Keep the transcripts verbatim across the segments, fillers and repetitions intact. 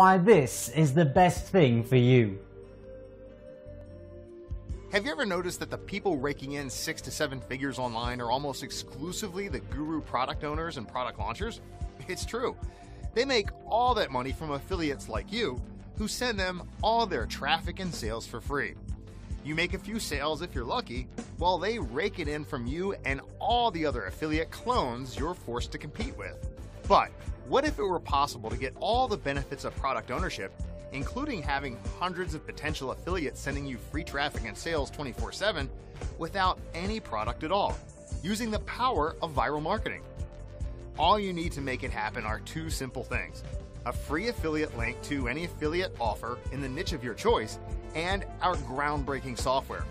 why this is the best thing for you. Have you ever noticed that the people raking in six to seven figures online are almost exclusively the guru product owners and product launchers? It's true. They make all that money from affiliates like you, who send them all their traffic and sales for free. You make a few sales if you're lucky, while they rake it in from you and all the other affiliate clones you're forced to compete with. But what if it were possible to get all the benefits of product ownership, including having hundreds of potential affiliates sending you free traffic and sales twenty-four seven without any product at all, using the power of viral marketing? All you need to make it happen are two simple things: a free affiliate link to any affiliate offer in the niche of your choice, and our groundbreaking software.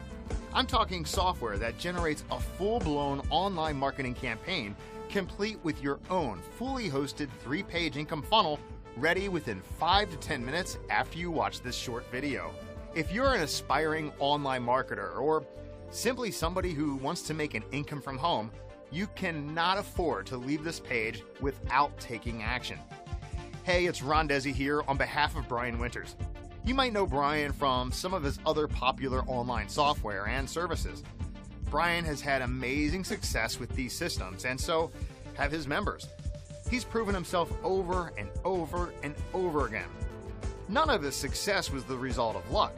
I'm talking software that generates a full-blown online marketing campaign complete with your own fully hosted three-page income funnel ready within five to ten minutes after you watch this short video. If you're an aspiring online marketer or simply somebody who wants to make an income from home, you cannot afford to leave this page without taking action. Hey, it's Ron Desi here on behalf of Brian Winters. You might know Brian from some of his other popular online software and services. Brian has had amazing success with these systems, and so have his members. He's proven himself over and over and over again. None of his success was the result of luck.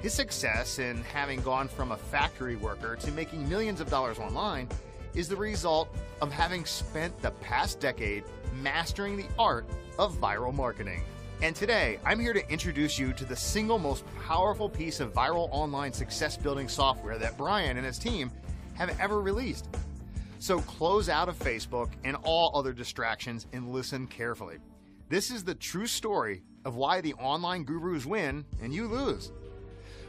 His success in having gone from a factory worker to making millions of dollars online is the result of having spent the past decade mastering the art of viral marketing. And today, I'm here to introduce you to the single most powerful piece of viral online success building software that Brian and his team have ever released. So close out of Facebook and all other distractions and listen carefully. This is the true story of why the online gurus win and you lose.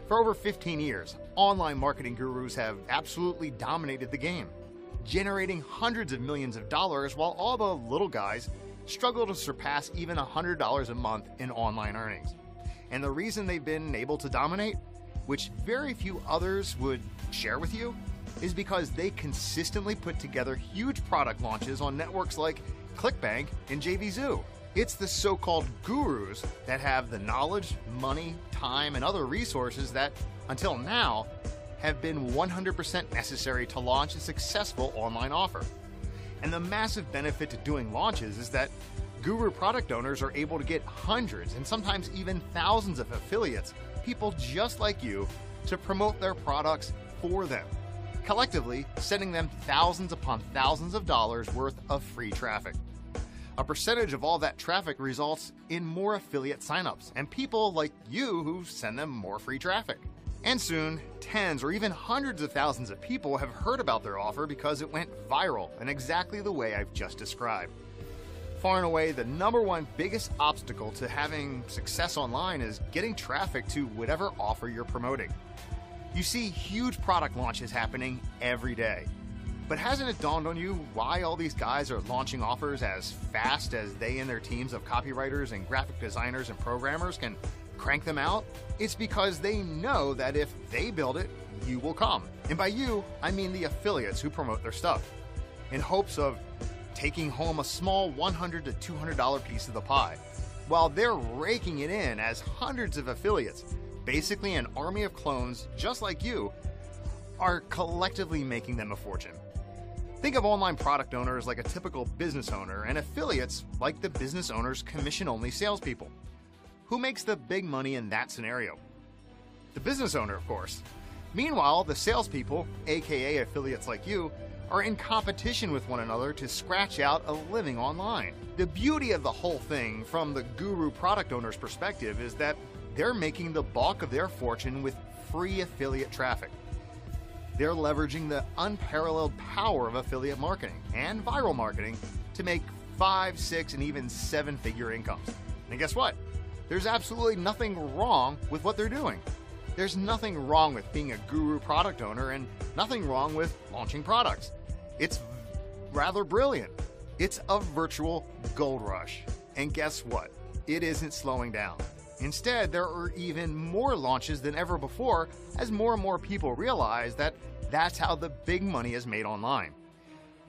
For over fifteen years, online marketing gurus have absolutely dominated the game, generating hundreds of millions of dollars while all the little guys struggle to surpass even one hundred dollars a month in online earnings. And the reason they've been able to dominate, which very few others would share with you, is because they consistently put together huge product launches on networks like ClickBank and J V Zoo. It's the so-called gurus that have the knowledge, money, time, and other resources that, until now, have been one hundred percent necessary to launch a successful online offer. And the massive benefit to doing launches is that guru product owners are able to get hundreds and sometimes even thousands of affiliates, people just like you, to promote their products for them, collectively sending them thousands upon thousands of dollars worth of free traffic. A percentage of all that traffic results in more affiliate signups and people like you who send them more free traffic. And soon, tens or even hundreds of thousands of people have heard about their offer because it went viral in exactly the way I've just described. Far and away, the number one biggest obstacle to having success online is getting traffic to whatever offer you're promoting. You see huge product launches happening every day. But hasn't it dawned on you why all these guys are launching offers as fast as they and their teams of copywriters and graphic designers and programmers can crank them out? It's because they know that if they build it, you will come. And by you, I mean the affiliates who promote their stuff, in hopes of taking home a small one hundred to two hundred dollar piece of the pie, while they're raking it in as hundreds of affiliates, basically an army of clones just like you, are collectively making them a fortune. Think of online product owners like a typical business owner and affiliates like the business owner's commission-only salespeople. Who makes the big money in that scenario? The business owner, of course. Meanwhile, the salespeople, aka affiliates like you, are in competition with one another to scratch out a living online. The beauty of the whole thing from the guru product owner's perspective is that they're making the bulk of their fortune with free affiliate traffic. They're leveraging the unparalleled power of affiliate marketing and viral marketing to make five, six, and even seven-figure incomes. And guess what? There's absolutely nothing wrong with what they're doing. There's nothing wrong with being a guru product owner and nothing wrong with launching products. It's rather brilliant. It's a virtual gold rush. And guess what? It isn't slowing down. Instead, there are even more launches than ever before as more and more people realize that that's how the big money is made online.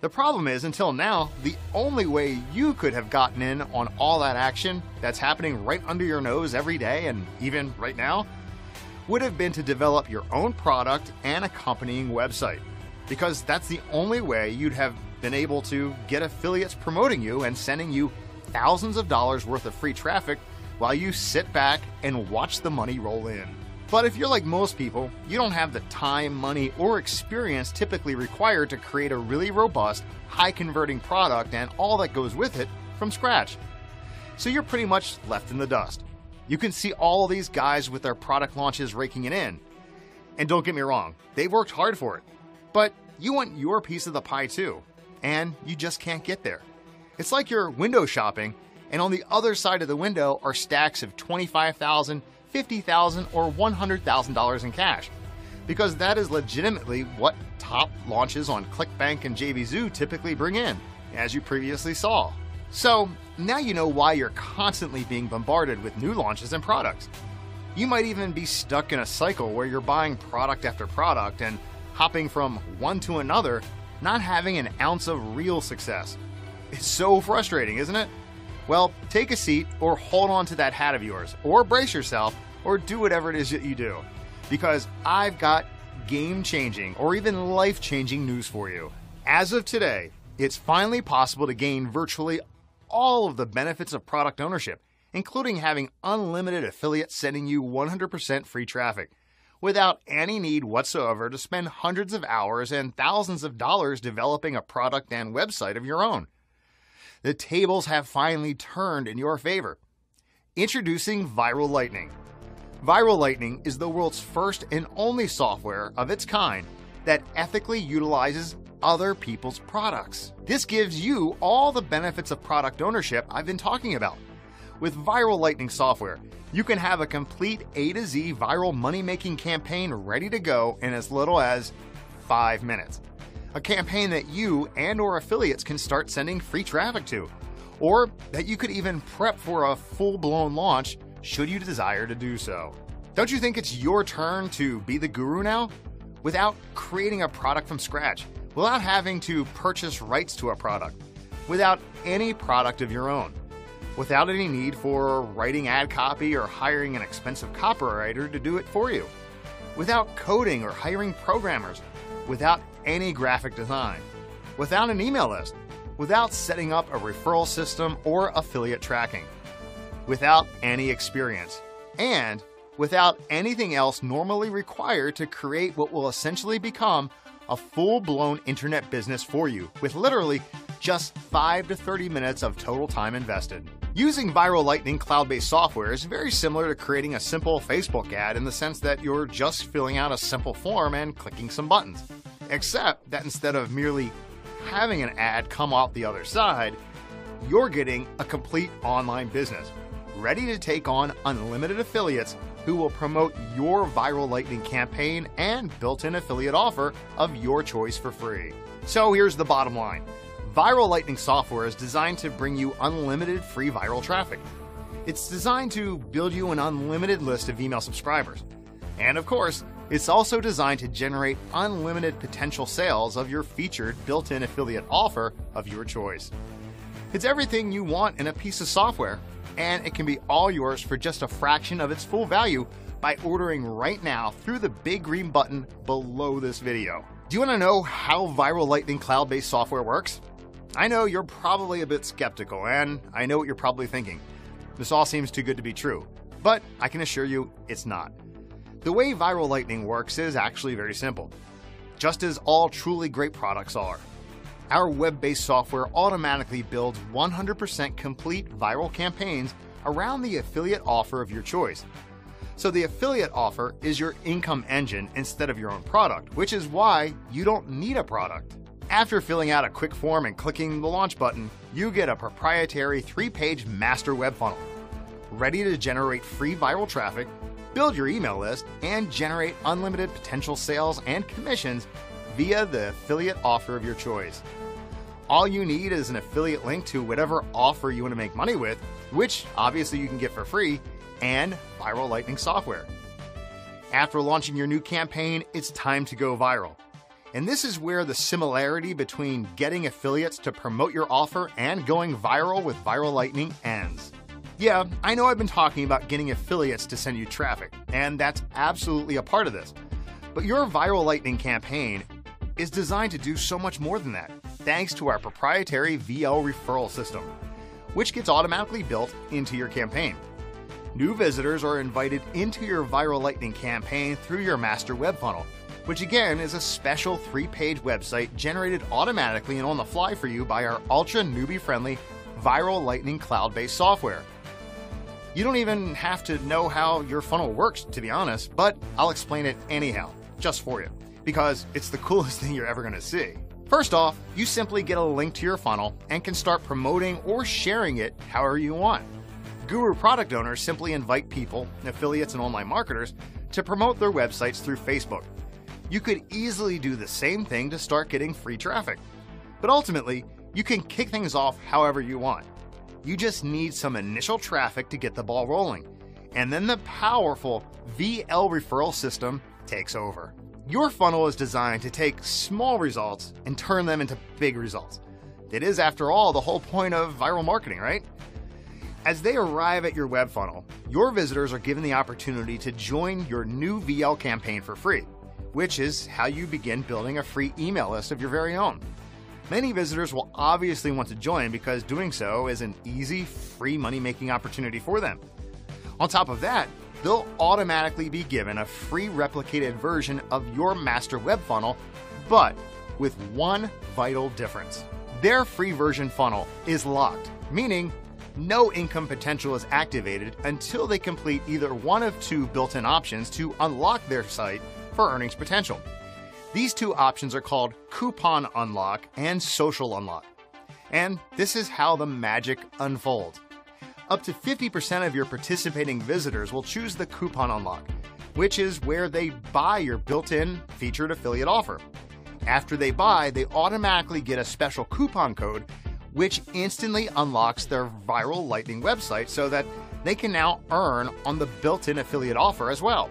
The problem is, until now, the only way you could have gotten in on all that action that's happening right under your nose every day, and even right now, would have been to develop your own product and accompanying website, because that's the only way you'd have been able to get affiliates promoting you and sending you thousands of dollars worth of free traffic while you sit back and watch the money roll in. But if you're like most people, you don't have the time, money, or experience typically required to create a really robust, high-converting product and all that goes with it from scratch. So you're pretty much left in the dust. You can see all these guys with their product launches raking it in. And don't get me wrong, they've worked hard for it. But you want your piece of the pie too, and you just can't get there. It's like you're window shopping, and on the other side of the window are stacks of twenty-five thousand dollars, fifty thousand dollars, or one hundred thousand dollars in cash, because that is legitimately what top launches on ClickBank and J V Zoo typically bring in, as you previously saw. So now you know why you're constantly being bombarded with new launches and products. You might even be stuck in a cycle where you're buying product after product and hopping from one to another, not having an ounce of real success. It's so frustrating, isn't it? Well, take a seat or hold on to that hat of yours, or brace yourself, or do whatever it is that you do, because I've got game-changing or even life-changing news for you. As of today, it's finally possible to gain virtually all of the benefits of product ownership, including having unlimited affiliates sending you one hundred percent free traffic, without any need whatsoever to spend hundreds of hours and thousands of dollars developing a product and website of your own. The tables have finally turned in your favor. Introducing Viral Lightning. Viral Lightning is the world's first and only software of its kind that ethically utilizes other people's products. This gives you all the benefits of product ownership I've been talking about. With Viral Lightning software, you can have a complete A to Z viral money-making campaign ready to go in as little as five minutes. A campaign that you and or affiliates can start sending free traffic to, or that you could even prep for a full-blown launch should you desire to do so. Don't you think it's your turn to be the guru now? Without creating a product from scratch, without having to purchase rights to a product, without any product of your own, without any need for writing ad copy or hiring an expensive copywriter to do it for you, without coding or hiring programmers, without any graphic design, without an email list, without setting up a referral system or affiliate tracking, without any experience, and without anything else normally required to create what will essentially become a full-blown internet business for you, with literally just five to thirty minutes of total time invested. Using Viral Lightning cloud-based software is very similar to creating a simple Facebook ad, in the sense that you're just filling out a simple form and clicking some buttons. Except that instead of merely having an ad come off the other side, you're getting a complete online business, ready to take on unlimited affiliates who will promote your Viral Lightning campaign and built-in affiliate offer of your choice for free. So here's the bottom line. Viral Lightning software is designed to bring you unlimited free viral traffic. It's designed to build you an unlimited list of email subscribers. And of course, it's also designed to generate unlimited potential sales of your featured built-in affiliate offer of your choice. It's everything you want in a piece of software, and it can be all yours for just a fraction of its full value by ordering right now through the big green button below this video. Do you want to know how Viral Lightning cloud-based software works? I know you're probably a bit skeptical, and I know what you're probably thinking. This all seems too good to be true, but I can assure you it's not. The way Viral Lightning works is actually very simple, just as all truly great products are. Our web-based software automatically builds one hundred percent complete viral campaigns around the affiliate offer of your choice. So the affiliate offer is your income engine instead of your own product, which is why you don't need a product. After filling out a quick form and clicking the launch button, you get a proprietary three-page master web funnel, ready to generate free viral traffic, build your email list, and generate unlimited potential sales and commissions via the affiliate offer of your choice. All you need is an affiliate link to whatever offer you want to make money with, which obviously you can get for free, and Viral Lightning software. After launching your new campaign, it's time to go viral. And this is where the similarity between getting affiliates to promote your offer and going viral with Viral Lightning ends. Yeah, I know I've been talking about getting affiliates to send you traffic, and that's absolutely a part of this. But your Viral Lightning campaign is designed to do so much more than that, thanks to our proprietary V L referral system, which gets automatically built into your campaign. New visitors are invited into your Viral Lightning campaign through your master web funnel, which again is a special three-page website generated automatically and on the fly for you by our ultra newbie-friendly Viral Lightning cloud-based software. You don't even have to know how your funnel works, to be honest, but I'll explain it anyhow, just for you, because it's the coolest thing you're ever gonna see. First off, you simply get a link to your funnel and can start promoting or sharing it however you want. Guru product owners simply invite people, affiliates and online marketers, to promote their websites through Facebook. You could easily do the same thing to start getting free traffic. But ultimately, you can kick things off however you want. You just need some initial traffic to get the ball rolling. And then the powerful V L referral system takes over. Your funnel is designed to take small results and turn them into big results. It is, after all, the whole point of viral marketing, right? As they arrive at your web funnel, your visitors are given the opportunity to join your new V L campaign for free, which is how you begin building a free email list of your very own. Many visitors will obviously want to join because doing so is an easy, free money-making opportunity for them. On top of that, they'll automatically be given a free replicated version of your master web funnel, but with one vital difference. Their free version funnel is locked, meaning no income potential is activated until they complete either one of two built-in options to unlock their site for earnings potential. These two options are called coupon unlock and social unlock. And this is how the magic unfolds. Up to fifty percent of your participating visitors will choose the coupon unlock, which is where they buy your built-in featured affiliate offer. After they buy, they automatically get a special coupon code, which instantly unlocks their Viral Lightning website so that they can now earn on the built-in affiliate offer as well.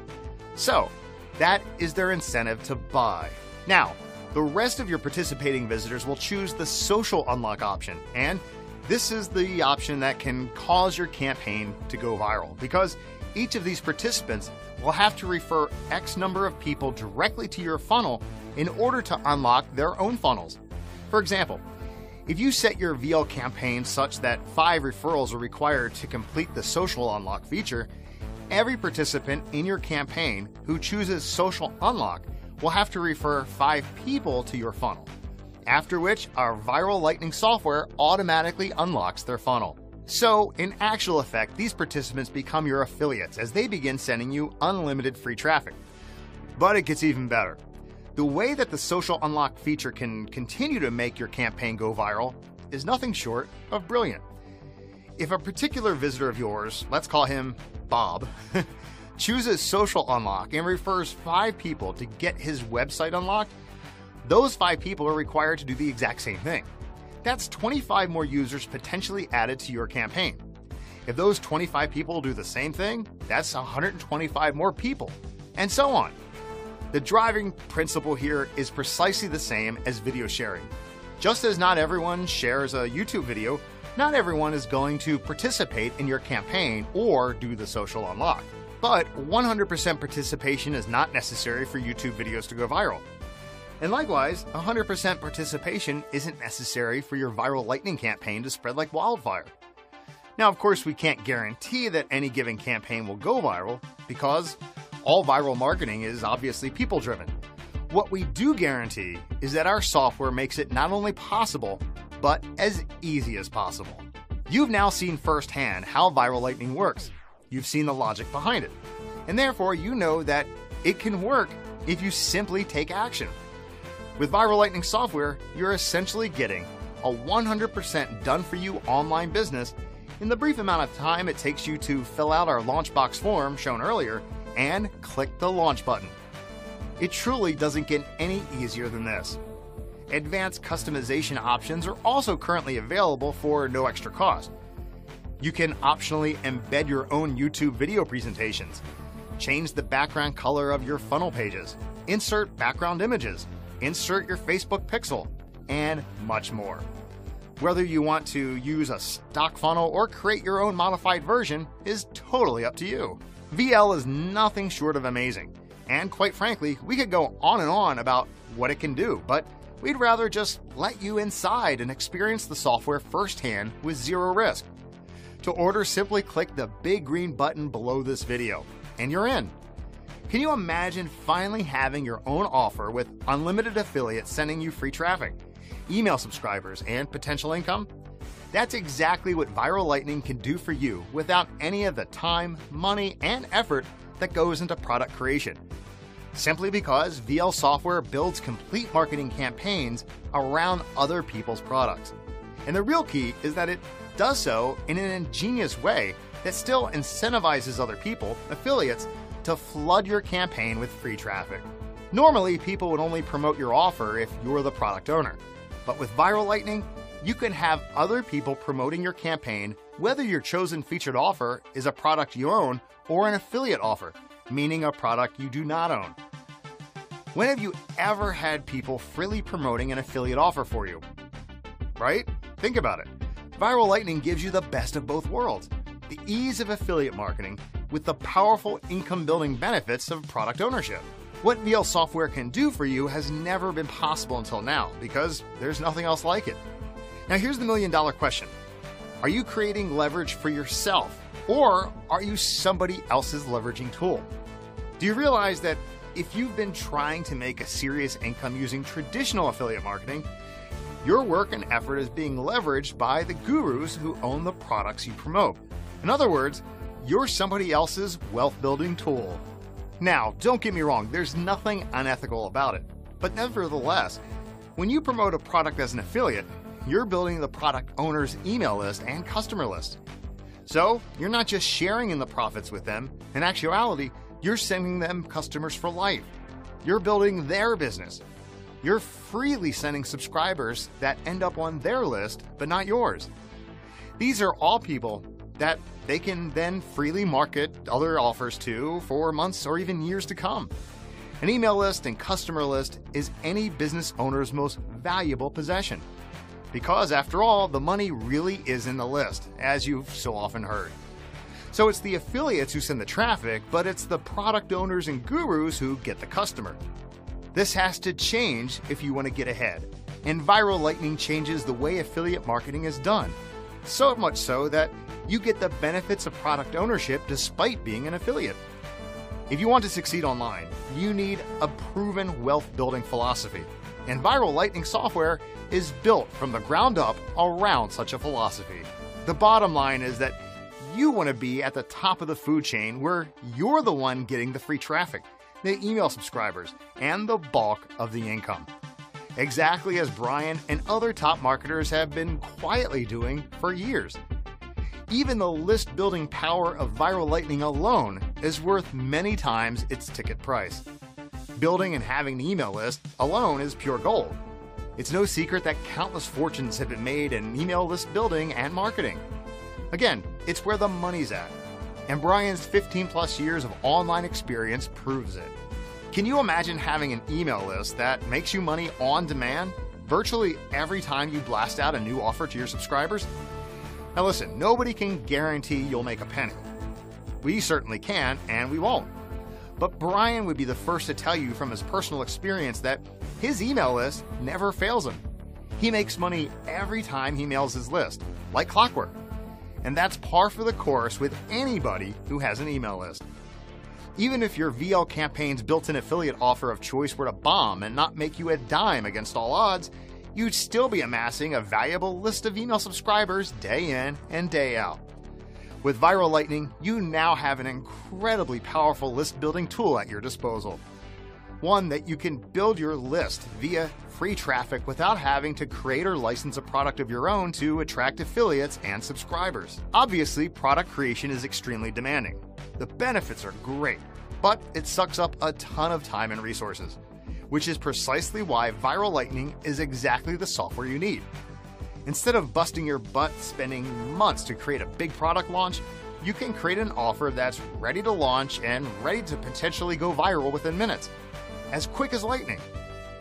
So that is their incentive to buy. Now, the rest of your participating visitors will choose the social unlock option, and this is the option that can cause your campaign to go viral, because each of these participants will have to refer X number of people directly to your funnel in order to unlock their own funnels. For example, if you set your V L campaign such that five referrals are required to complete the social unlock feature, every participant in your campaign who chooses social unlock will have to refer five people to your funnel, after which our Viral Lightning software automatically unlocks their funnel. So in actual effect, these participants become your affiliates as they begin sending you unlimited free traffic. But it gets even better. The way that the social unlock feature can continue to make your campaign go viral is nothing short of brilliant. If a particular visitor of yours, let's call him Bob, chooses social unlock and refers five people to get his website unlocked, those five people are required to do the exact same thing. That's twenty-five more users potentially added to your campaign. If those twenty-five people do the same thing, that's one hundred twenty-five more people, and so on. The driving principle here is precisely the same as video sharing. Just as not everyone shares a YouTube video, not everyone is going to participate in your campaign or do the social unlock. But one hundred percent participation is not necessary for YouTube videos to go viral. And likewise, one hundred percent participation isn't necessary for your Viral Lightning campaign to spread like wildfire. Now, of course, we can't guarantee that any given campaign will go viral because all viral marketing is obviously people-driven. What we do guarantee is that our software makes it not only possible, but as easy as possible. You've now seen firsthand how Viral Lightning works. You've seen the logic behind it. And therefore, you know that it can work if you simply take action. With Viral Lightning software, you're essentially getting a one hundred percent done-for-you online business in the brief amount of time it takes you to fill out our Launchbox form shown earlier and click the launch button. It truly doesn't get any easier than this. Advanced customization options are also currently available for no extra cost. You can optionally embed your own YouTube video presentations, change the background color of your funnel pages, insert background images, insert your Facebook pixel, and much more. Whether you want to use a stock funnel or create your own modified version is totally up to you. V L is nothing short of amazing, and quite frankly, we could go on and on about what it can do, but we'd rather just let you inside and experience the software firsthand with zero risk. To order, simply click the big green button below this video, and you're in. Can you imagine finally having your own offer with unlimited affiliates sending you free traffic, email subscribers, and potential income? That's exactly what Viral Lightning can do for you without any of the time, money, and effort that goes into product creation. Simply because V L software builds complete marketing campaigns around other people's products. And the real key is that it does so in an ingenious way that still incentivizes other people, affiliates, to flood your campaign with free traffic. Normally, people would only promote your offer if you're the product owner. But with Viral Lightning, you can have other people promoting your campaign, whether your chosen featured offer is a product you own or an affiliate offer, meaning a product you do not own. When have you ever had people freely promoting an affiliate offer for you? Right? Think about it. Viral Lightning gives you the best of both worlds, the ease of affiliate marketing with the powerful income-building benefits of product ownership. What V L software can do for you has never been possible until now because there's nothing else like it. Now here's the million-dollar question. Are you creating leverage for yourself, or are you somebody else's leveraging tool? Do you realize that if you've been trying to make a serious income using traditional affiliate marketing, your work and effort is being leveraged by the gurus who own the products you promote? In other words, you're somebody else's wealth-building tool. Now, don't get me wrong, there's nothing unethical about it. But nevertheless, when you promote a product as an affiliate, you're building the product owner's email list and customer list. So you're not just sharing in the profits with them. In actuality, you're sending them customers for life. You're building their business. You're freely sending subscribers that end up on their list, but not yours. These are all people that they can then freely market other offers to for months or even years to come. An email list and customer list is any business owner's most valuable possession. Because after all, the money really is in the list, as you've so often heard. So it's the affiliates who send the traffic, but it's the product owners and gurus who get the customer. This has to change if you want to get ahead. And Viral Lightning changes the way affiliate marketing is done. So much so that you get the benefits of product ownership despite being an affiliate. If you want to succeed online, you need a proven wealth-building philosophy. And Viral Lightning software is built from the ground up around such a philosophy. The bottom line is that you want to be at the top of the food chain where you're the one getting the free traffic, the email subscribers, and the bulk of the income. Exactly as Brian and other top marketers have been quietly doing for years. Even the list-building power of Viral Lightning alone is worth many times its ticket price. Building and having an email list alone is pure gold. It's no secret that countless fortunes have been made in email list building and marketing. Again, it's where the money's at, and Brian's fifteen plus years of online experience proves it. Can you imagine having an email list that makes you money on demand virtually every time you blast out a new offer to your subscribers? Now listen, nobody can guarantee you'll make a penny. We certainly can, and we won't. But Brian would be the first to tell you from his personal experience that his email list never fails him. He makes money every time he mails his list, like clockwork. And that's par for the course with anybody who has an email list. Even if your V L campaign's built-in affiliate offer of choice were to bomb and not make you a dime against all odds, you'd still be amassing a valuable list of email subscribers day in and day out. With Viral Lightning, you now have an incredibly powerful list-building tool at your disposal. One that you can build your list via free traffic without having to create or license a product of your own to attract affiliates and subscribers. Obviously, product creation is extremely demanding. The benefits are great, but it sucks up a ton of time and resources, which is precisely why Viral Lightning is exactly the software you need. Instead of busting your butt spending months to create a big product launch, you can create an offer that's ready to launch and ready to potentially go viral within minutes, as quick as lightning.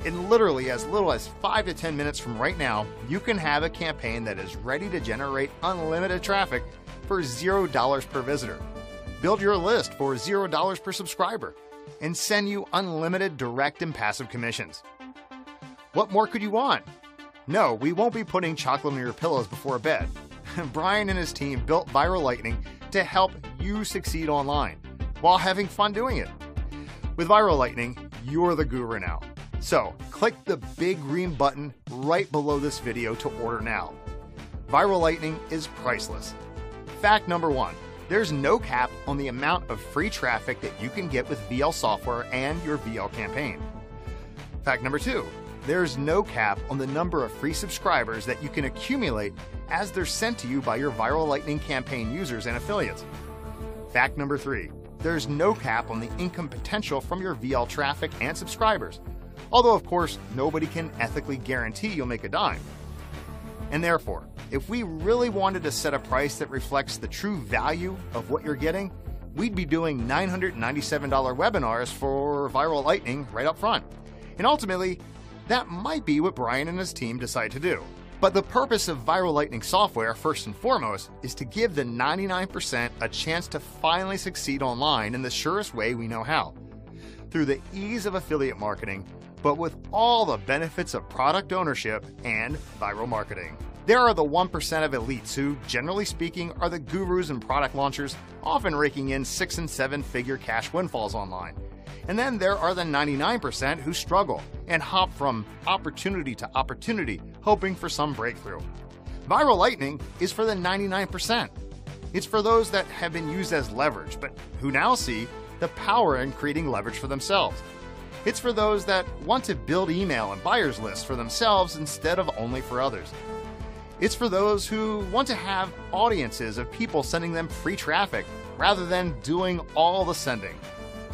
In literally as little as five to ten minutes from right now, you can have a campaign that is ready to generate unlimited traffic for zero dollars per visitor. Build your list for zero dollars per subscriber and send you unlimited direct and passive commissions. What more could you want? No, we won't be putting chocolate on your pillows before bed. Brian and his team built Viral Lightning to help you succeed online while having fun doing it. With Viral Lightning, you're the guru now. So click the big green button right below this video to order now. Viral Lightning is priceless. Fact number one, there's no cap on the amount of free traffic that you can get with V L software and your V L campaign. Fact number two, there's no cap on the number of free subscribers that you can accumulate as they're sent to you by your Viral Lightning campaign users and affiliates. Fact number three, there's no cap on the income potential from your V L traffic and subscribers, although of course nobody can ethically guarantee you'll make a dime. And therefore, if we really wanted to set a price that reflects the true value of what you're getting, we'd be doing nine hundred ninety-seven dollar webinars for Viral Lightning right up front. And ultimately, that might be what Brian and his team decide to do. But the purpose of Viral Lightning software, first and foremost, is to give the ninety-nine percent a chance to finally succeed online in the surest way we know how, through the ease of affiliate marketing, but with all the benefits of product ownership and viral marketing. There are the one percent of elites who, generally speaking, are the gurus and product launchers, often raking in six and seven figure cash windfalls online. And then there are the ninety-nine percent who struggle and hop from opportunity to opportunity, hoping for some breakthrough. Viral Lightning is for the ninety-nine percent. It's for those that have been used as leverage, but who now see the power in creating leverage for themselves. It's for those that want to build email and buyers lists for themselves instead of only for others. It's for those who want to have audiences of people sending them free traffic rather than doing all the sending.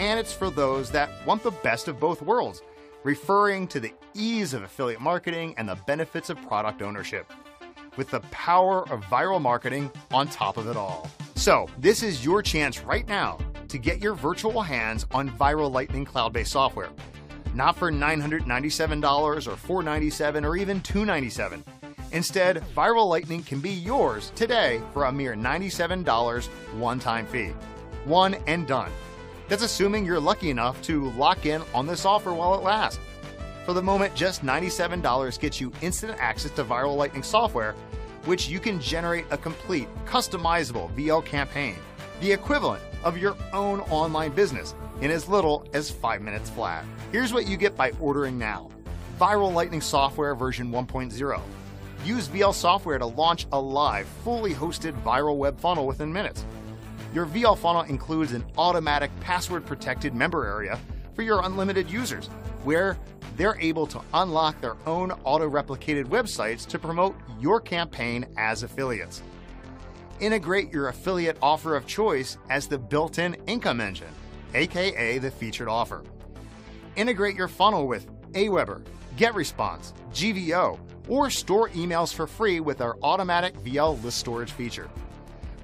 And it's for those that want the best of both worlds, referring to the ease of affiliate marketing and the benefits of product ownership, with the power of viral marketing on top of it all. So this is your chance right now to get your virtual hands on Viral Lightning cloud-based software. Not for nine hundred ninety-seven dollars or four hundred ninety-seven dollars or even two hundred ninety-seven dollars. Instead, Viral Lightning can be yours today for a mere ninety-seven dollars one-time fee. One and done. That's assuming you're lucky enough to lock in on this offer while it lasts. For the moment, just ninety-seven dollars gets you instant access to Viral Lightning software, which you can generate a complete, customizable V L campaign, the equivalent of your own online business, in as little as five minutes flat. Here's what you get by ordering now. Viral Lightning software version one point oh. Use V L software to launch a live, fully hosted viral web funnel within minutes. Your V L funnel includes an automatic password-protected member area for your unlimited users, where they're able to unlock their own auto-replicated websites to promote your campaign as affiliates. Integrate your affiliate offer of choice as the built-in income engine, aka the featured offer. Integrate your funnel with Aweber, GetResponse, G V O, or store emails for free with our automatic V L list storage feature.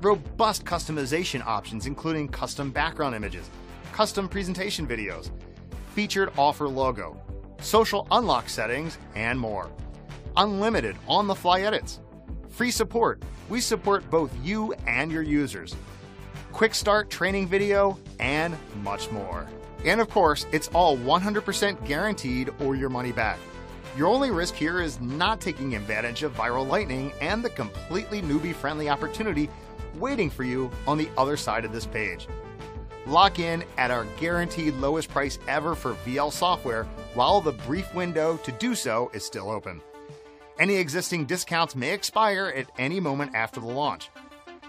Robust customization options, including custom background images, custom presentation videos, featured offer logo, social unlock settings, and more. Unlimited on-the-fly edits. Free support. We support both you and your users. Quick start training video, and much more. And of course, it's all one hundred percent guaranteed or your money back. Your only risk here is not taking advantage of Viral Lightning and the completely newbie-friendly opportunity waiting for you on the other side of this page. Lock in at our guaranteed lowest price ever for V L software while the brief window to do so is still open. Any existing discounts may expire at any moment after the launch.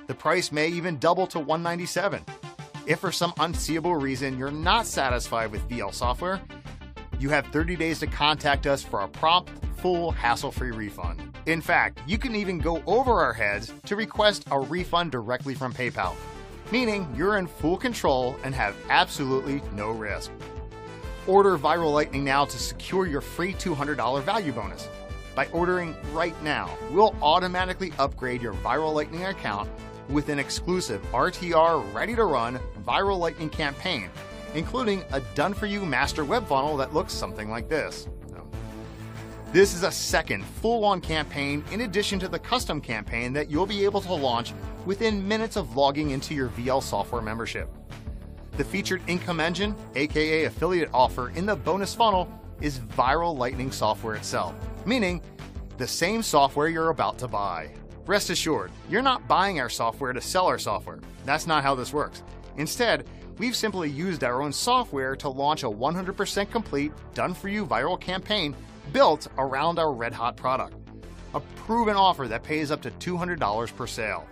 The price may even double to one hundred ninety-seven dollars. If for some unseeable reason you're not satisfied with V L software, you have thirty days to contact us for a prompt, full, hassle-free refund. In fact, you can even go over our heads to request a refund directly from PayPal, meaning you're in full control and have absolutely no risk. Order Viral Lightning now to secure your free two hundred dollar value bonus. By ordering right now, we'll automatically upgrade your Viral Lightning account with an exclusive R T R ready-to-run Viral Lightning campaign, including a done-for-you master web funnel that looks something like this. This is a second full-on campaign in addition to the custom campaign that you'll be able to launch within minutes of logging into your V L software membership. The featured income engine, aka affiliate offer, in the bonus funnel is Viral Lightning software itself, meaning the same software you're about to buy. Rest assured, you're not buying our software to sell our software. That's not how this works. Instead, we've simply used our own software to launch a one hundred percent complete, done-for-you viral campaign built around our Red Hot product, a proven offer that pays up to two hundred dollars per sale.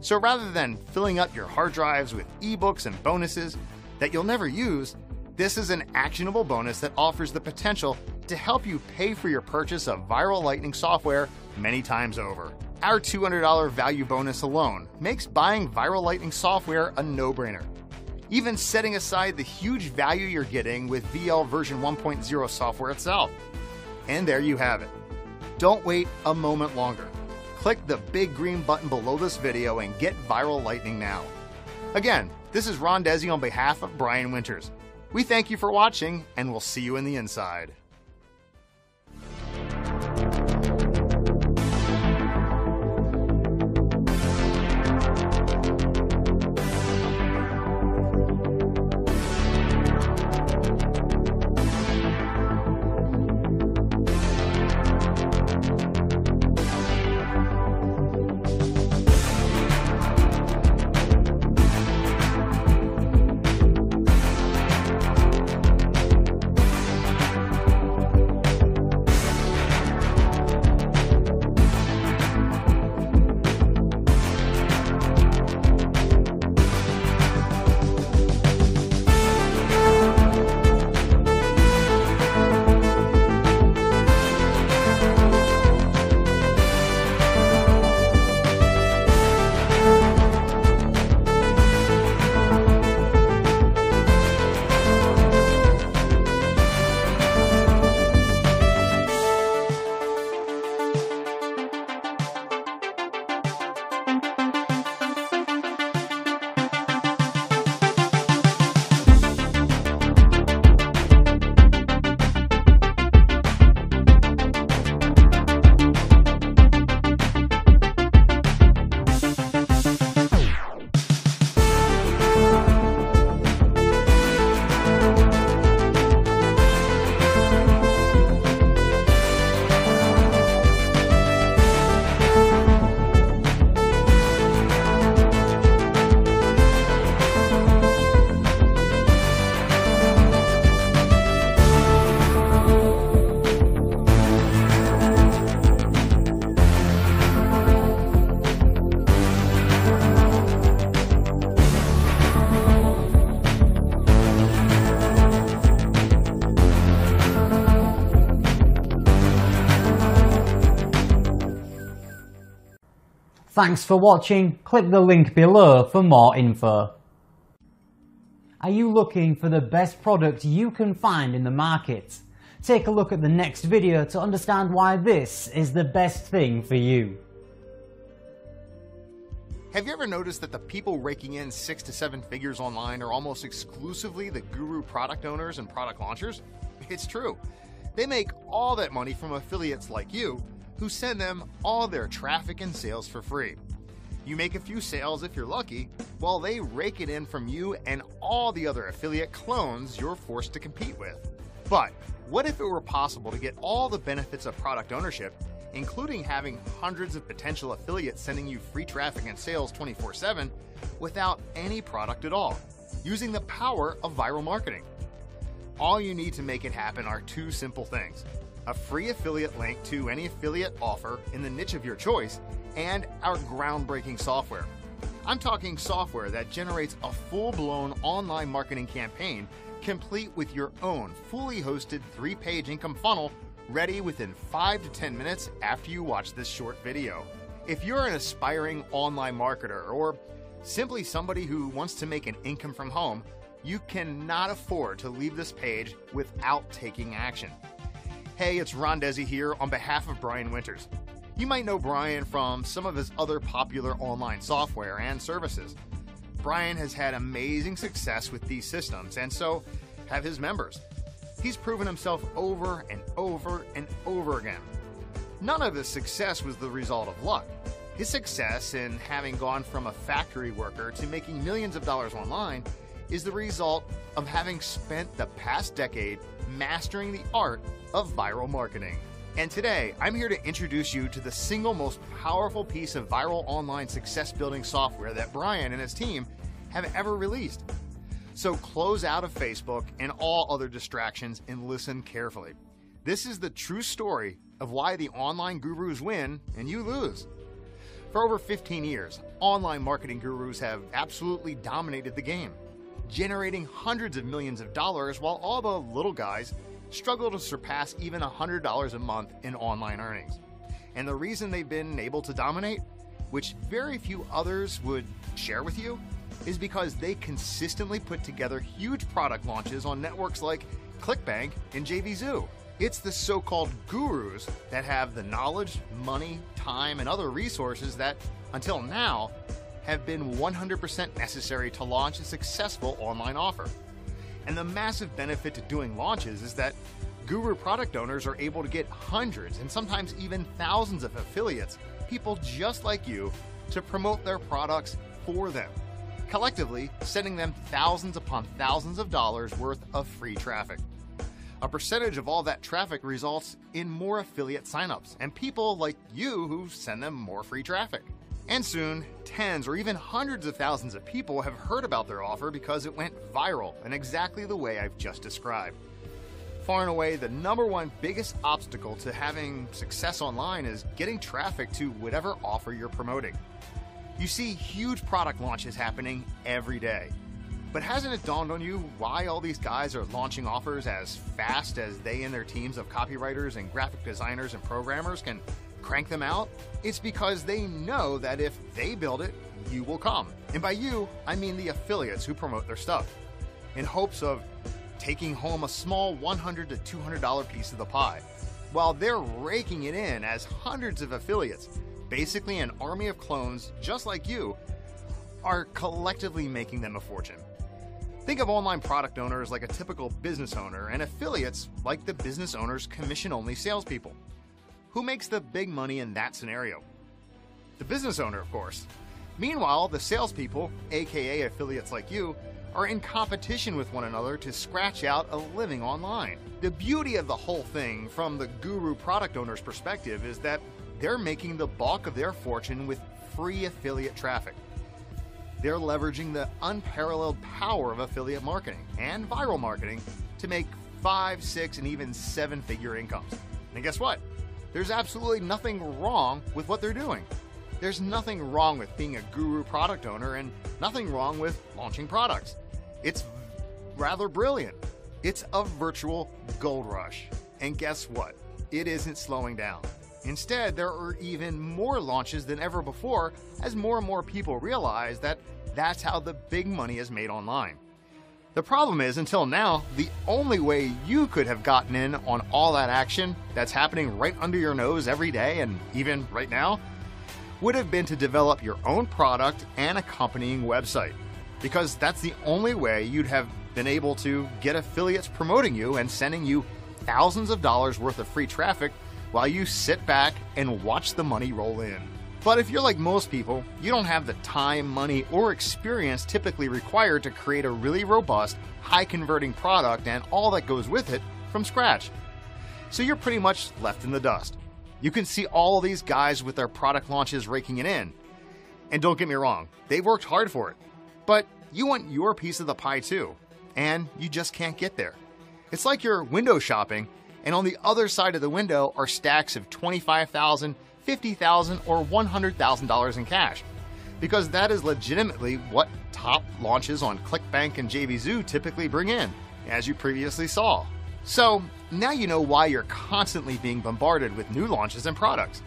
So rather than filling up your hard drives with ebooks and bonuses that you'll never use, this is an actionable bonus that offers the potential to help you pay for your purchase of Viral Lightning software many times over. Our two hundred dollar value bonus alone makes buying Viral Lightning software a no-brainer. Even setting aside the huge value you're getting with V L version one point oh software itself. And there you have it. Don't wait a moment longer. Click the big green button below this video and get Viral Lightning now. Again, this is Ron Desi on behalf of Brian Winters. We thank you for watching, and we'll see you in the inside. Thanks for watching. Click the link below for more info. Are you looking for the best product you can find in the market? Take a look at the next video to understand why this is the best thing for you. Have you ever noticed that the people raking in six to seven figures online are almost exclusively the guru product owners and product launchers? It's true. They make all that money from affiliates like you, who send them all their traffic and sales for free. You make a few sales if you're lucky, while they rake it in from you and all the other affiliate clones you're forced to compete with. But what if it were possible to get all the benefits of product ownership, including having hundreds of potential affiliates sending you free traffic and sales twenty-four seven without any product at all, using the power of viral marketing? All you need to make it happen are two simple things: a free affiliate link to any affiliate offer in the niche of your choice, and our groundbreaking software. I'm talking software that generates a full-blown online marketing campaign complete with your own fully hosted three-page income funnel ready within five to ten minutes after you watch this short video. If you're an aspiring online marketer or simply somebody who wants to make an income from home, you cannot afford to leave this page without taking action. Hey, it's Ron Desi here on behalf of Brian Winters. You might know Brian from some of his other popular online software and services. Brian has had amazing success with these systems, and so have his members. He's proven himself over and over and over again. None of his success was the result of luck. His success in having gone from a factory worker to making millions of dollars online is the result of having spent the past decade mastering the art of viral marketing. And today, I'm here to introduce you to the single most powerful piece of viral online success building software that Brian and his team have ever released. So close out of Facebook and all other distractions and listen carefully. This is the true story of why the online gurus win and you lose. For over fifteen years, online marketing gurus have absolutely dominated the game, generating hundreds of millions of dollars while all the little guys struggle to surpass even one hundred dollars a month in online earnings. And the reason they've been able to dominate, which very few others would share with you, is because they consistently put together huge product launches on networks like ClickBank and J V Zoo. It's the so-called gurus that have the knowledge, money, time, and other resources that, until now, have been one hundred percent necessary to launch a successful online offer. And the massive benefit to doing launches is that guru product owners are able to get hundreds and sometimes even thousands of affiliates, people just like you, to promote their products for them, collectively sending them thousands upon thousands of dollars worth of free traffic. A percentage of all that traffic results in more affiliate signups and people like you who send them more free traffic. And soon, tens or even hundreds of thousands of people have heard about their offer because it went viral in exactly the way I've just described. Far and away, the number one biggest obstacle to having success online is getting traffic to whatever offer you're promoting. You see huge product launches happening every day. But hasn't it dawned on you why all these guys are launching offers as fast as they and their teams of copywriters and graphic designers and programmers can crank them out? It's because they know that if they build it, you will come. And by you, I mean the affiliates who promote their stuff in hopes of taking home a small one hundred to two hundred dollar piece of the pie, while they're raking it in as hundreds of affiliates, basically an army of clones just like you, are collectively making them a fortune. Think of online product owners like a typical business owner and affiliates like the business owner's commission-only salespeople. Who makes the big money in that scenario? The business owner, of course. Meanwhile, the salespeople, aka affiliates like you, are in competition with one another to scratch out a living online. The beauty of the whole thing from the guru product owner's perspective is that they're making the bulk of their fortune with free affiliate traffic. They're leveraging the unparalleled power of affiliate marketing and viral marketing to make five, six, and even seven-figure incomes. And guess what? There's absolutely nothing wrong with what they're doing. There's nothing wrong with being a guru product owner and nothing wrong with launching products. It's rather brilliant. It's a virtual gold rush. And guess what? It isn't slowing down. Instead, there are even more launches than ever before as more and more people realize that that's how the big money is made online. The problem is, until now, the only way you could have gotten in on all that action that's happening right under your nose every day and even right now would have been to develop your own product and accompanying website, because that's the only way you'd have been able to get affiliates promoting you and sending you thousands of dollars worth of free traffic while you sit back and watch the money roll in. But if you're like most people, you don't have the time, money, or experience typically required to create a really robust, high-converting product and all that goes with it from scratch. So you're pretty much left in the dust. You can see all these guys with their product launches raking it in. And don't get me wrong, they've worked hard for it. But you want your piece of the pie too, and you just can't get there. It's like you're window shopping, and on the other side of the window are stacks of twenty-five thousand dollars, fifty thousand dollars, or one hundred thousand dollars in cash, because that is legitimately what top launches on ClickBank and J V Zoo typically bring in, as you previously saw. So now you know why you're constantly being bombarded with new launches and products.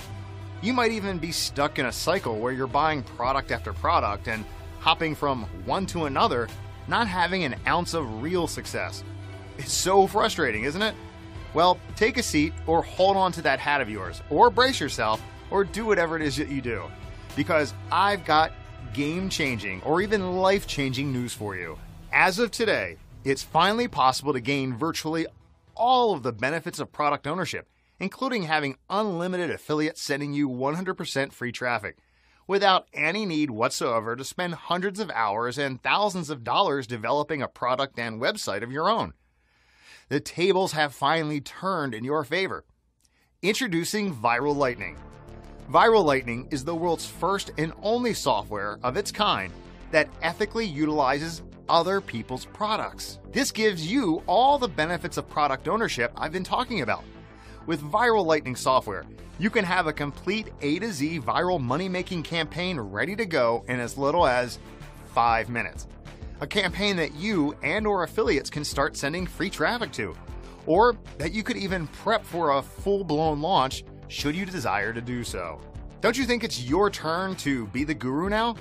You might even be stuck in a cycle where you're buying product after product and hopping from one to another, not having an ounce of real success. It's so frustrating, isn't it? Well, take a seat or hold on to that hat of yours, or brace yourself, or do whatever it is that you do, because I've got game-changing or even life-changing news for you. As of today, it's finally possible to gain virtually all of the benefits of product ownership, including having unlimited affiliates sending you one hundred percent free traffic, without any need whatsoever to spend hundreds of hours and thousands of dollars developing a product and website of your own. The tables have finally turned in your favor. Introducing Viral Lightning. Viral Lightning is the world's first and only software of its kind that ethically utilizes other people's products. This gives you all the benefits of product ownership I've been talking about. With Viral Lightning software, you can have a complete A to Z viral money-making campaign ready to go in as little as five minutes. A campaign that you and or affiliates can start sending free traffic to, or that you could even prep for a full-blown launch should you desire to do so. Don't you think it's your turn to be the guru now?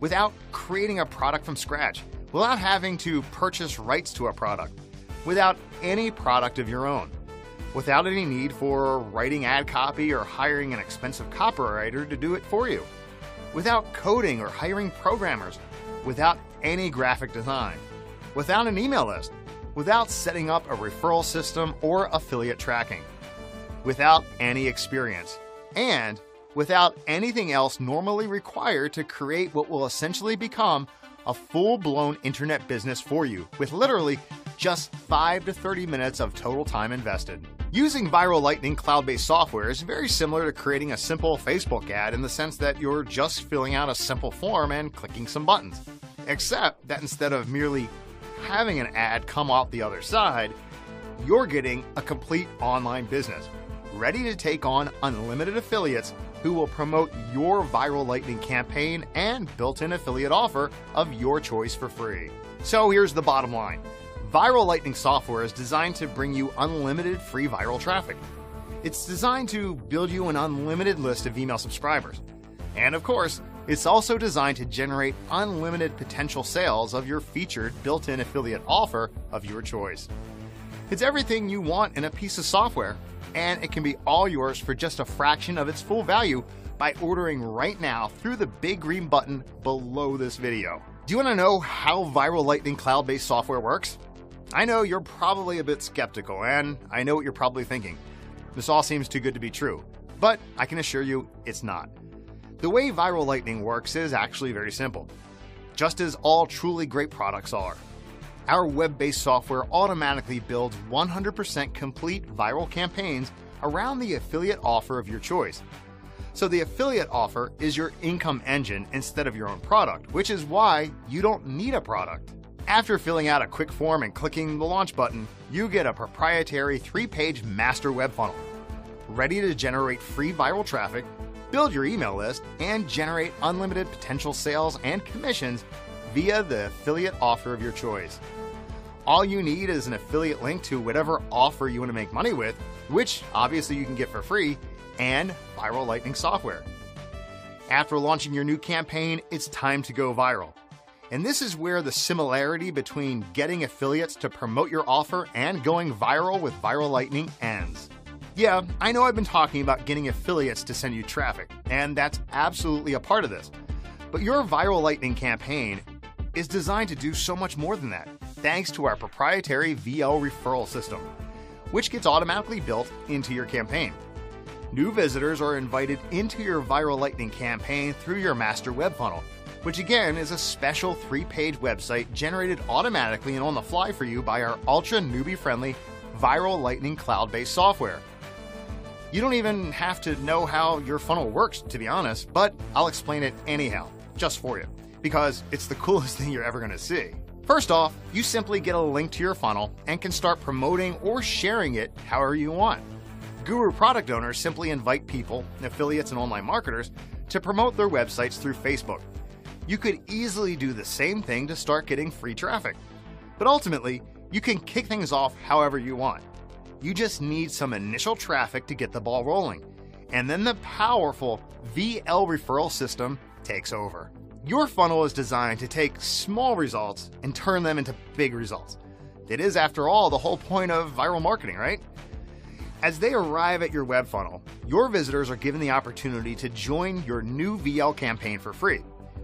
Without creating a product from scratch, without having to purchase rights to a product, without any product of your own, without any need for writing ad copy or hiring an expensive copywriter to do it for you, without coding or hiring programmers, without any graphic design, without an email list, without setting up a referral system or affiliate tracking, without any experience, and without anything else normally required to create what will essentially become a full-blown internet business for you, with literally just five to thirty minutes of total time invested. Using Viral Lightning cloud-based software is very similar to creating a simple Facebook ad in the sense that you're just filling out a simple form and clicking some buttons. Except that instead of merely having an ad come off the other side, you're getting a complete online business, ready to take on unlimited affiliates who will promote your Viral Lightning campaign and built-in affiliate offer of your choice for free. So here's the bottom line. Viral Lightning software is designed to bring you unlimited free viral traffic. It's designed to build you an unlimited list of email subscribers. And of course, it's also designed to generate unlimited potential sales of your featured built-in affiliate offer of your choice. It's everything you want in a piece of software, and it can be all yours for just a fraction of its full value by ordering right now through the big green button below this video. Do you want to know how Viral Lightning cloud-based software works? I know you're probably a bit skeptical, and I know what you're probably thinking. This all seems too good to be true, but I can assure you it's not. The way Viral Lightning works is actually very simple, just as all truly great products are. Our web-based software automatically builds one hundred percent complete viral campaigns around the affiliate offer of your choice. So the affiliate offer is your income engine instead of your own product, which is why you don't need a product. After filling out a quick form and clicking the launch button, you get a proprietary three-page master web funnel, ready to generate free viral traffic, build your email list, and generate unlimited potential sales and commissions via the affiliate offer of your choice. All you need is an affiliate link to whatever offer you want to make money with, which obviously you can get for free, and Viral Lightning software. After launching your new campaign, it's time to go viral. And this is where the similarity between getting affiliates to promote your offer and going viral with Viral Lightning ends. Yeah, I know I've been talking about getting affiliates to send you traffic, and that's absolutely a part of this. But your Viral Lightning campaign is designed to do so much more than that, thanks to our proprietary V L referral system, which gets automatically built into your campaign. New visitors are invited into your Viral Lightning campaign through your master web funnel, which again is a special three-page website generated automatically and on the fly for you by our ultra newbie-friendly Viral Lightning cloud-based software. You don't even have to know how your funnel works, to be honest, but I'll explain it anyhow, just for you, because it's the coolest thing you're ever gonna see. First off, you simply get a link to your funnel and can start promoting or sharing it however you want. Guru product owners simply invite people, affiliates and online marketers, to promote their websites through Facebook. You could easily do the same thing to start getting free traffic. But ultimately, you can kick things off however you want. You just need some initial traffic to get the ball rolling. And then the powerful V L referral system takes over. Your funnel is designed to take small results and turn them into big results. It is, after all, the whole point of viral marketing, right? As they arrive at your web funnel, your visitors are given the opportunity to join your new V L campaign for free,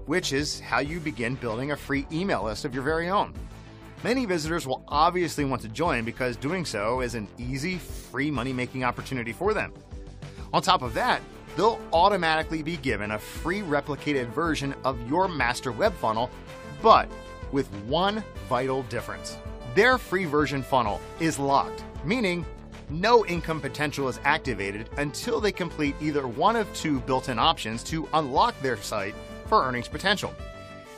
which is how you begin building a free email list of your very own. Many visitors will obviously want to join because doing so is an easy, free money-making opportunity for them. On top of that, they'll automatically be given a free replicated version of your master web funnel, but with one vital difference. Their free version funnel is locked, meaning no income potential is activated until they complete either one of two built-in options to unlock their site for earnings potential.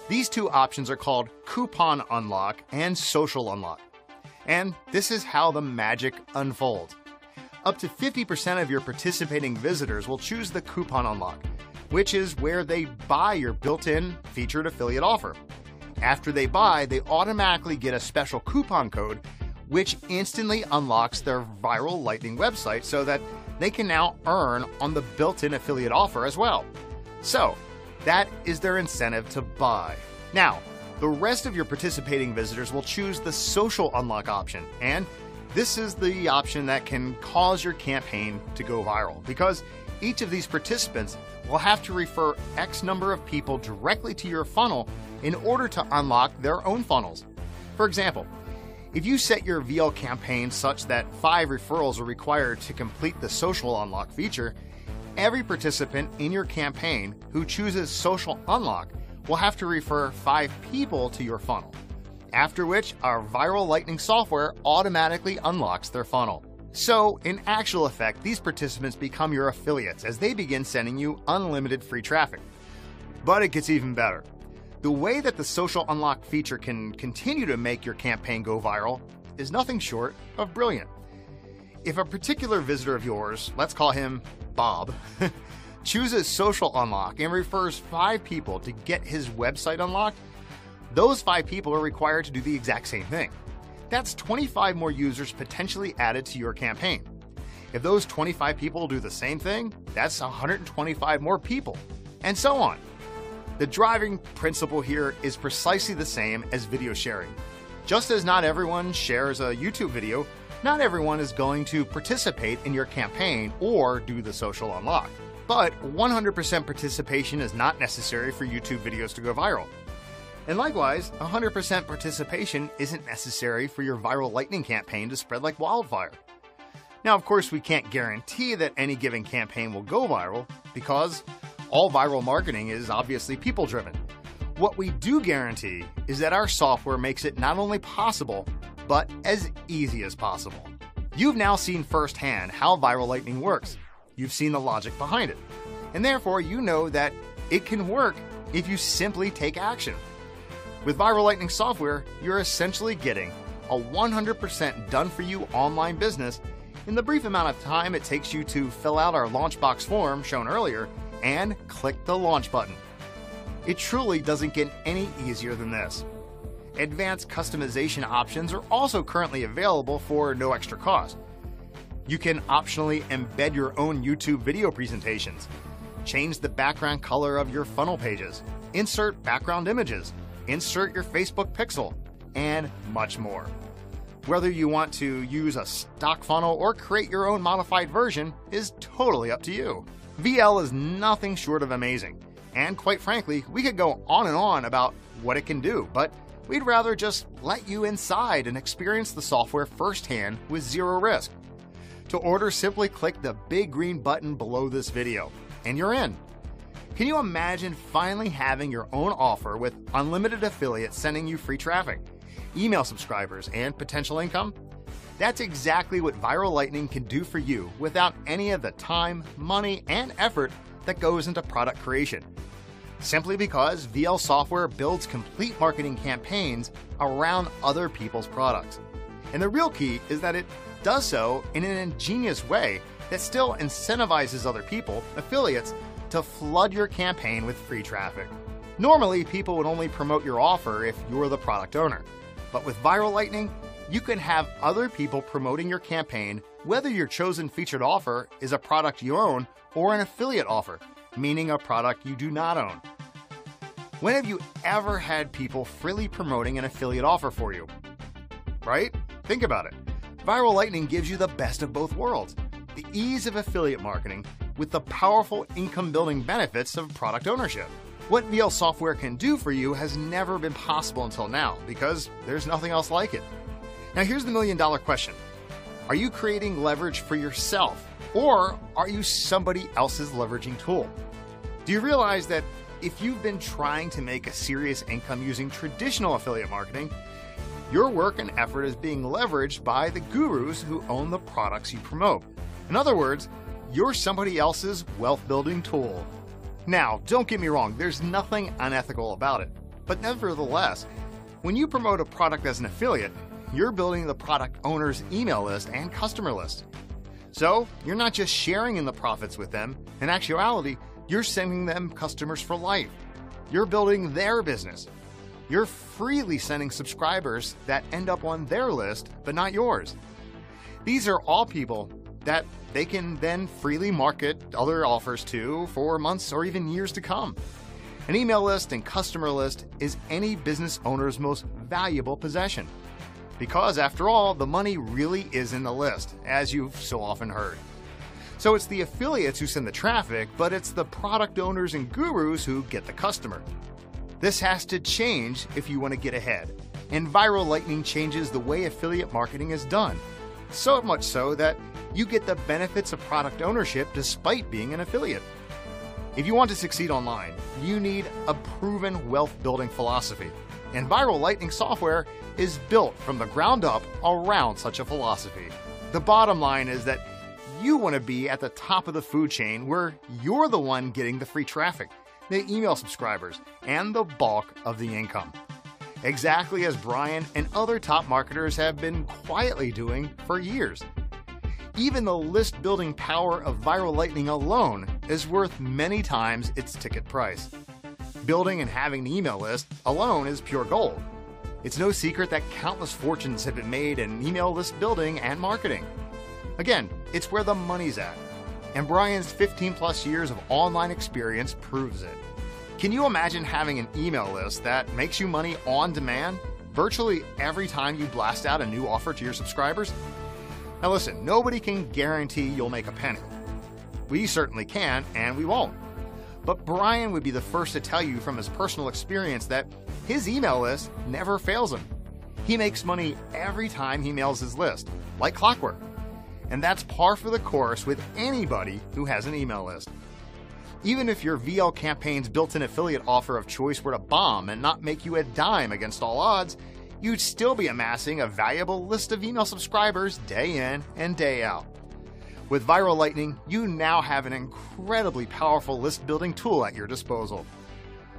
These two options are called coupon unlock and social unlock. And this is how the magic unfolds. Up to fifty percent of your participating visitors will choose the coupon unlock, which is where they buy your built-in featured affiliate offer. After they buy, they automatically get a special coupon code, which instantly unlocks their Viral Lightning website so that they can now earn on the built-in affiliate offer as well. So that is their incentive to buy. Now, the rest of your participating visitors will choose the social unlock option, and this is the option that can cause your campaign to go viral, because each of these participants will have to refer X number of people directly to your funnel in order to unlock their own funnels. For example, if you set your V L campaign such that five referrals are required to complete the social unlock feature, every participant in your campaign who chooses social unlock will have to refer five people to your funnel, after which our Viral Lightning software automatically unlocks their funnel. So in actual effect, these participants become your affiliates as they begin sending you unlimited free traffic. But it gets even better. The way that the social unlock feature can continue to make your campaign go viral is nothing short of brilliant. If a particular visitor of yours, let's call him Bob, chooses social unlock and refers five people to get his website unlocked, those five people are required to do the exact same thing. That's twenty-five more users potentially added to your campaign. If those twenty-five people do the same thing, that's one hundred twenty-five more people, and so on. The driving principle here is precisely the same as video sharing. Just as not everyone shares a YouTube video, not everyone is going to participate in your campaign or do the social unlock. But one hundred percent participation is not necessary for YouTube videos to go viral. And likewise, one hundred percent participation isn't necessary for your Viral Lightning campaign to spread like wildfire. Now, of course, we can't guarantee that any given campaign will go viral, because all viral marketing is obviously people-driven. What we do guarantee is that our software makes it not only possible, but as easy as possible. You've now seen firsthand how Viral Lightning works. You've seen the logic behind it. And therefore, you know that it can work if you simply take action. With Viral Lightning software, you're essentially getting a one hundred percent done-for-you online business in the brief amount of time it takes you to fill out our Launchbox form shown earlier and click the launch button. It truly doesn't get any easier than this. Advanced customization options are also currently available for no extra cost. You can optionally embed your own YouTube video presentations, change the background color of your funnel pages, insert background images, insert your Facebook pixel, and much more. Whether you want to use a stock funnel or create your own modified version is totally up to you. V L is nothing short of amazing, and quite frankly, we could go on and on about what it can do, but we'd rather just let you inside and experience the software firsthand with zero risk. To order, simply click the big green button below this video, and you're in. Can you imagine finally having your own offer with unlimited affiliates sending you free traffic, email subscribers, and potential income? That's exactly what Viral Lightning can do for you without any of the time, money, and effort that goes into product creation. Simply because V L software builds complete marketing campaigns around other people's products. And the real key is that it does so in an ingenious way that still incentivizes other people, affiliates, to flood your campaign with free traffic. Normally, people would only promote your offer if you're the product owner. But with Viral Lightning, you can have other people promoting your campaign, whether your chosen featured offer is a product you own or an affiliate offer, meaning a product you do not own. When have you ever had people freely promoting an affiliate offer for you? Right? Think about it. Viral Lightning gives you the best of both worlds, the ease of affiliate marketing with the powerful income-building benefits of product ownership. What V L software can do for you has never been possible until now, because there's nothing else like it. Now here's the million dollar question. Are you creating leverage for yourself, or are you somebody else's leveraging tool? Do you realize that if you've been trying to make a serious income using traditional affiliate marketing, your work and effort is being leveraged by the gurus who own the products you promote? In other words, you're somebody else's wealth-building tool. Now, don't get me wrong, there's nothing unethical about it. But nevertheless, when you promote a product as an affiliate, you're building the product owner's email list and customer list. So you're not just sharing in the profits with them. In actuality, you're sending them customers for life. You're building their business. You're freely sending subscribers that end up on their list, but not yours. These are all people that they can then freely market other offers to for months or even years to come. An email list and customer list is any business owner's most valuable possession. Because after all, the money really is in the list, as you've so often heard. So it's the affiliates who send the traffic, but it's the product owners and gurus who get the customer. This has to change if you want to get ahead. And Viral Lightning changes the way affiliate marketing is done. So much so that you get the benefits of product ownership despite being an affiliate. If you want to succeed online, you need a proven wealth-building philosophy. And Viral Lightning software is built from the ground up around such a philosophy. The bottom line is that you want to be at the top of the food chain where you're the one getting the free traffic, the email subscribers, and the bulk of the income. Exactly as Brian and other top marketers have been quietly doing for years. Even the list-building power of Viral Lightning alone is worth many times its ticket price. Building and having an email list alone is pure gold. It's no secret that countless fortunes have been made in email list building and marketing. Again, it's where the money's at. And Brian's fifteen plus years of online experience proves it. Can you imagine having an email list that makes you money on demand virtually every time you blast out a new offer to your subscribers? Now listen, nobody can guarantee you'll make a penny. We certainly can, and we won't. But Brian would be the first to tell you from his personal experience that his email list never fails him. He makes money every time he mails his list, like clockwork. And that's par for the course with anybody who has an email list. Even if your V L campaign's built-in affiliate offer of choice were to bomb and not make you a dime against all odds, you'd still be amassing a valuable list of email subscribers day in and day out. With Viral Lightning, you now have an incredibly powerful list-building tool at your disposal.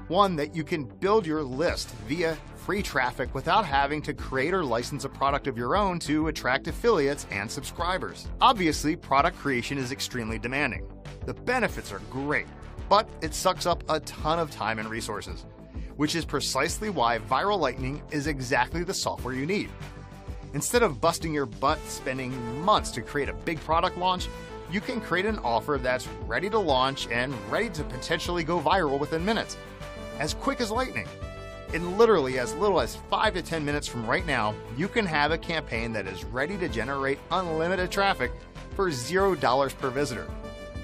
One that you can build your list via free traffic without having to create or license a product of your own to attract affiliates and subscribers. Obviously, product creation is extremely demanding. The benefits are great, but it sucks up a ton of time and resources, which is precisely why Viral Lightning is exactly the software you need. Instead of busting your butt spending months to create a big product launch, you can create an offer that's ready to launch and ready to potentially go viral within minutes, as quick as lightning. In literally as little as five to ten minutes from right now, you can have a campaign that is ready to generate unlimited traffic for zero dollars per visitor,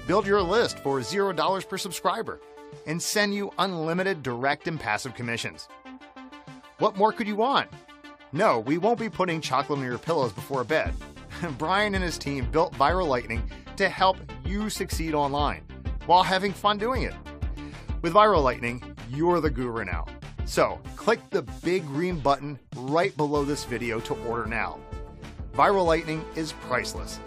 build your list for zero dollars per subscriber, and send you unlimited direct and passive commissions. What more could you want? No, we won't be putting chocolate on your pillows before bed. Brian and his team built Viral Lightning to help you succeed online while having fun doing it. With Viral Lightning, you're the guru now. So click the big green button right below this video to order now. Viral Lightning is priceless.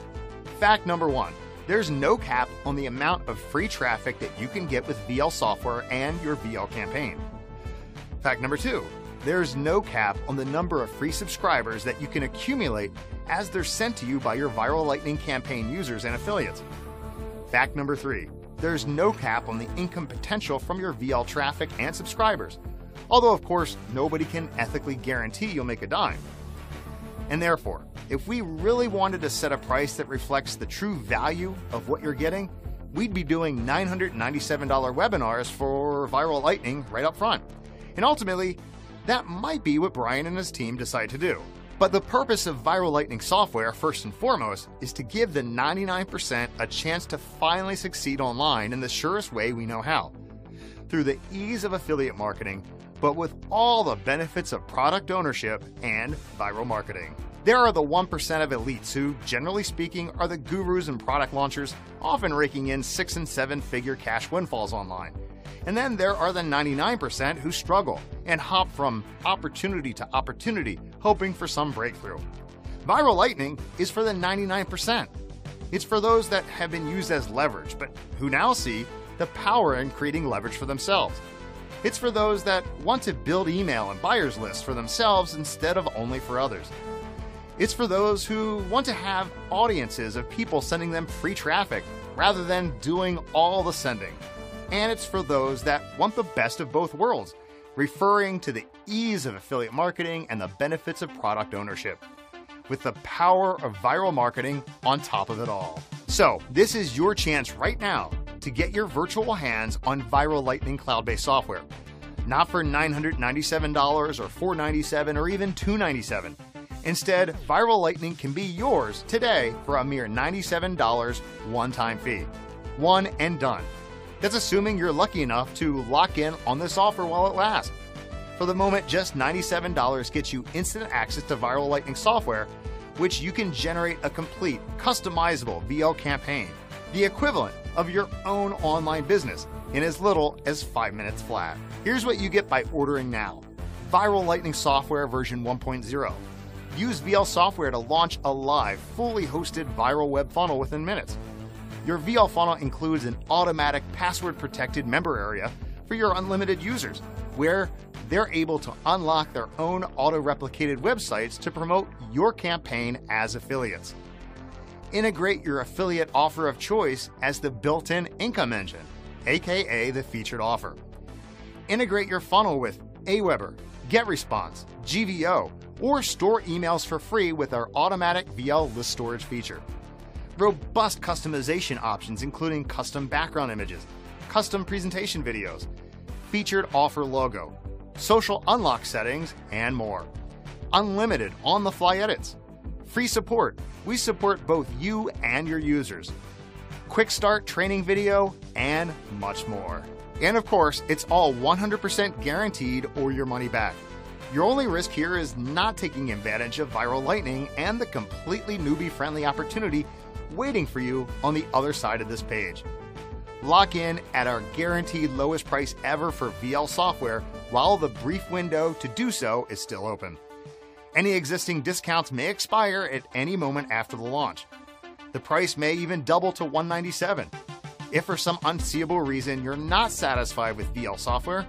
Fact number one. There's no cap on the amount of free traffic that you can get with V L software and your V L campaign. Fact number two, there's no cap on the number of free subscribers that you can accumulate as they're sent to you by your Viral Lightning campaign users and affiliates. Fact number three, there's no cap on the income potential from your V L traffic and subscribers, although of course, nobody can ethically guarantee you'll make a dime. And therefore, if we really wanted to set a price that reflects the true value of what you're getting, we'd be doing nine hundred ninety-seven dollar webinars for Viral Lightning right up front. And ultimately, that might be what Brian and his team decide to do. But the purpose of Viral Lightning software, first and foremost, is to give the ninety-nine percent a chance to finally succeed online in the surest way we know how. through the ease of affiliate marketing, but with all the benefits of product ownership and viral marketing. There are the one percent of elites who, generally speaking, are the gurus and product launchers, often raking in six and seven figure cash windfalls online. And then there are the ninety-nine percent who struggle and hop from opportunity to opportunity, hoping for some breakthrough. Viral Lightning is for the ninety-nine percent. It's for those that have been used as leverage, but who now see the power in creating leverage for themselves. It's for those that want to build email and buyers lists for themselves instead of only for others. It's for those who want to have audiences of people sending them free traffic rather than doing all the sending. And it's for those that want the best of both worlds, referring to the ease of affiliate marketing and the benefits of product ownership, with the power of viral marketing on top of it all. So this is your chance right now to get your virtual hands on Viral Lightning cloud-based software. Not for nine hundred ninety-seven dollars or four hundred ninety-seven dollars or even two hundred ninety-seven dollars. Instead, Viral Lightning can be yours today for a mere ninety-seven dollars one-time fee. One and done. That's assuming you're lucky enough to lock in on this offer while it lasts. For the moment, just ninety-seven dollars gets you instant access to Viral Lightning software, which you can generate a complete, customizable V L campaign, the equivalent of your own online business, in as little as five minutes flat. Here's what you get by ordering now. Viral Lightning software version one point oh. Use V L software to launch a live, fully hosted viral web funnel within minutes. Your V L funnel includes an automatic password-protected member area for your unlimited users, where they're able to unlock their own auto-replicated websites to promote your campaign as affiliates. Integrate your affiliate offer of choice as the built-in income engine, aka the featured offer. Integrate your funnel with Aweber, GetResponse, G V O, or store emails for free with our automatic V L list storage feature. Robust customization options including custom background images, custom presentation videos, featured offer logo, social unlock settings, and more. Unlimited on-the-fly edits. Free support. We support both you and your users. Quick start training video, and much more. And of course, it's all one hundred percent guaranteed or your money back. Your only risk here is not taking advantage of Viral Lightning and the completely newbie-friendly opportunity waiting for you on the other side of this page. Lock in at our guaranteed lowest price ever for V L software while the brief window to do so is still open. Any existing discounts may expire at any moment after the launch. The price may even double to one hundred ninety-seven dollars. If for some unseeable reason you're not satisfied with V L software,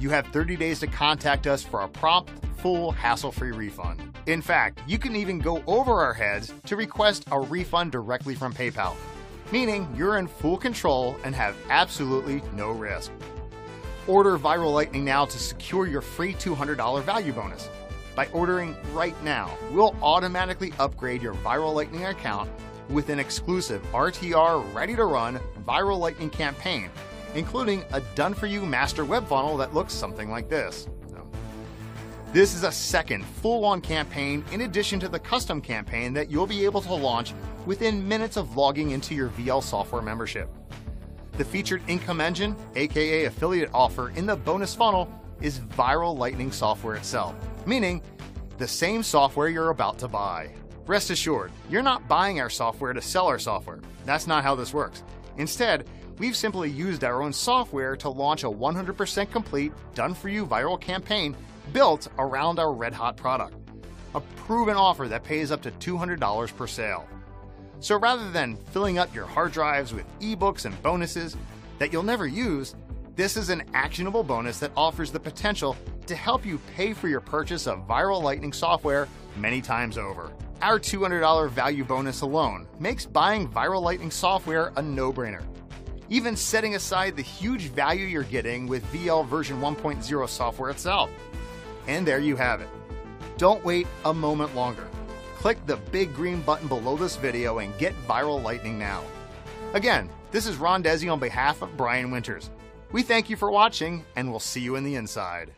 you have thirty days to contact us for a prompt, full, hassle-free refund. In fact, you can even go over our heads to request a refund directly from PayPal. Meaning you're in full control and have absolutely no risk. Order Viral Lightning now to secure your free two hundred dollar value bonus. By ordering right now, we'll automatically upgrade your Viral Lightning account with an exclusive R T R ready-to-run Viral Lightning campaign, including a done-for-you master web funnel that looks something like this. This is a second full-on campaign in addition to the custom campaign that you'll be able to launch within minutes of logging into your V L software membership. The featured income engine, aka affiliate offer, in the bonus funnel is Viral Lightning software itself, meaning the same software you're about to buy. Rest assured, you're not buying our software to sell our software. That's not how this works. Instead, we've simply used our own software to launch a one hundred percent complete, done-for-you viral campaign built around our red-hot product, a proven offer that pays up to two hundred dollars per sale. So rather than filling up your hard drives with ebooks and bonuses that you'll never use, this is an actionable bonus that offers the potential to help you pay for your purchase of Viral Lightning software many times over. Our two hundred dollar value bonus alone makes buying Viral Lightning software a no-brainer. Even setting aside the huge value you're getting with V L version one point oh software itself. And there you have it. Don't wait a moment longer. Click the big green button below this video and get Viral Lightning now. Again, this is Ron Desi on behalf of Brian Winters. We thank you for watching, and we'll see you in the inside.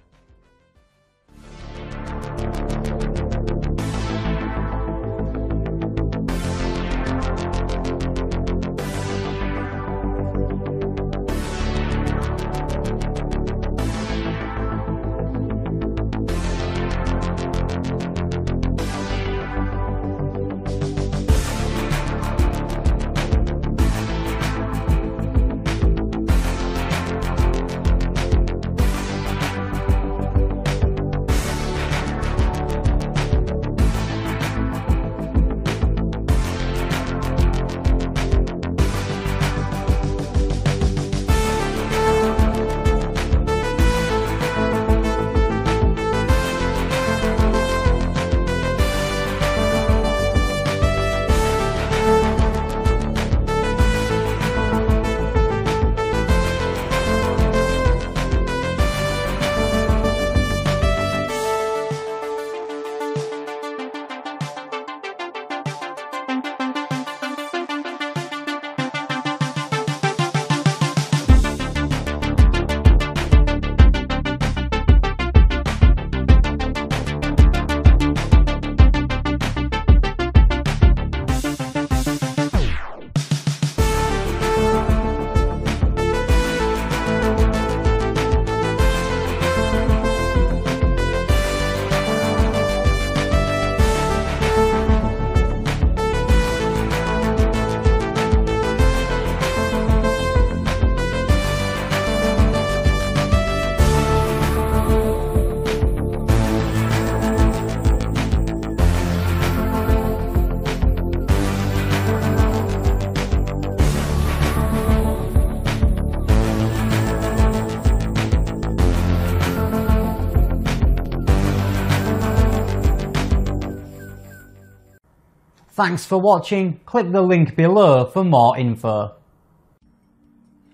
Thanks for watching. Click the link below for more info.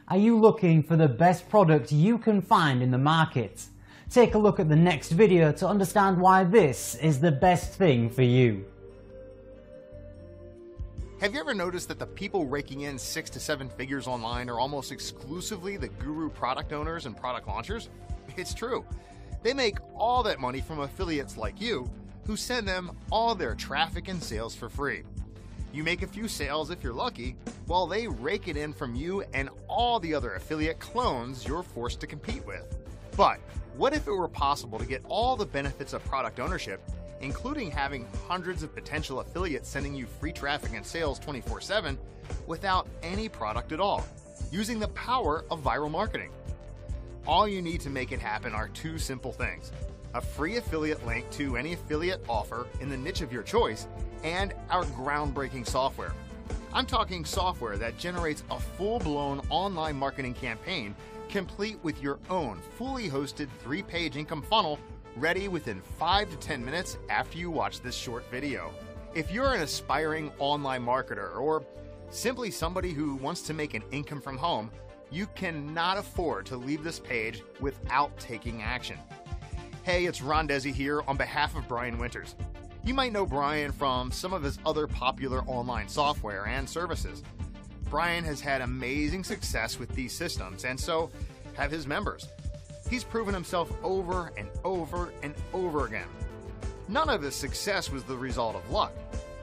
Are you looking for the best product you can find in the market? Take a look at the next video to understand why this is the best thing for you. Have you ever noticed that the people raking in six to seven figures online are almost exclusively the guru product owners and product launchers? It's true. They make all that money from affiliates like you, who send them all their traffic and sales for free. You make a few sales if you're lucky, while they rake it in from you and all the other affiliate clones you're forced to compete with. But what if it were possible to get all the benefits of product ownership, including having hundreds of potential affiliates sending you free traffic and sales twenty-four seven without any product at all, using the power of viral marketing? All you need to make it happen are two simple things: a free affiliate link to any affiliate offer in the niche of your choice, and our groundbreaking software. I'm talking software that generates a full-blown online marketing campaign complete with your own fully hosted three-page income funnel ready within five to ten minutes after you watch this short video. If you're an aspiring online marketer or simply somebody who wants to make an income from home, you cannot afford to leave this page without taking action. Hey, it's Ron Desi here on behalf of Brian Winters. You might know Brian from some of his other popular online software and services. Brian has had amazing success with these systems, and so have his members. He's proven himself over and over and over again. None of his success was the result of luck.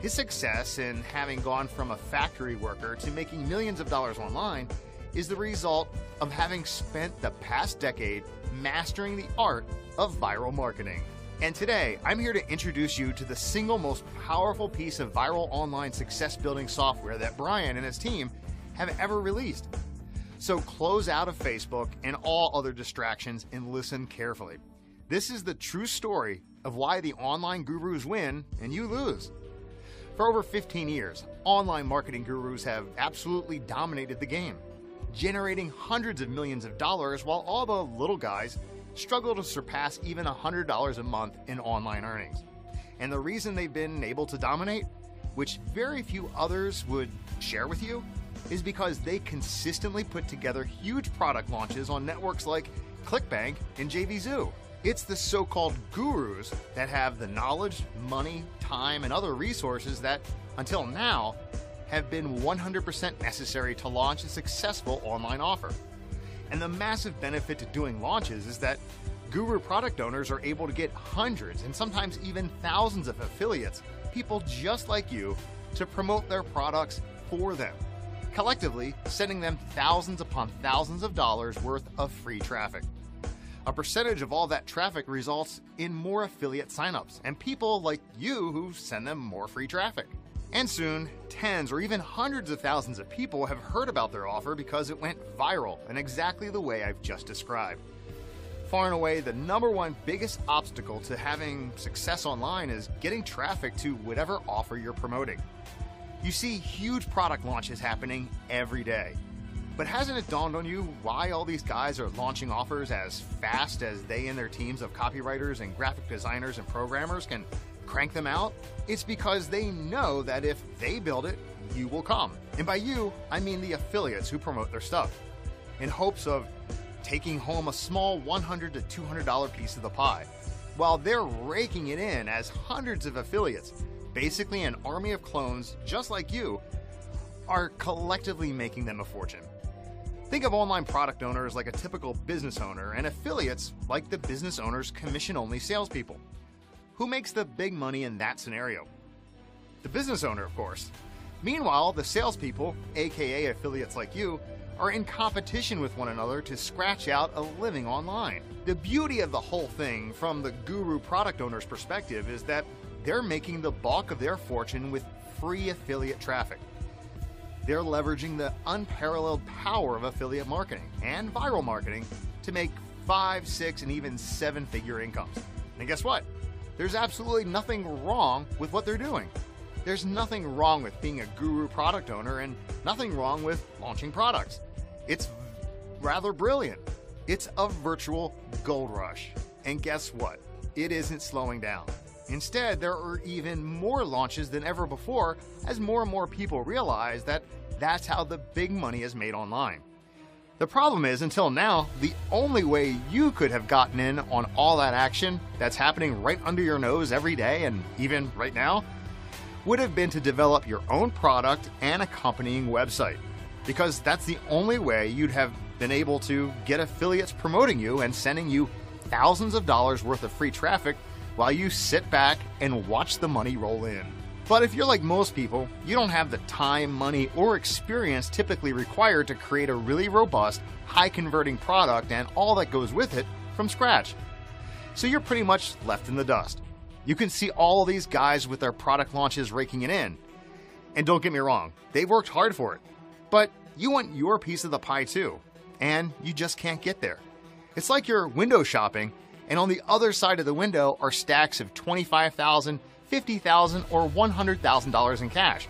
His success in having gone from a factory worker to making millions of dollars online is the result of having spent the past decade mastering the art of viral marketing. And today, I'm here to introduce you to the single most powerful piece of viral online success building software that Brian and his team have ever released. So close out of Facebook and all other distractions and listen carefully. This is the true story of why the online gurus win and you lose. For over fifteen years, online marketing gurus have absolutely dominated the game, generating hundreds of millions of dollars while all the little guys struggle to surpass even one hundred dollars a month in online earnings. And the reason they've been able to dominate, which very few others would share with you, is because they consistently put together huge product launches on networks like ClickBank and J V Zoo. It's the so-called gurus that have the knowledge, money, time, and other resources that, until now, have been one hundred percent necessary to launch a successful online offer. And the massive benefit to doing launches is that guru product owners are able to get hundreds and sometimes even thousands of affiliates, people just like you, to promote their products for them, collectively sending them thousands upon thousands of dollars worth of free traffic. A percentage of all that traffic results in more affiliate signups and people like you who send them more free traffic. And soon, tens or even hundreds of thousands of people have heard about their offer because it went viral in exactly the way I've just described. Far and away, the number one biggest obstacle to having success online is getting traffic to whatever offer you're promoting. You see huge product launches happening every day. But hasn't it dawned on you why all these guys are launching offers as fast as they and their teams of copywriters and graphic designers and programmers can crank them out? It's because they know that if they build it, you will come. And by you, I mean the affiliates who promote their stuff, in hopes of taking home a small one hundred to two hundred dollar piece of the pie, while they're raking it in as hundreds of affiliates, basically an army of clones just like you, are collectively making them a fortune. Think of online product owners like a typical business owner and affiliates like the business owner's commission-only salespeople. Who makes the big money in that scenario? The business owner, of course. Meanwhile, the salespeople, aka affiliates like you, are in competition with one another to scratch out a living online. The beauty of the whole thing from the guru product owner's perspective is that they're making the bulk of their fortune with free affiliate traffic. They're leveraging the unparalleled power of affiliate marketing and viral marketing to make five, six, and even seven figure incomes. And guess what? There's absolutely nothing wrong with what they're doing. There's nothing wrong with being a guru product owner and nothing wrong with launching products. It's rather brilliant. It's a virtual gold rush. And guess what? It isn't slowing down. Instead, there are even more launches than ever before as more and more people realize that that's how the big money is made online. The problem is, until now, the only way you could have gotten in on all that action that's happening right under your nose every day and even right now would have been to develop your own product and accompanying website, because that's the only way you'd have been able to get affiliates promoting you and sending you thousands of dollars worth of free traffic while you sit back and watch the money roll in. But if you're like most people, you don't have the time, money, or experience typically required to create a really robust, high-converting product and all that goes with it from scratch. So you're pretty much left in the dust. You can see all these guys with their product launches raking it in. And don't get me wrong, they've worked hard for it. But you want your piece of the pie too, and you just can't get there. It's like you're window shopping, and on the other side of the window are stacks of twenty-five thousand dollars, fifty thousand dollars, or one hundred thousand dollars in cash.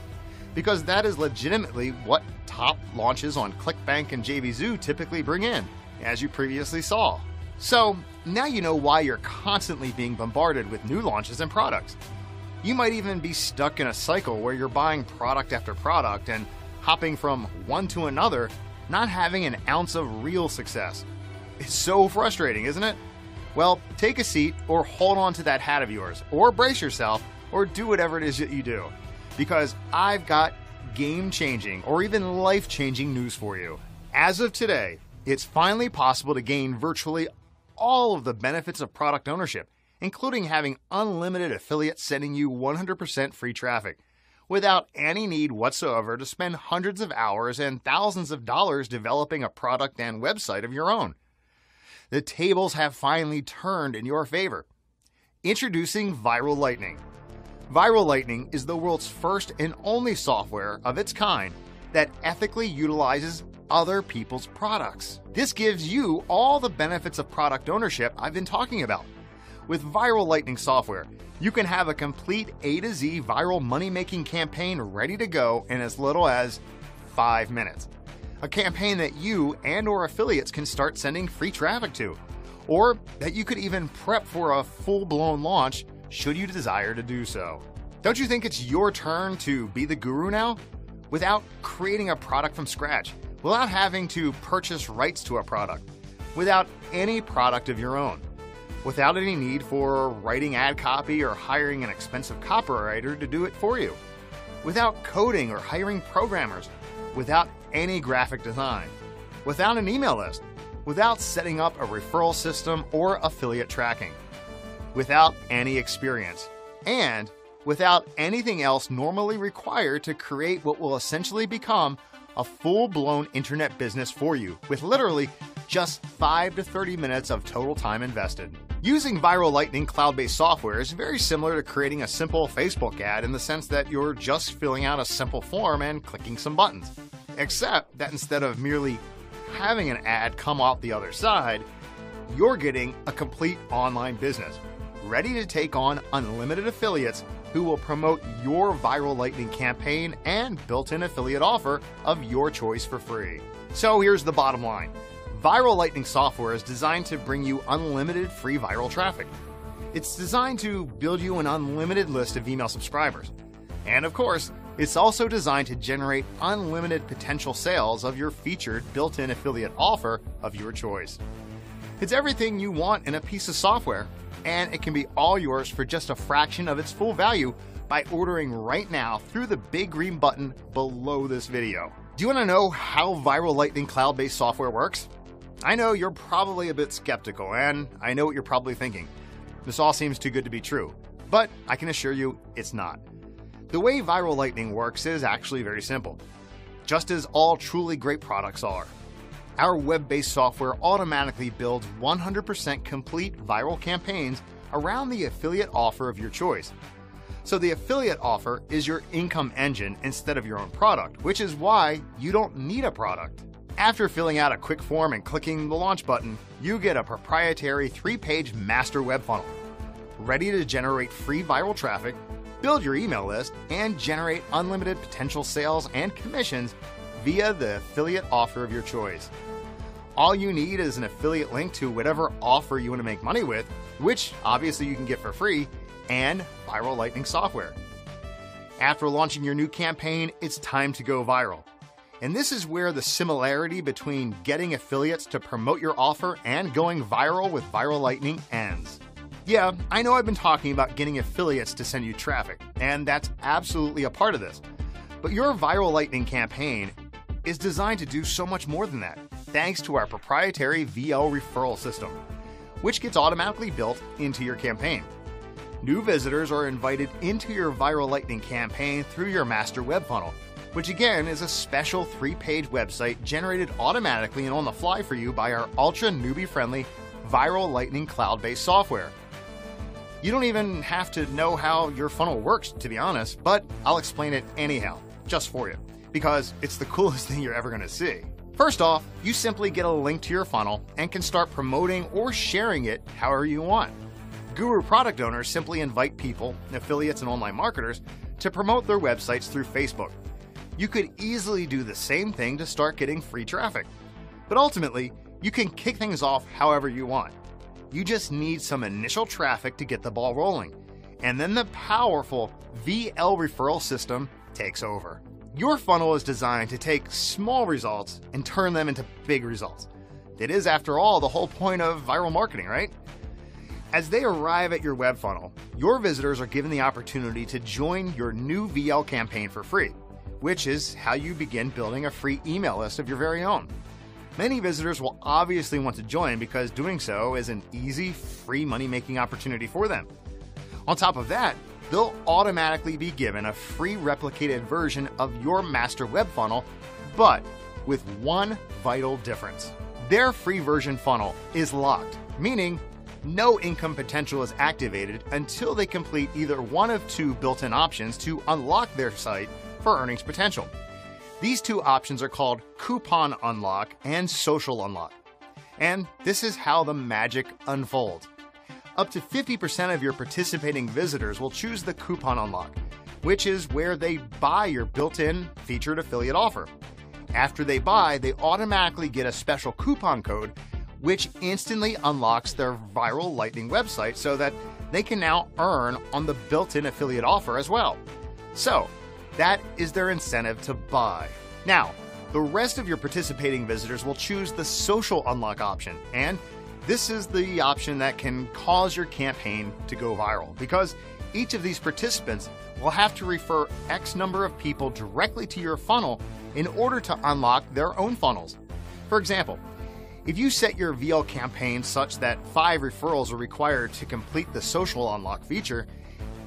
Because that is legitimately what top launches on ClickBank and J V Zoo typically bring in, as you previously saw. So now you know why you're constantly being bombarded with new launches and products. You might even be stuck in a cycle where you're buying product after product and hopping from one to another, not having an ounce of real success. It's so frustrating, isn't it? Well, take a seat or hold on to that hat of yours, or brace yourself, or do whatever it is that you do, because I've got game-changing or even life-changing news for you. As of today, it's finally possible to gain virtually all of the benefits of product ownership, including having unlimited affiliates sending you one hundred percent free traffic, without any need whatsoever to spend hundreds of hours and thousands of dollars developing a product and website of your own. The tables have finally turned in your favor. Introducing Viral Lightning. Viral Lightning is the world's first and only software of its kind that ethically utilizes other people's products. This gives you all the benefits of product ownership I've been talking about. With Viral Lightning software, you can have a complete A to Z viral money-making campaign ready to go in as little as five minutes. A campaign that you and or affiliates can start sending free traffic to, or that you could even prep for a full-blown launch should you desire to do so. Don't you think it's your turn to be the guru now? Without creating a product from scratch, without having to purchase rights to a product, without any product of your own, without any need for writing ad copy or hiring an expensive copywriter to do it for you, without coding or hiring programmers, without any graphic design, without an email list, without setting up a referral system or affiliate tracking, without any experience, and without anything else normally required to create what will essentially become a full-blown internet business for you, with literally just five to thirty minutes of total time invested. Using Viral Lightning cloud-based software is very similar to creating a simple Facebook ad in the sense that you're just filling out a simple form and clicking some buttons. Except that instead of merely having an ad come off the other side, you're getting a complete online business, ready to take on unlimited affiliates who will promote your Viral Lightning campaign and built-in affiliate offer of your choice for free. So here's the bottom line. Viral Lightning software is designed to bring you unlimited free viral traffic. It's designed to build you an unlimited list of email subscribers. And of course, it's also designed to generate unlimited potential sales of your featured built-in affiliate offer of your choice. It's everything you want in a piece of software, and it can be all yours for just a fraction of its full value by ordering right now through the big green button below this video. Do you want to know how Viral Lightning cloud-based software works? I know you're probably a bit skeptical, and I know what you're probably thinking. This all seems too good to be true, but I can assure you it's not. The way Viral Lightning works is actually very simple, just as all truly great products are. Our web-based software automatically builds one hundred percent complete viral campaigns around the affiliate offer of your choice. So the affiliate offer is your income engine instead of your own product, which is why you don't need a product. After filling out a quick form and clicking the launch button, you get a proprietary three-page master web funnel, ready to generate free viral traffic, build your email list, and generate unlimited potential sales and commissions via the affiliate offer of your choice. All you need is an affiliate link to whatever offer you want to make money with, which obviously you can get for free, and Viral Lightning software. After launching your new campaign, it's time to go viral. And this is where the similarity between getting affiliates to promote your offer and going viral with Viral Lightning ends. Yeah, I know I've been talking about getting affiliates to send you traffic, and that's absolutely a part of this. But your Viral Lightning campaign is designed to do so much more than that, thanks to our proprietary V L referral system, which gets automatically built into your campaign. New visitors are invited into your Viral Lightning campaign through your master web funnel, which again is a special three-page website generated automatically and on the fly for you by our ultra newbie-friendly Viral Lightning cloud-based software. You don't even have to know how your funnel works, to be honest, but I'll explain it anyhow, just for you, because it's the coolest thing you're ever gonna see. First off, you simply get a link to your funnel and can start promoting or sharing it however you want. Guru product owners simply invite people, affiliates and online marketers, to promote their websites through Facebook. You could easily do the same thing to start getting free traffic. But ultimately, you can kick things off however you want. You just need some initial traffic to get the ball rolling, and then the powerful V L referral system takes over. Your funnel is designed to take small results and turn them into big results. That is, after all, the whole point of viral marketing, right? As they arrive at your web funnel, your visitors are given the opportunity to join your new V L campaign for free, which is how you begin building a free email list of your very own. Many visitors will obviously want to join because doing so is an easy, free money-making opportunity for them. On top of that, they'll automatically be given a free replicated version of your master web funnel, but with one vital difference. Their free version funnel is locked, meaning no income potential is activated until they complete either one of two built-in options to unlock their site for earnings potential. These two options are called coupon unlock and social unlock. And this is how the magic unfolds. Up to fifty percent of your participating visitors will choose the coupon unlock, which is where they buy your built-in featured affiliate offer. After they buy, they automatically get a special coupon code, which instantly unlocks their Viral Lightning website so that they can now earn on the built-in affiliate offer as well. So, that is their incentive to buy. Now, the rest of your participating visitors will choose the social unlock option, and this is the option that can cause your campaign to go viral, because each of these participants will have to refer X number of people directly to your funnel in order to unlock their own funnels. For example, if you set your V L campaign such that five referrals are required to complete the social unlock feature,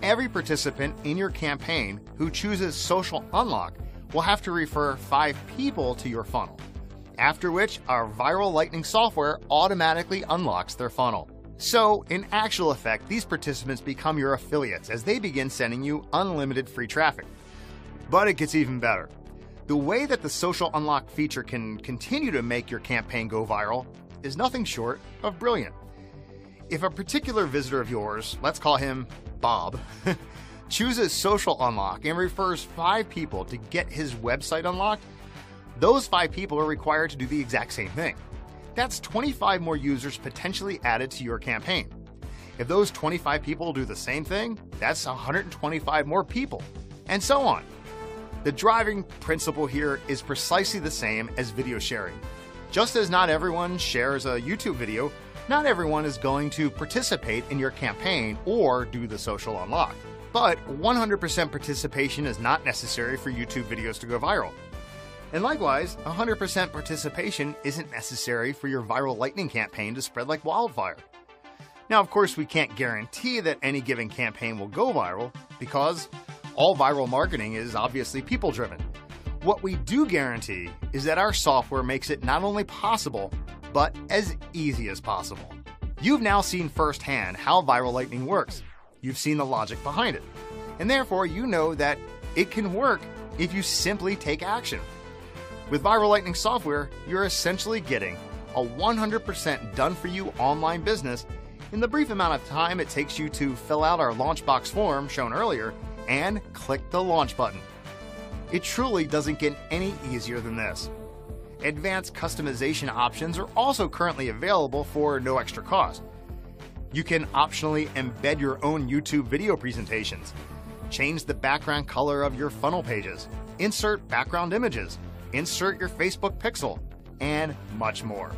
every participant in your campaign who chooses social unlock will have to refer five people to your funnel, after which our Viral Lightning software automatically unlocks their funnel. So, in actual effect, these participants become your affiliates as they begin sending you unlimited free traffic. But it gets even better. The way that the social unlock feature can continue to make your campaign go viral is nothing short of brilliant. If a particular visitor of yours, let's call him Bob, chooses social unlock and refers five people to get his website unlocked, those five people are required to do the exact same thing. That's twenty-five more users potentially added to your campaign. If those twenty-five people do the same thing, that's one hundred twenty-five more people, and so on. The driving principle here is precisely the same as video sharing. Just as not everyone shares a YouTube video, not everyone is going to participate in your campaign or do the social unlock. But one hundred percent participation is not necessary for YouTube videos to go viral. And likewise, one hundred percent participation isn't necessary for your Viral Lightning campaign to spread like wildfire. Now, of course, we can't guarantee that any given campaign will go viral because all viral marketing is obviously people-driven. What we do guarantee is that our software makes it not only possible, but as easy as possible. You've now seen firsthand how Viral Lightning works. You've seen the logic behind it. And therefore, you know that it can work if you simply take action. With Viral Lightning software, you're essentially getting a one hundred percent done-for-you online business in the brief amount of time it takes you to fill out our Launchbox form shown earlier and click the launch button. It truly doesn't get any easier than this. Advanced customization options are also currently available for no extra cost. You can optionally embed your own YouTube video presentations, change the background color of your funnel pages, insert background images, insert your Facebook pixel, and much more.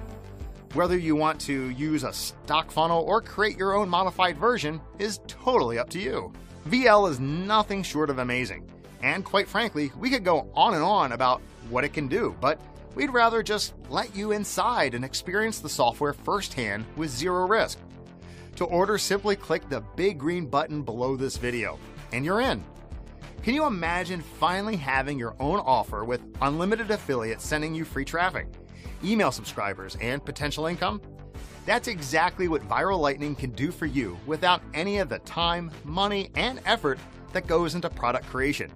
Whether you want to use a stock funnel or create your own modified version is totally up to you. V L is nothing short of amazing, and quite frankly, we could go on and on about what it can do, but we'd rather just let you inside and experience the software firsthand with zero risk. To order, simply click the big green button below this video, and you're in. Can you imagine finally having your own offer with unlimited affiliates sending you free traffic, email subscribers, and potential income? That's exactly what Viral Lightning can do for you without any of the time, money, and effort that goes into product creation.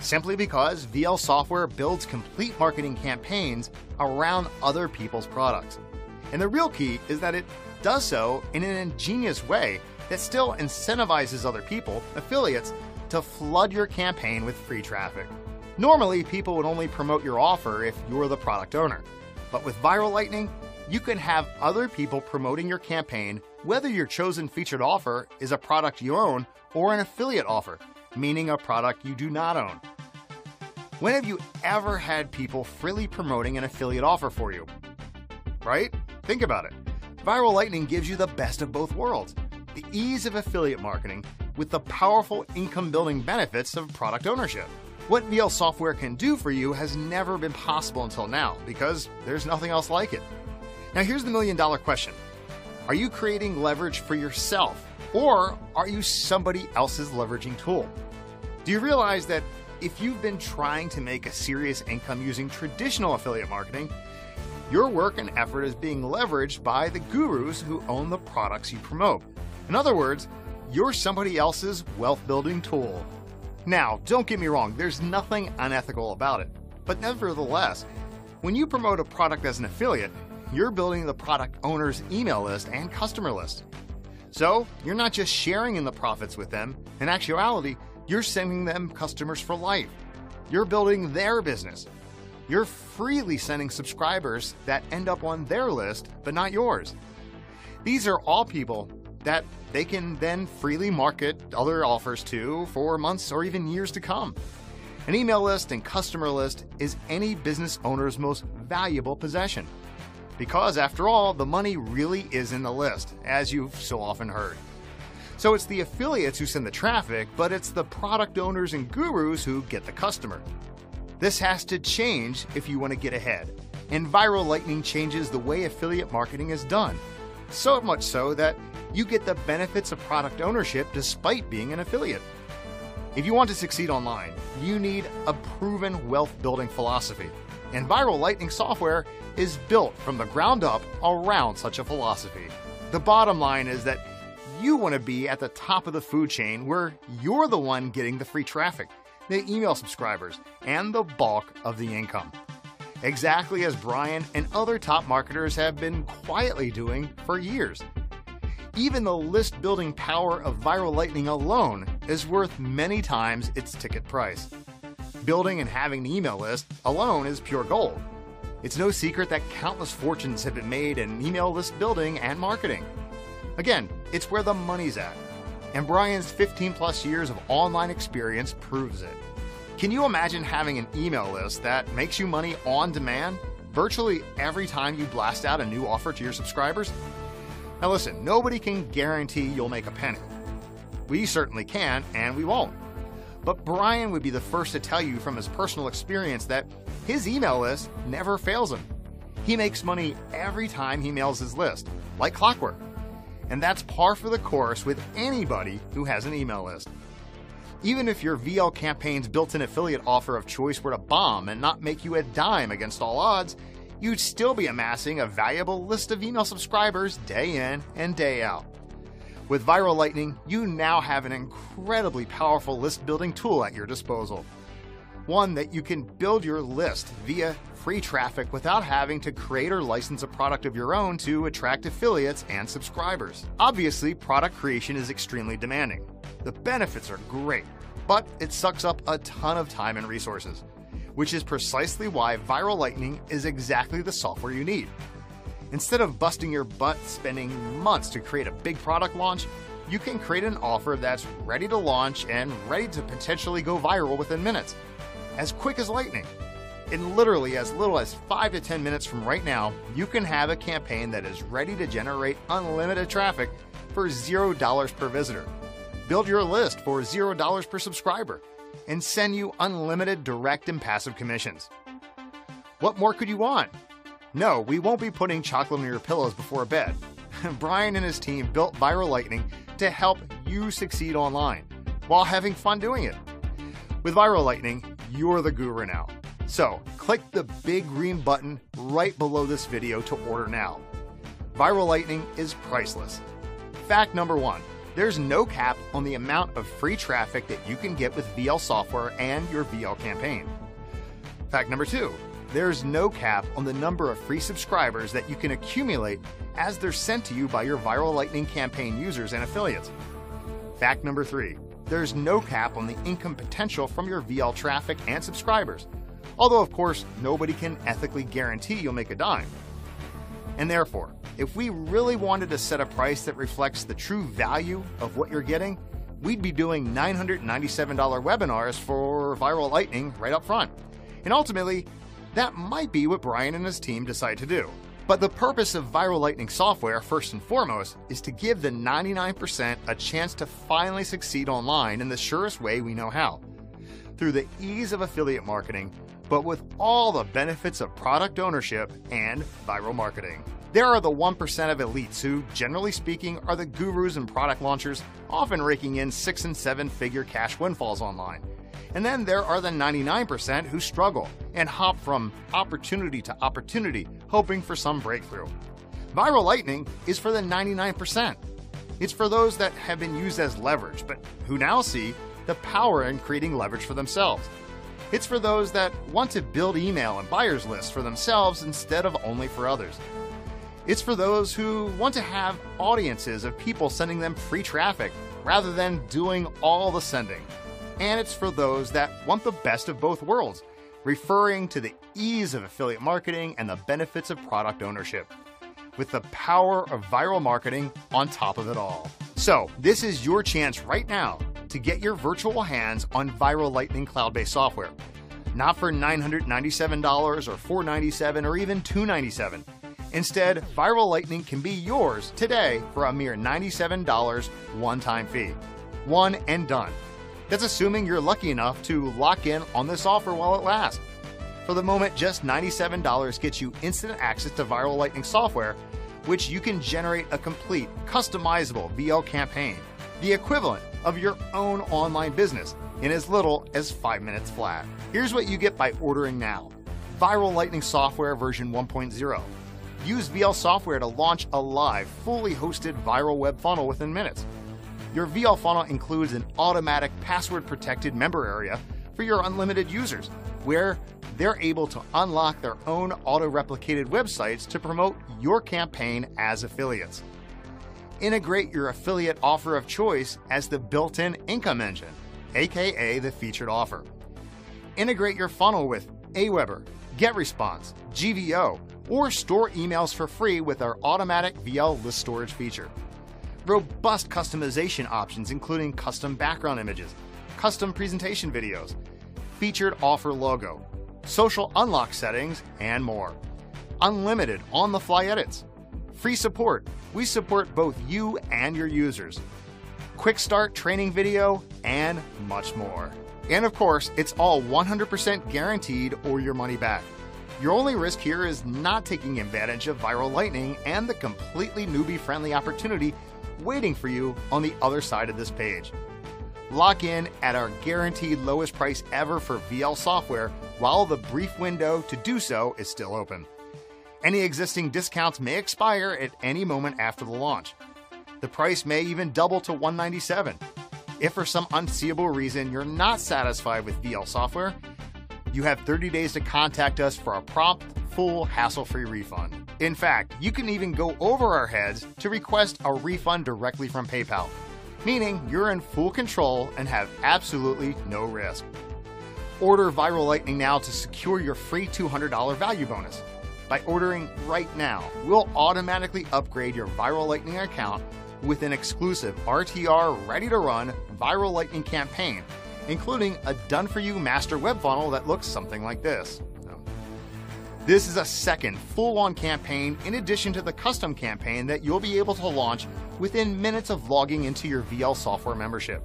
Simply because V L software builds complete marketing campaigns around other people's products. And the real key is that it does so in an ingenious way that still incentivizes other people, affiliates, to flood your campaign with free traffic. Normally, people would only promote your offer if you're the product owner. But with Viral Lightning, you can have other people promoting your campaign, whether your chosen featured offer is a product you own or an affiliate offer, meaning a product you do not own. When have you ever had people freely promoting an affiliate offer for you? Right? Think about it. Viral Lightning gives you the best of both worlds, the ease of affiliate marketing with the powerful income-building benefits of product ownership. What V L software can do for you has never been possible until now because there's nothing else like it. Now here's the million dollar question. Are you creating leverage for yourself, or are you somebody else's leveraging tool? Do you realize that if you've been trying to make a serious income using traditional affiliate marketing, your work and effort is being leveraged by the gurus who own the products you promote? In other words, you're somebody else's wealth-building tool. Now, don't get me wrong, there's nothing unethical about it. But nevertheless, when you promote a product as an affiliate, you're building the product owner's email list and customer list. So you're not just sharing in the profits with them. In actuality, you're sending them customers for life. You're building their business. You're freely sending subscribers that end up on their list, but not yours. These are all people that they can then freely market other offers to for months or even years to come. An email list and customer list is any business owner's most valuable possession. Because after all, the money really is in the list, as you've so often heard. So it's the affiliates who send the traffic, but it's the product owners and gurus who get the customer. This has to change if you want to get ahead. And Viral Lightning changes the way affiliate marketing is done. So much so that you get the benefits of product ownership despite being an affiliate. If you want to succeed online, you need a proven wealth-building philosophy. And Viral Lightning software is built from the ground up around such a philosophy. The bottom line is that you want to be at the top of the food chain where you're the one getting the free traffic, the email subscribers, and the bulk of the income. Exactly as Brian and other top marketers have been quietly doing for years. Even the list-building power of Viral Lightning alone is worth many times its ticket price. Building and having an email list alone is pure gold. It's no secret that countless fortunes have been made in email list building and marketing. Again, it's where the money's at, and Brian's fifteen plus years of online experience proves it. Can you imagine having an email list that makes you money on demand virtually every time you blast out a new offer to your subscribers? Now listen, nobody can guarantee you'll make a penny. We certainly can, and we won't. But Brian would be the first to tell you from his personal experience that his email list never fails him. He makes money every time he mails his list, like clockwork. And that's par for the course with anybody who has an email list. Even if your V L campaign's built-in affiliate offer of choice were to bomb and not make you a dime against all odds, you'd still be amassing a valuable list of email subscribers day in and day out. With Viral Lightning, you now have an incredibly powerful list-building tool at your disposal. One that you can build your list via free traffic without having to create or license a product of your own to attract affiliates and subscribers. Obviously, product creation is extremely demanding. The benefits are great, but it sucks up a ton of time and resources, which is precisely why Viral Lightning is exactly the software you need. Instead of busting your butt spending months to create a big product launch, you can create an offer that's ready to launch and ready to potentially go viral within minutes, as quick as lightning. In literally as little as five to ten minutes from right now, you can have a campaign that is ready to generate unlimited traffic for zero dollars per visitor, build your list for zero dollars per subscriber, and send you unlimited direct and passive commissions. What more could you want? No, we won't be putting chocolate on your pillows before bed. Brian and his team built Viral Lightning to help you succeed online while having fun doing it. With Viral Lightning, you're the guru now. So click the big green button right below this video to order now. Viral Lightning is priceless. Fact number one, there's no cap on the amount of free traffic that you can get with V L software and your V L campaign. Fact number two, there's no cap on the number of free subscribers that you can accumulate as they're sent to you by your Viral Lightning campaign users and affiliates. Fact number three, there's no cap on the income potential from your V L traffic and subscribers, although of course nobody can ethically guarantee you'll make a dime. And therefore, if we really wanted to set a price that reflects the true value of what you're getting, we'd be doing nine hundred ninety-seven dollar webinars for Viral Lightning right up front. And ultimately, that might be what Brian and his team decide to do. But the purpose of Viral Lightning software, first and foremost, is to give the ninety-nine percent a chance to finally succeed online in the surest way we know how, through the ease of affiliate marketing, but with all the benefits of product ownership and viral marketing. There are the one percent of elites who, generally speaking, are the gurus and product launchers, often raking in six and seven figure cash windfalls online. And then there are the ninety-nine percent who struggle and hop from opportunity to opportunity, hoping for some breakthrough. Viral Lightning is for the ninety-nine percent. It's for those that have been used as leverage, but who now see the power in creating leverage for themselves. It's for those that want to build email and buyers lists for themselves instead of only for others. It's for those who want to have audiences of people sending them free traffic rather than doing all the sending. And it's for those that want the best of both worlds, referring to the ease of affiliate marketing and the benefits of product ownership, with the power of viral marketing on top of it all. So this is your chance right now to get your virtual hands on Viral Lightning cloud-based software. Not for nine hundred ninety-seven dollars or four hundred ninety-seven dollars or even two hundred ninety-seven dollars. Instead, Viral Lightning can be yours today for a mere ninety-seven dollar one-time fee. One and done. That's assuming you're lucky enough to lock in on this offer while it lasts. For the moment, just ninety-seven dollars gets you instant access to Viral Lightning software, which you can generate a complete, customizable V L campaign, the equivalent of your own online business, in as little as five minutes flat. Here's what you get by ordering now. Viral Lightning software version one point oh. Use V L software to launch a live, fully hosted viral web funnel within minutes. Your V L funnel includes an automatic password-protected member area for your unlimited users, where they're able to unlock their own auto-replicated websites to promote your campaign as affiliates. Integrate your affiliate offer of choice as the built-in income engine, aka the featured offer. Integrate your funnel with Aweber, GetResponse, G V O, or store emails for free with our automatic V L list storage feature. Robust customization options, including custom background images, custom presentation videos, featured offer logo, social unlock settings, and more. Unlimited on-the-fly edits. Free support. We support both you and your users. Quick start training video, and much more. And of course, it's all one hundred percent guaranteed or your money back. Your only risk here is not taking advantage of Viral Lightning and the completely newbie-friendly opportunity waiting for you on the other side of this page. Lock in at our guaranteed lowest price ever for V L software while the brief window to do so is still open. Any existing discounts may expire at any moment after the launch. The price may even double to one hundred ninety-seven dollars. If for some unseeable reason you're not satisfied with V L software, you have thirty days to contact us for a prompt, full, hassle-free refund. In fact, you can even go over our heads to request a refund directly from PayPal, meaning you're in full control and have absolutely no risk. Order Viral Lightning now to secure your free two hundred dollar value bonus. By ordering right now, we'll automatically upgrade your Viral Lightning account with an exclusive R T R ready-to-run Viral Lightning campaign, including a done-for-you master web funnel that looks something like this. This is a second full-on campaign in addition to the custom campaign that you'll be able to launch within minutes of logging into your V L software membership.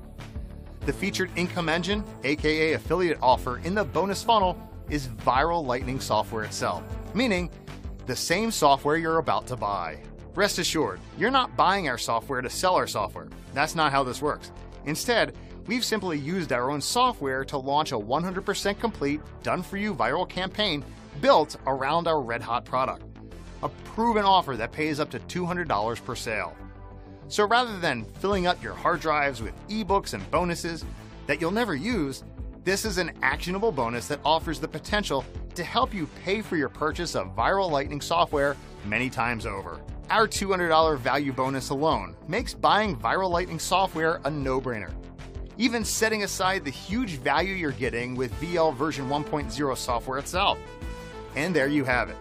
The featured income engine, aka affiliate offer, in the bonus funnel is Viral Lightning software itself, meaning the same software you're about to buy. Rest assured, you're not buying our software to sell our software. That's not how this works. Instead, we've simply used our own software to launch a one hundred percent complete, done-for-you viral campaign built around our red-hot product, a proven offer that pays up to two hundred dollars per sale. So rather than filling up your hard drives with ebooks and bonuses that you'll never use, this is an actionable bonus that offers the potential to help you pay for your purchase of Viral Lightning software many times over. Our two hundred dollar value bonus alone makes buying Viral Lightning software a no-brainer. Even setting aside the huge value you're getting with V L version one point oh software itself. And there you have it.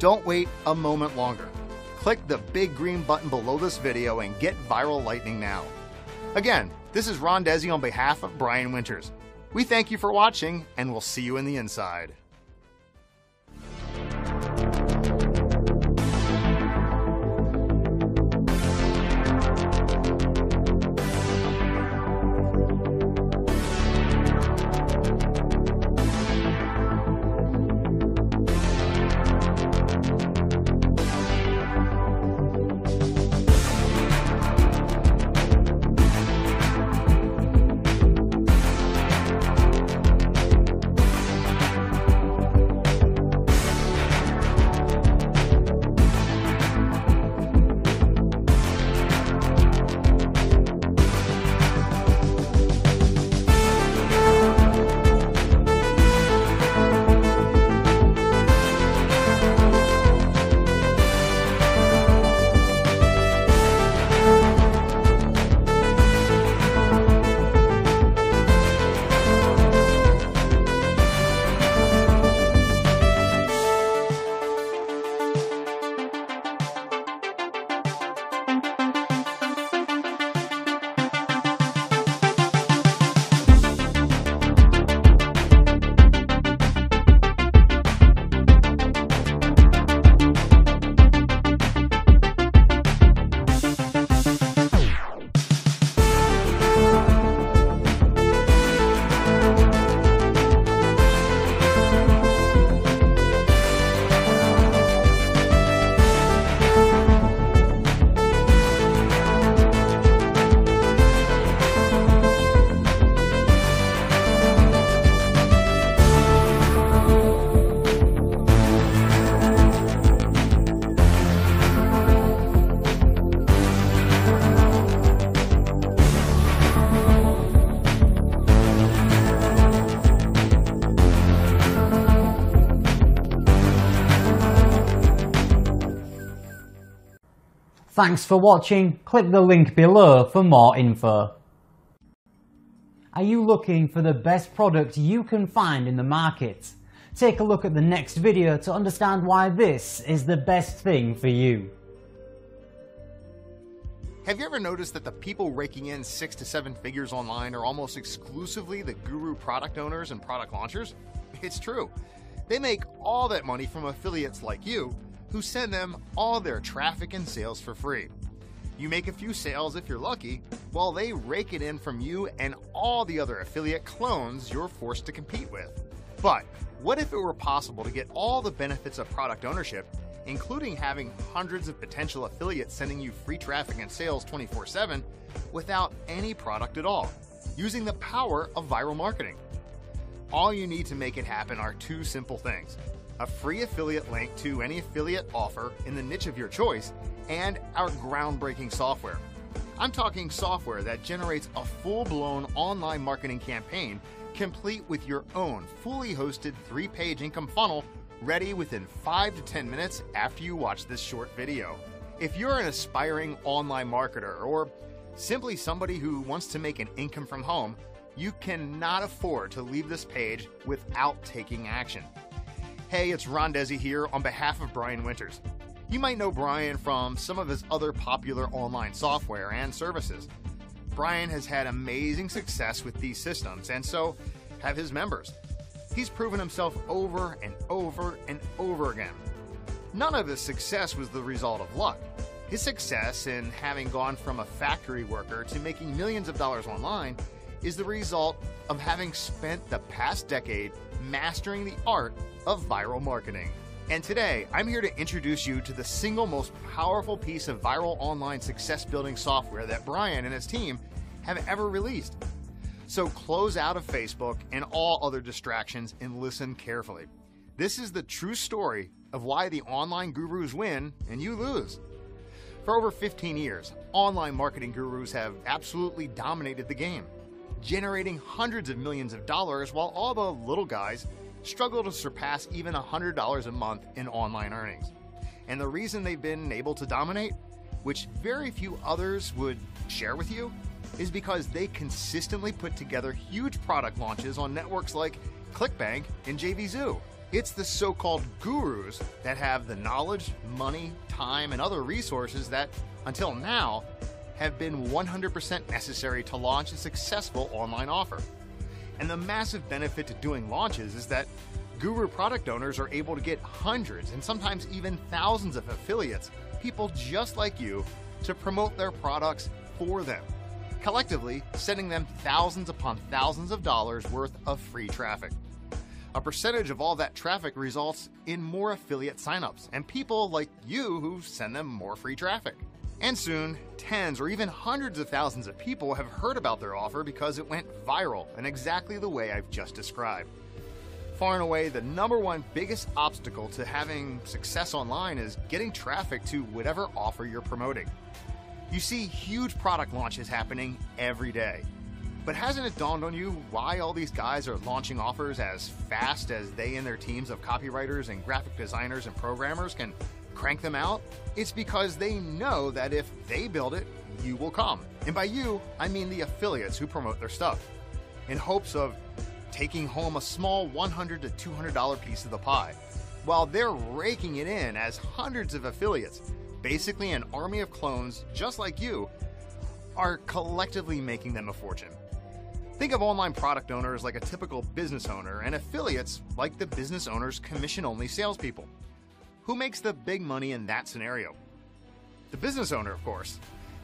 Don't wait a moment longer. Click the big green button below this video and get Viral Lightning now. Again, this is Ron Desi on behalf of Brian Winters. We thank you for watching, and we'll see you in the inside. Thanks for watching. Click the link below for more info. Are you looking for the best product you can find in the market? Take a look at the next video to understand why this is the best thing for you. Have you ever noticed that the people raking in six to seven figures online are almost exclusively the guru product owners and product launchers? It's true. They make all that money from affiliates like you, who send them all their traffic and sales for free. You make a few sales if you're lucky, while they rake it in from you and all the other affiliate clones you're forced to compete with. But what if it were possible to get all the benefits of product ownership, including having hundreds of potential affiliates sending you free traffic and sales twenty-four seven without any product at all, using the power of viral marketing? All you need to make it happen are two simple things: a free affiliate link to any affiliate offer in the niche of your choice, and our groundbreaking software. I'm talking software that generates a full-blown online marketing campaign complete with your own fully hosted three-page income funnel ready within five to ten minutes after you watch this short video. If you're an aspiring online marketer or simply somebody who wants to make an income from home, you cannot afford to leave this page without taking action. Hey, it's Ron Desi here on behalf of Brian Winters. You might know Brian from some of his other popular online software and services. Brian has had amazing success with these systems, and so have his members. He's proven himself over and over and over again. None of his success was the result of luck. His success in having gone from a factory worker to making millions of dollars online is the result of having spent the past decade mastering the art of viral marketing. And today, I'm here to introduce you to the single most powerful piece of viral online success building software that Brian and his team have ever released. So close out of Facebook and all other distractions and listen carefully. This is the true story of why the online gurus win and you lose. For over fifteen years, online marketing gurus have absolutely dominated the game, generating hundreds of millions of dollars while all the little guys struggle to surpass even one hundred dollars a month in online earnings. And the reason they've been able to dominate, which very few others would share with you, is because they consistently put together huge product launches on networks like ClickBank and J V Zoo. It's the so-called gurus that have the knowledge, money, time, and other resources that, until now, have been one hundred percent necessary to launch a successful online offer. And the massive benefit to doing launches is that guru product owners are able to get hundreds and sometimes even thousands of affiliates, people just like you, to promote their products for them, collectively sending them thousands upon thousands of dollars worth of free traffic. A percentage of all that traffic results in more affiliate signups and people like you who send them more free traffic. And soon, tens or even hundreds of thousands of people have heard about their offer because it went viral in exactly the way I've just described. Far and away, the number one biggest obstacle to having success online is getting traffic to whatever offer you're promoting. You see huge product launches happening every day. But hasn't it dawned on you why all these guys are launching offers as fast as they and their teams of copywriters and graphic designers and programmers can crank them out? It's because they know that if they build it, you will come. And by you, I mean the affiliates who promote their stuff in hopes of taking home a small one hundred to two hundred dollar piece of the pie, while they're raking it in as hundreds of affiliates, basically an army of clones just like you, are collectively making them a fortune. Think of online product owners like a typical business owner and affiliates like the business owner's commission-only salespeople. Who makes the big money in that scenario? The business owner, of course.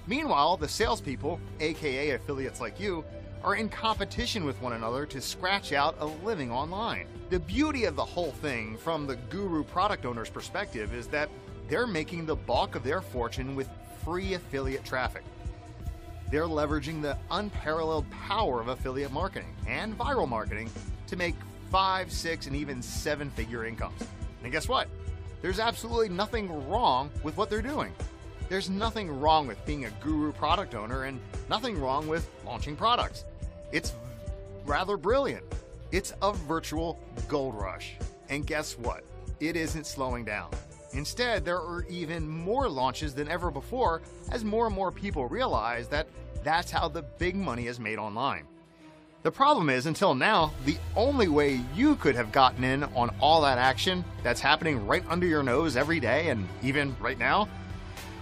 Meanwhile, the salespeople, aka affiliates like you, are in competition with one another to scratch out a living online. The beauty of the whole thing from the guru product owner's perspective is that they're making the bulk of their fortune with free affiliate traffic. They're leveraging the unparalleled power of affiliate marketing and viral marketing to make five, six, and even seven-figure incomes. And guess what? There's absolutely nothing wrong with what they're doing. There's nothing wrong with being a guru product owner and nothing wrong with launching products. It's rather brilliant. It's a virtual gold rush. And guess what? It isn't slowing down. Instead, there are even more launches than ever before as more and more people realize that that's how the big money is made online. The problem is, until now, the only way you could have gotten in on all that action that's happening right under your nose every day and even right now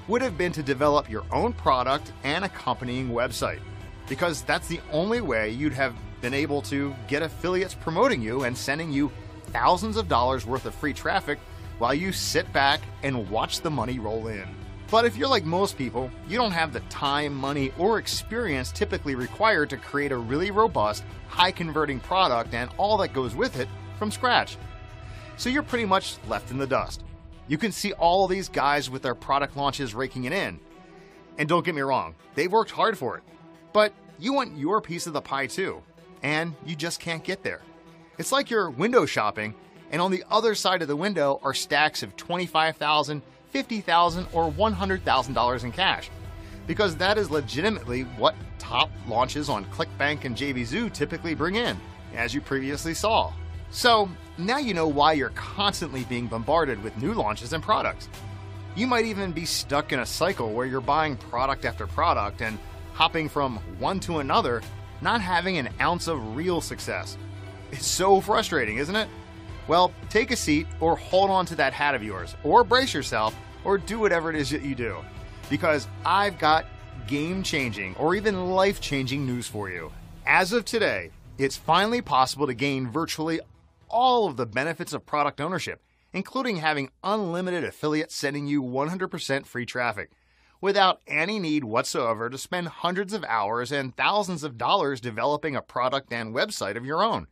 would have been to develop your own product and accompanying website, because that's the only way you'd have been able to get affiliates promoting you and sending you thousands of dollars worth of free traffic while you sit back and watch the money roll in. But if you're like most people, you don't have the time, money, or experience typically required to create a really robust, high-converting product and all that goes with it from scratch. So you're pretty much left in the dust. You can see all these guys with their product launches raking it in. And don't get me wrong, they've worked hard for it. But you want your piece of the pie too, and you just can't get there. It's like you're window shopping, and on the other side of the window are stacks of twenty-five thousand dollars, fifty thousand dollars, or one hundred thousand dollars in cash, because that is legitimately what top launches on ClickBank and J V Zoo typically bring in, as you previously saw. So now you know why you're constantly being bombarded with new launches and products. You might even be stuck in a cycle where you're buying product after product and hopping from one to another, not having an ounce of real success. It's so frustrating, isn't it? Well, take a seat or hold on to that hat of yours, or brace yourself, or do whatever it is that you do, because I've got game-changing or even life-changing news for you. As of today, it's finally possible to gain virtually all of the benefits of product ownership, including having unlimited affiliates sending you one hundred percent free traffic, without any need whatsoever to spend hundreds of hours and thousands of dollars developing a product and website of your own.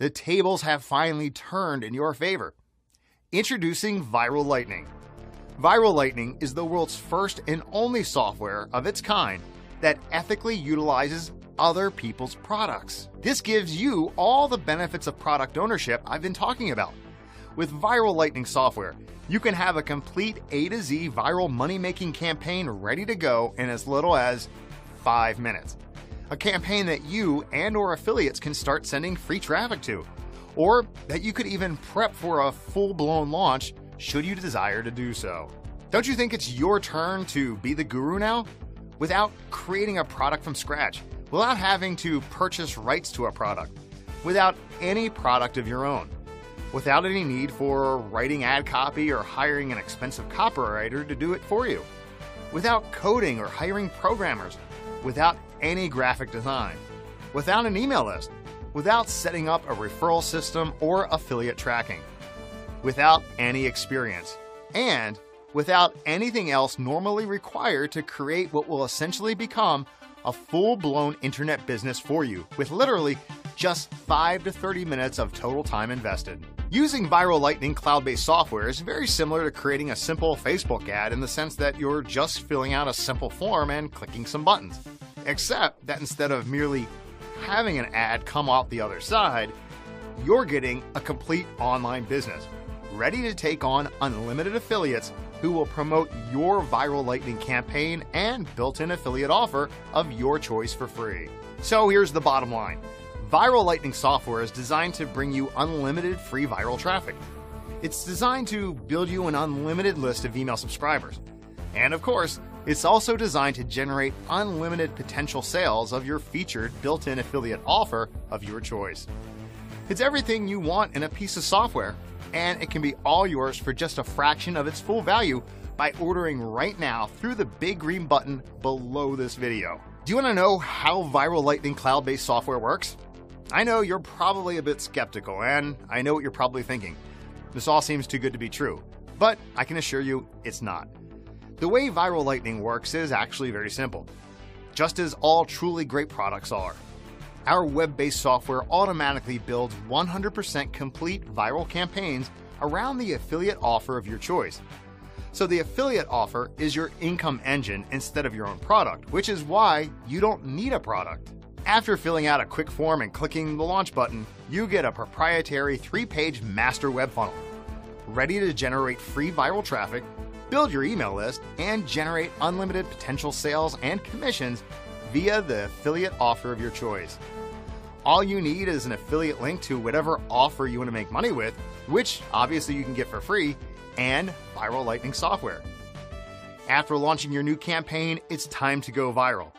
The tables have finally turned in your favor. Introducing Viral Lightning. Viral Lightning is the world's first and only software of its kind that ethically utilizes other people's products. This gives you all the benefits of product ownership I've been talking about. With Viral Lightning software, you can have a complete A to Z viral money-making campaign ready to go in as little as five minutes. A campaign that you and or affiliates can start sending free traffic to, or that you could even prep for a full-blown launch should you desire to do so. Don't you think it's your turn to be the guru now? Without creating a product from scratch, without having to purchase rights to a product, without any product of your own, without any need for writing ad copy or hiring an expensive copywriter to do it for you, without coding or hiring programmers, without any graphic design, without an email list, without setting up a referral system or affiliate tracking, without any experience, and without anything else normally required to create what will essentially become a full-blown internet business for you, with literally just five to thirty minutes of total time invested. Using Viral Lightning cloud-based software is very similar to creating a simple Facebook ad in the sense that you're just filling out a simple form and clicking some buttons. Except that instead of merely having an ad come out the other side, you're getting a complete online business, ready to take on unlimited affiliates who will promote your Viral Lightning campaign and built-in affiliate offer of your choice for free. So here's the bottom line. Viral Lightning software is designed to bring you unlimited free viral traffic. It's designed to build you an unlimited list of email subscribers. And of course, it's also designed to generate unlimited potential sales of your featured built-in affiliate offer of your choice. It's everything you want in a piece of software, and it can be all yours for just a fraction of its full value by ordering right now through the big green button below this video. Do you want to know how Viral Lightning cloud-based software works? I know you're probably a bit skeptical, and I know what you're probably thinking. This all seems too good to be true, but I can assure you it's not. The way Viral Lightning works is actually very simple, just as all truly great products are. Our web-based software automatically builds one hundred percent complete viral campaigns around the affiliate offer of your choice. So the affiliate offer is your income engine instead of your own product, which is why you don't need a product. After filling out a quick form and clicking the launch button, you get a proprietary three-page master web funnel, ready to generate free viral traffic, build your email list, and generate unlimited potential sales and commissions via the affiliate offer of your choice. All you need is an affiliate link to whatever offer you want to make money with, which obviously you can get for free, and Viral Lightning software. After launching your new campaign, it's time to go viral.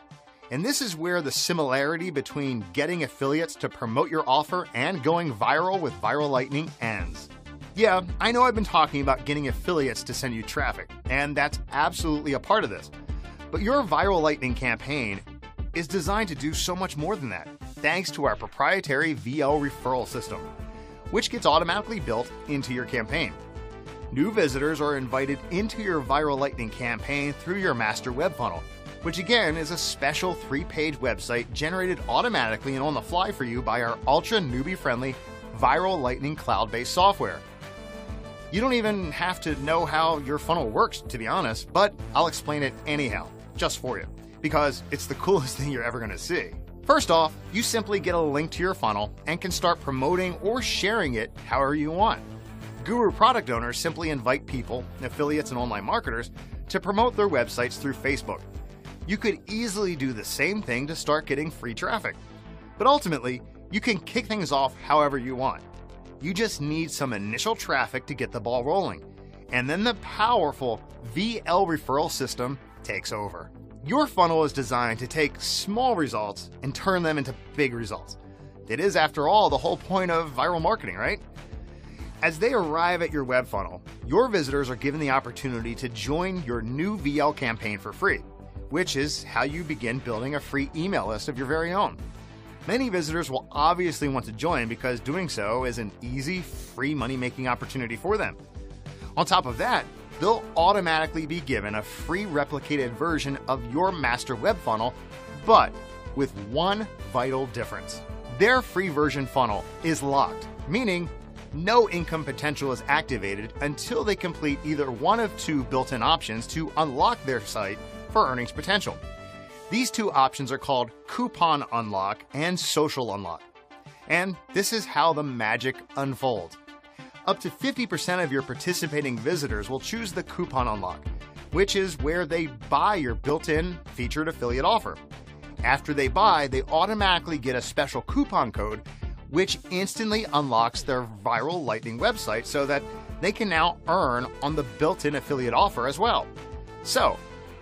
And this is where the similarity between getting affiliates to promote your offer and going viral with Viral Lightning ends. Yeah, I know I've been talking about getting affiliates to send you traffic, and that's absolutely a part of this. But your Viral Lightning campaign is designed to do so much more than that, thanks to our proprietary V L referral system, which gets automatically built into your campaign. New visitors are invited into your Viral Lightning campaign through your master web funnel, which again is a special three-page website generated automatically and on the fly for you by our ultra newbie-friendly Viral Lightning cloud-based software. You don't even have to know how your funnel works, to be honest, but I'll explain it anyhow, just for you, because it's the coolest thing you're ever gonna see. First off, you simply get a link to your funnel and can start promoting or sharing it however you want. Guru product owners simply invite people, affiliates and online marketers, to promote their websites through Facebook. You could easily do the same thing to start getting free traffic. But ultimately, you can kick things off however you want. You just need some initial traffic to get the ball rolling. And then the powerful V L referral system takes over. Your funnel is designed to take small results and turn them into big results. It is, after all, the whole point of viral marketing, right? As they arrive at your web funnel, your visitors are given the opportunity to join your new V L campaign for free, which is how you begin building a free email list of your very own. Many visitors will obviously want to join because doing so is an easy, free money-making opportunity for them. On top of that, they'll automatically be given a free replicated version of your master web funnel, but with one vital difference. Their free version funnel is locked, meaning no income potential is activated until they complete either one of two built-in options to unlock their site for earnings potential. These two options are called coupon unlock and social unlock. And this is how the magic unfolds. Up to fifty percent of your participating visitors will choose the coupon unlock, which is where they buy your built-in featured affiliate offer. After they buy, they automatically get a special coupon code which instantly unlocks their Viral Lightning website so that they can now earn on the built-in affiliate offer as well. So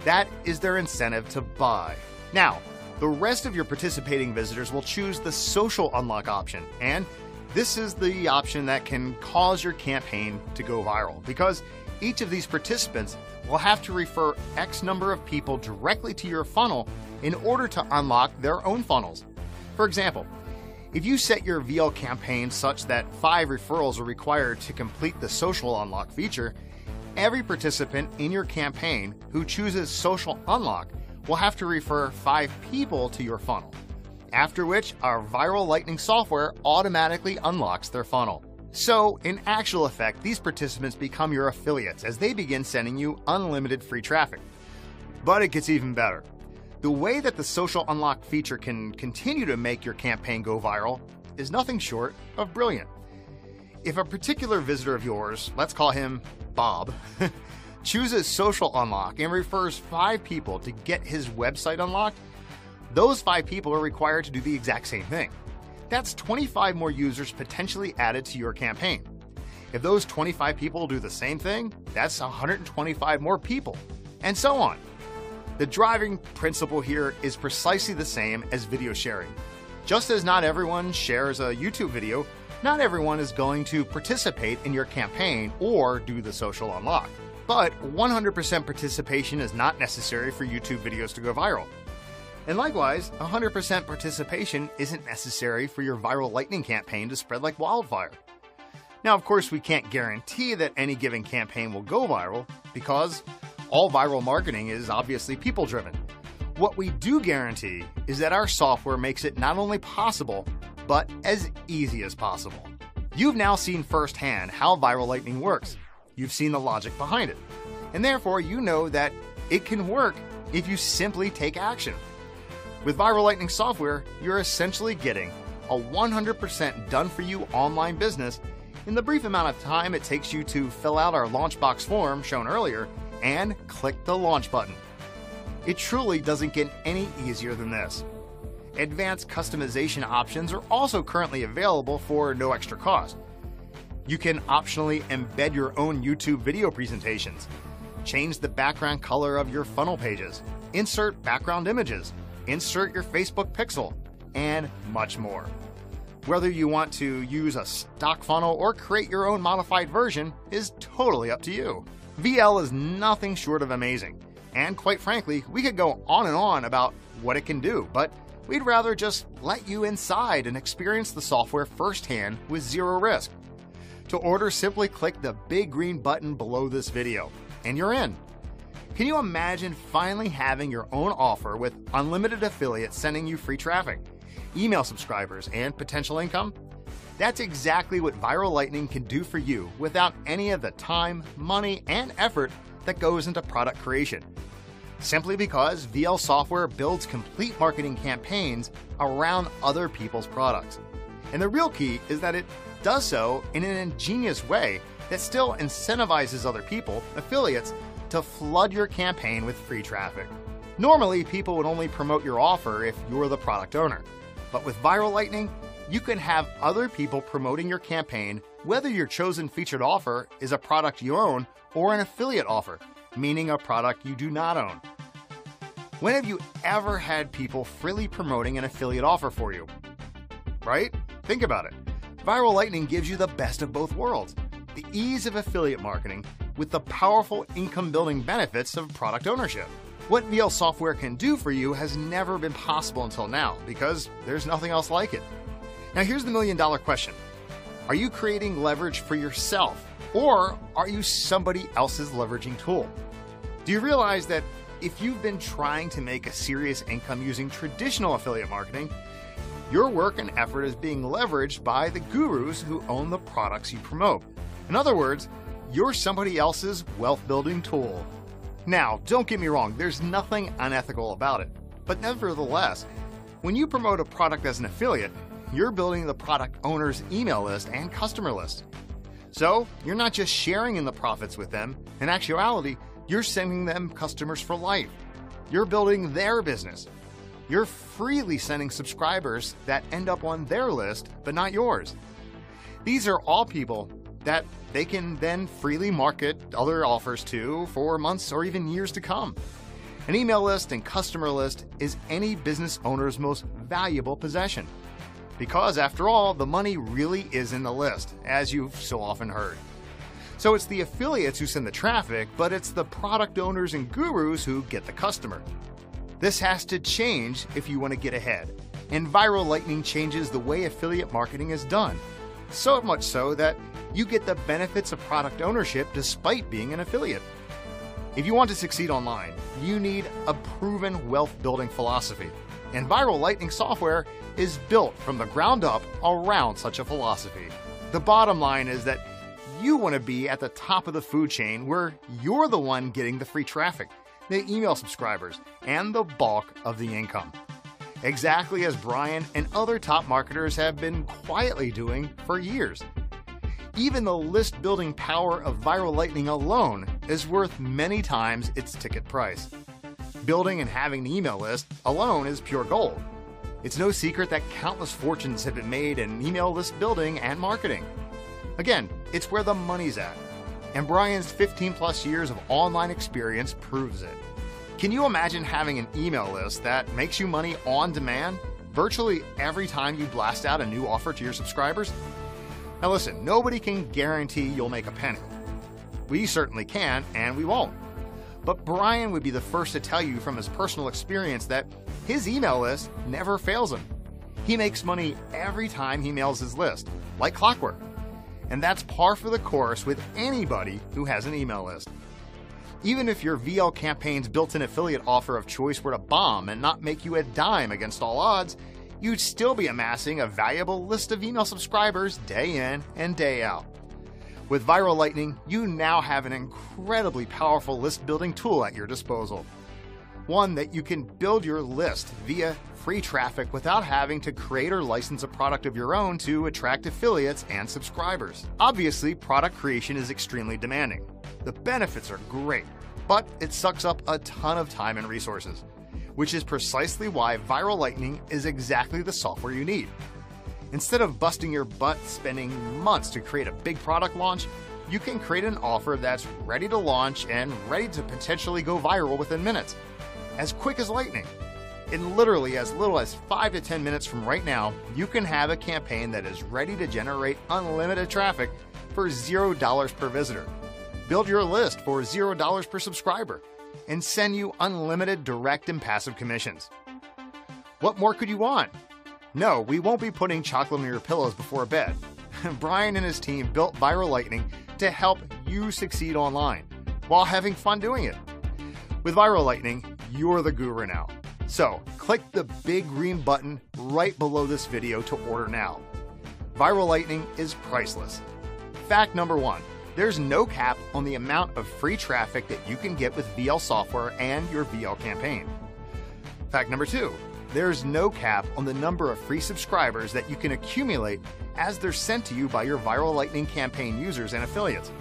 that is their incentive to buy. Now, the rest of your participating visitors will choose the social unlock option, and this is the option that can cause your campaign to go viral because each of these participants will have to refer X number of people directly to your funnel in order to unlock their own funnels. For example, if you set your V L campaign such that five referrals are required to complete the social unlock feature, every participant in your campaign who chooses social unlock will have to refer five people to your funnel, after which our Viral Lightning software automatically unlocks their funnel. So in actual effect, these participants become your affiliates as they begin sending you unlimited free traffic. But it gets even better. The way that the social unlock feature can continue to make your campaign go viral is nothing short of brilliant. If a particular visitor of yours, let's call him Bob, chooses social unlock and refers five people to get his website unlocked, those five people are required to do the exact same thing. That's twenty-five more users potentially added to your campaign. If those twenty-five people do the same thing, that's one hundred twenty-five more people, and so on. The driving principle here is precisely the same as video sharing. Just as not everyone shares a YouTube video, not everyone is going to participate in your campaign or do the social unlock. But one hundred percent participation is not necessary for YouTube videos to go viral. And likewise, one hundred percent participation isn't necessary for your Viral Lightning campaign to spread like wildfire. Now, of course, we can't guarantee that any given campaign will go viral because all viral marketing is obviously people-driven. What we do guarantee is that our software makes it not only possible, but as easy as possible. You've now seen firsthand how Viral Lightning works. You've seen the logic behind it. And therefore, you know that it can work if you simply take action. With Viral Lightning software, you're essentially getting a one hundred percent done-for-you online business in the brief amount of time it takes you to fill out our Launchbox form shown earlier and click the launch button. It truly doesn't get any easier than this. Advanced customization options are also currently available for no extra cost. You can optionally embed your own YouTube video presentations, change the background color of your funnel pages, insert background images, insert your Facebook pixel, and much more. Whether you want to use a stock funnel or create your own modified version is totally up to you. V L is nothing short of amazing, and quite frankly, we could go on and on about what it can do, but we'd rather just let you inside and experience the software firsthand with zero risk. To order, simply click the big green button below this video, and you're in. Can you imagine finally having your own offer with unlimited affiliates sending you free traffic, email subscribers, and potential income? That's exactly what Viral Lightning can do for you without any of the time, money, and effort that goes into product creation. Simply because V L software builds complete marketing campaigns around other people's products. And the real key is that it does so in an ingenious way that still incentivizes other people, affiliates, to flood your campaign with free traffic. Normally, people would only promote your offer if you're the product owner. But with Viral Lightning, you can have other people promoting your campaign, whether your chosen featured offer is a product you own or an affiliate offer, meaning a product you do not own. When have you ever had people freely promoting an affiliate offer for you? Right? Think about it. Viral Lightning gives you the best of both worlds. the ease of affiliate marketing with the powerful income-building benefits of product ownership. What V L software can do for you has never been possible until now because there's nothing else like it. Now here's the million-dollar question. Are you creating leverage for yourself, or are you somebody else's leveraging tool? Do you realize that if you've been trying to make a serious income using traditional affiliate marketing, your work and effort is being leveraged by the gurus who own the products you promote? In other words, you're somebody else's wealth-building tool. Now, don't get me wrong, there's nothing unethical about it. But nevertheless, when you promote a product as an affiliate, you're building the product owner's email list and customer list. So you're not just sharing in the profits with them. In actuality, you're sending them customers for life. You're building their business. You're freely sending subscribers that end up on their list, but not yours. These are all people that they can then freely market other offers to for months or even years to come. An email list and customer list is any business owner's most valuable possession. Because after all, the money really is in the list, as you've so often heard. So it's the affiliates who send the traffic, but it's the product owners and gurus who get the customer. This has to change if you want to get ahead. And Viral Lightning changes the way affiliate marketing is done. So much so that you get the benefits of product ownership despite being an affiliate. If you want to succeed online, you need a proven wealth-building philosophy. And Viral Lightning software is built from the ground up around such a philosophy. The bottom line is that you want to be at the top of the food chain where you're the one getting the free traffic, the email subscribers, and the bulk of the income. Exactly as Brian and other top marketers have been quietly doing for years. Even the list-building power of Viral Lightning alone is worth many times its ticket price. Building and having an email list alone is pure gold. It's no secret that countless fortunes have been made in email list building and marketing. Again, it's where the money's at, and Brian's fifteen plus years of online experience proves it. Can you imagine having an email list that makes you money on demand virtually every time you blast out a new offer to your subscribers? Now listen, nobody can guarantee you'll make a penny. We certainly can, and we won't. But Brian would be the first to tell you from his personal experience that his email list never fails him. He makes money every time he mails his list, like clockwork. And that's par for the course with anybody who has an email list. Even if your V L campaign's built-in affiliate offer of choice were to bomb and not make you a dime against all odds, you'd still be amassing a valuable list of email subscribers day in and day out. With Viral Lightning, you now have an incredibly powerful list-building tool at your disposal. One that you can build your list via free traffic without having to create or license a product of your own to attract affiliates and subscribers. Obviously, product creation is extremely demanding. The benefits are great, but it sucks up a ton of time and resources, which is precisely why Viral Lightning is exactly the software you need. Instead of busting your butt spending months to create a big product launch, you can create an offer that's ready to launch and ready to potentially go viral within minutes, as quick as lightning. In literally as little as five to ten minutes from right now, you can have a campaign that is ready to generate unlimited traffic for zero dollars per visitor, build your list for zero dollars per subscriber, and send you unlimited direct and passive commissions. What more could you want? No, we won't be putting chocolate on your pillows before bed. Brian and his team built Viral Lightning to help you succeed online while having fun doing it. With Viral Lightning, you're the guru now. So click the big green button right below this video to order now. Viral Lightning is priceless. Fact number one, there's no cap on the amount of free traffic that you can get with V L software and your V L campaign. Fact number two, there's no cap on the number of free subscribers that you can accumulate as they're sent to you by your Viral Lightning campaign users and affiliates.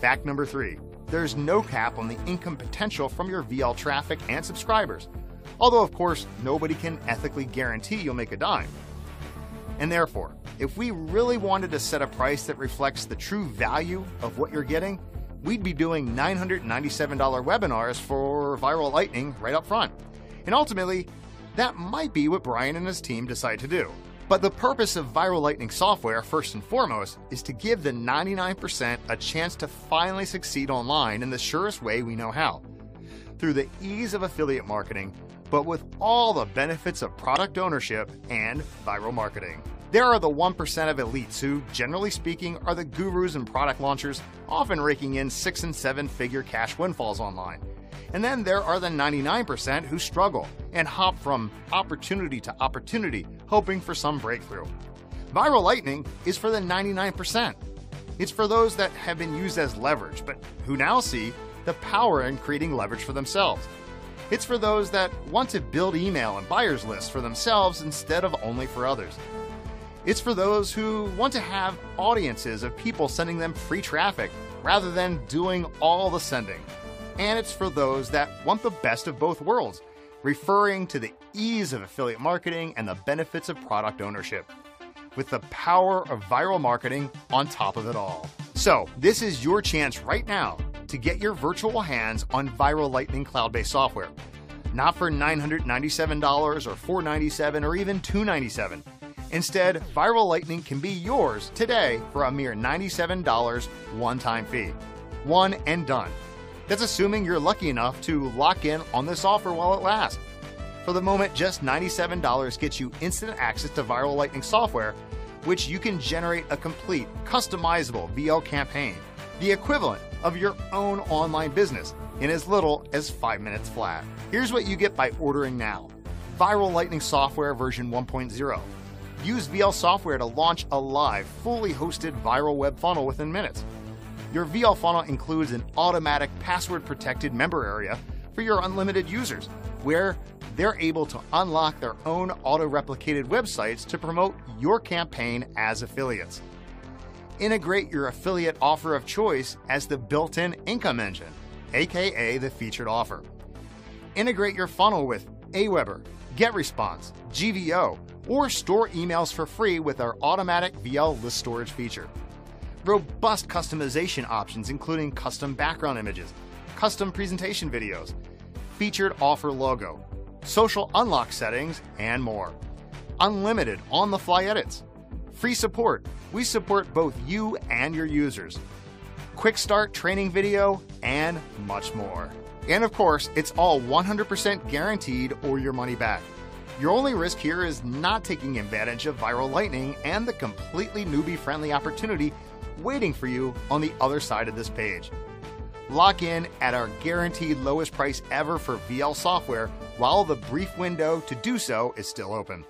Fact number three, there's no cap on the income potential from your V L traffic and subscribers, although of course nobody can ethically guarantee you'll make a dime. And therefore, if we really wanted to set a price that reflects the true value of what you're getting, we'd be doing nine hundred ninety-seven dollar webinars for Viral Lightning right up front. And ultimately, that might be what Brian and his team decide to do. But the purpose of Viral Lightning software, first and foremost, is to give the ninety-nine percent a chance to finally succeed online in the surest way we know how, through the ease of affiliate marketing, but with all the benefits of product ownership and viral marketing. There are the one percent of elites who, generally speaking, are the gurus and product launchers, often raking in six and seven figure cash windfalls online. And then there are the ninety-nine percent who struggle and hop from opportunity to opportunity, hoping for some breakthrough. Viral Lightning is for the ninety-nine percent. It's for those that have been used as leverage, but who now see the power in creating leverage for themselves. It's for those that want to build email and buyers lists for themselves instead of only for others. It's for those who want to have audiences of people sending them free traffic rather than doing all the sending. And it's for those that want the best of both worlds, referring to the ease of affiliate marketing and the benefits of product ownership, with the power of viral marketing on top of it all. So this is your chance right now to get your virtual hands on Viral Lightning cloud-based software. Not for nine hundred ninety-seven dollars or four hundred ninety-seven dollars or even two hundred ninety-seven dollars. Instead, Viral Lightning can be yours today for a mere ninety-seven dollars one-time fee. One and done. That's assuming you're lucky enough to lock in on this offer while it lasts. For the moment, just ninety-seven dollars gets you instant access to Viral Lightning software, which you can generate a complete, customizable V L campaign, the equivalent of your own online business, in as little as five minutes flat. Here's what you get by ordering now. Viral Lightning software version one point oh. Use V L software to launch a live, fully hosted viral web funnel within minutes. Your V L funnel includes an automatic password-protected member area for your unlimited users, where they're able to unlock their own auto-replicated websites to promote your campaign as affiliates. Integrate your affiliate offer of choice as the built-in income engine, aka the featured offer. Integrate your funnel with Aweber, GetResponse, G V O, or store emails for free with our automatic V L list storage feature. Robust customization options, including custom background images, custom presentation videos, featured offer logo, social unlock settings, and more. Unlimited on-the-fly edits. Free support. We support both you and your users. Quick start training video, and much more. And of course, it's all one hundred percent guaranteed or your money back. Your only risk here is not taking advantage of Viral Lightning and the completely newbie-friendly opportunity waiting for you on the other side of this page. Lock in at our guaranteed lowest price ever for V L software while the brief window to do so is still open.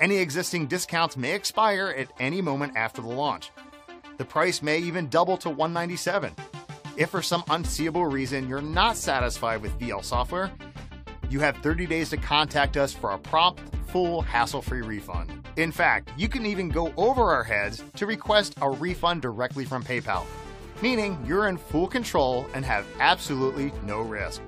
Any existing discounts may expire at any moment after the launch. The price may even double to one hundred ninety-seven dollars. If for some unseeable reason you're not satisfied with V L software, you have thirty days to contact us for a prompt, full, hassle-free refund. In fact, you can even go over our heads to request a refund directly from PayPal, meaning you're in full control and have absolutely no risk.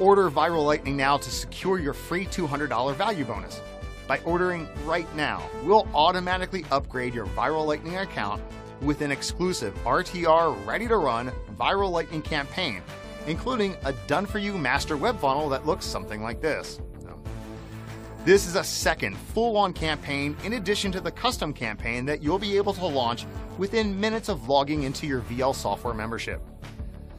Order Viral Lightning now to secure your free two hundred dollar value bonus. By ordering right now, we'll automatically upgrade your Viral Lightning account with an exclusive R T R ready-to-run Viral Lightning campaign, including a done-for-you master web funnel that looks something like this. This is a second full-on campaign in addition to the custom campaign that you'll be able to launch within minutes of logging into your V L software membership.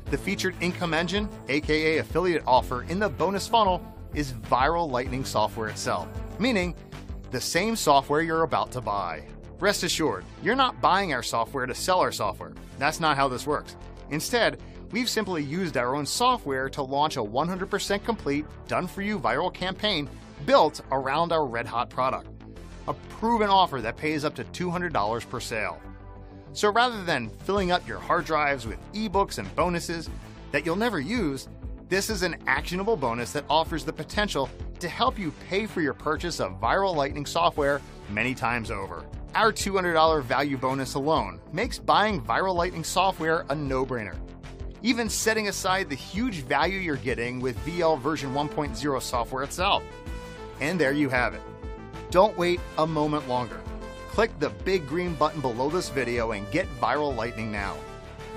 The featured income engine, aka affiliate offer, in the bonus funnel is Viral Lightning software itself, meaning the same software you're about to buy. Rest assured, you're not buying our software to sell our software. That's not how this works. Instead, we've simply used our own software to launch a one hundred percent complete, done-for-you viral campaign built around our red-hot product, a proven offer that pays up to two hundred dollars per sale. So rather than filling up your hard drives with ebooks and bonuses that you'll never use, this is an actionable bonus that offers the potential to help you pay for your purchase of Viral Lightning software many times over. Our two hundred dollar value bonus alone makes buying Viral Lightning software a no-brainer. Even setting aside the huge value you're getting with V L version one point oh software itself. And there you have it. Don't wait a moment longer. Click the big green button below this video and get Viral Lightning now.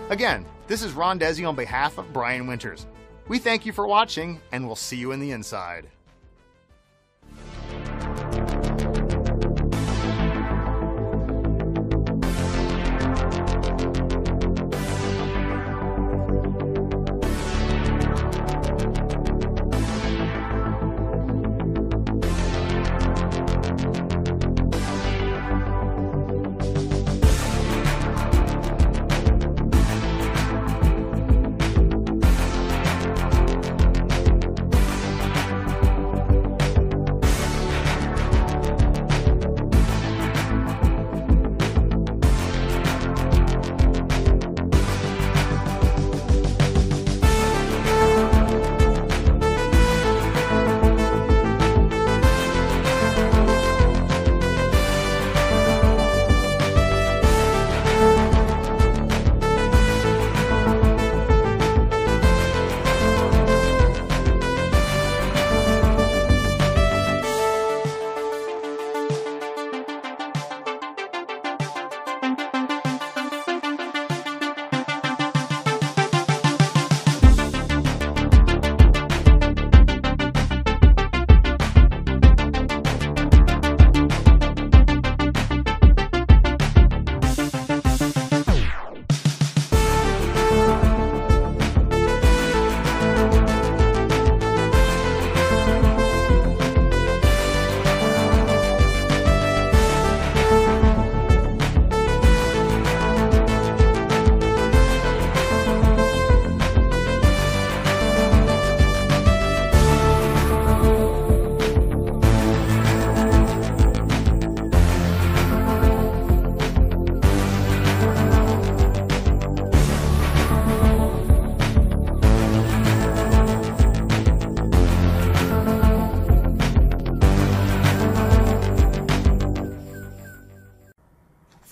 Again, this is Ron Desi on behalf of Brian Winters. We thank you for watching, and we'll see you in the inside.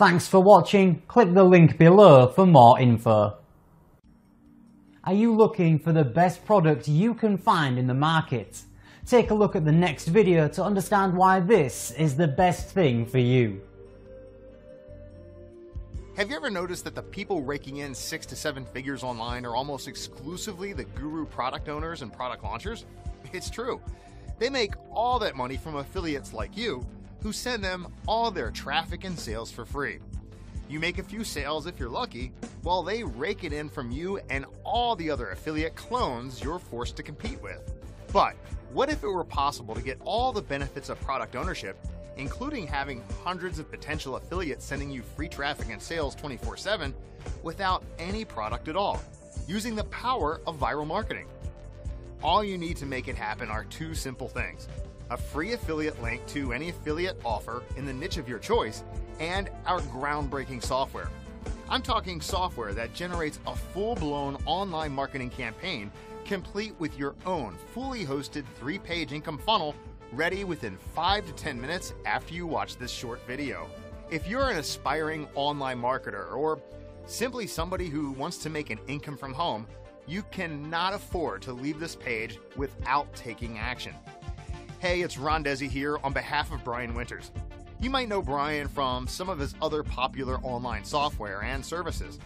Thanks for watching. Click the link below for more info. Are you looking for the best product you can find in the market? Take a look at the next video to understand why this is the best thing for you. Have you ever noticed that the people raking in six to seven figures online are almost exclusively the guru product owners and product launchers? It's true. They make all that money from affiliates like you who send them all their traffic and sales for free. You make a few sales if you're lucky, while they rake it in from you and all the other affiliate clones you're forced to compete with. But what if it were possible to get all the benefits of product ownership, including having hundreds of potential affiliates sending you free traffic and sales twenty-four seven without any product at all, using the power of viral marketing? All you need to make it happen are two simple things: a free affiliate link to any affiliate offer in the niche of your choice, and our groundbreaking software. I'm talking software that generates a full-blown online marketing campaign complete with your own fully hosted three-page income funnel ready within five to ten minutes after you watch this short video. If you're an aspiring online marketer or simply somebody who wants to make an income from home, you cannot afford to leave this page without taking action. Hey, it's Ron Desi here on behalf of Brian Winters. You might know Brian from some of his other popular online software and services.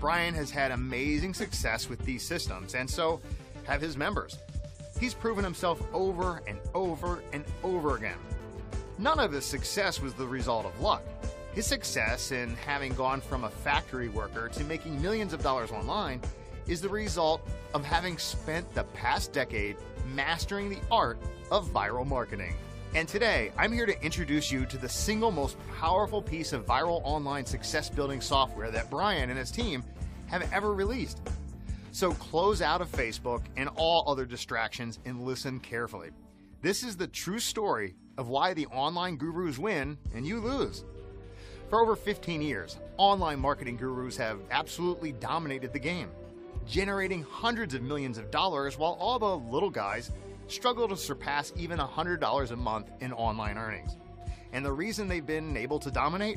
Brian has had amazing success with these systems, and so have his members. He's proven himself over and over and over again. None of his success was the result of luck. His success in having gone from a factory worker to making millions of dollars online is the result of having spent the past decade mastering the art of viral marketing. And today, I'm here to introduce you to the single most powerful piece of viral online success building software that Brian and his team have ever released. So close out of Facebook and all other distractions and listen carefully. This is the true story of why the online gurus win and you lose. For over fifteen years, online marketing gurus have absolutely dominated the game, generating hundreds of millions of dollars while all the little guys struggle to surpass even one hundred dollars a month in online earnings. And the reason they've been able to dominate,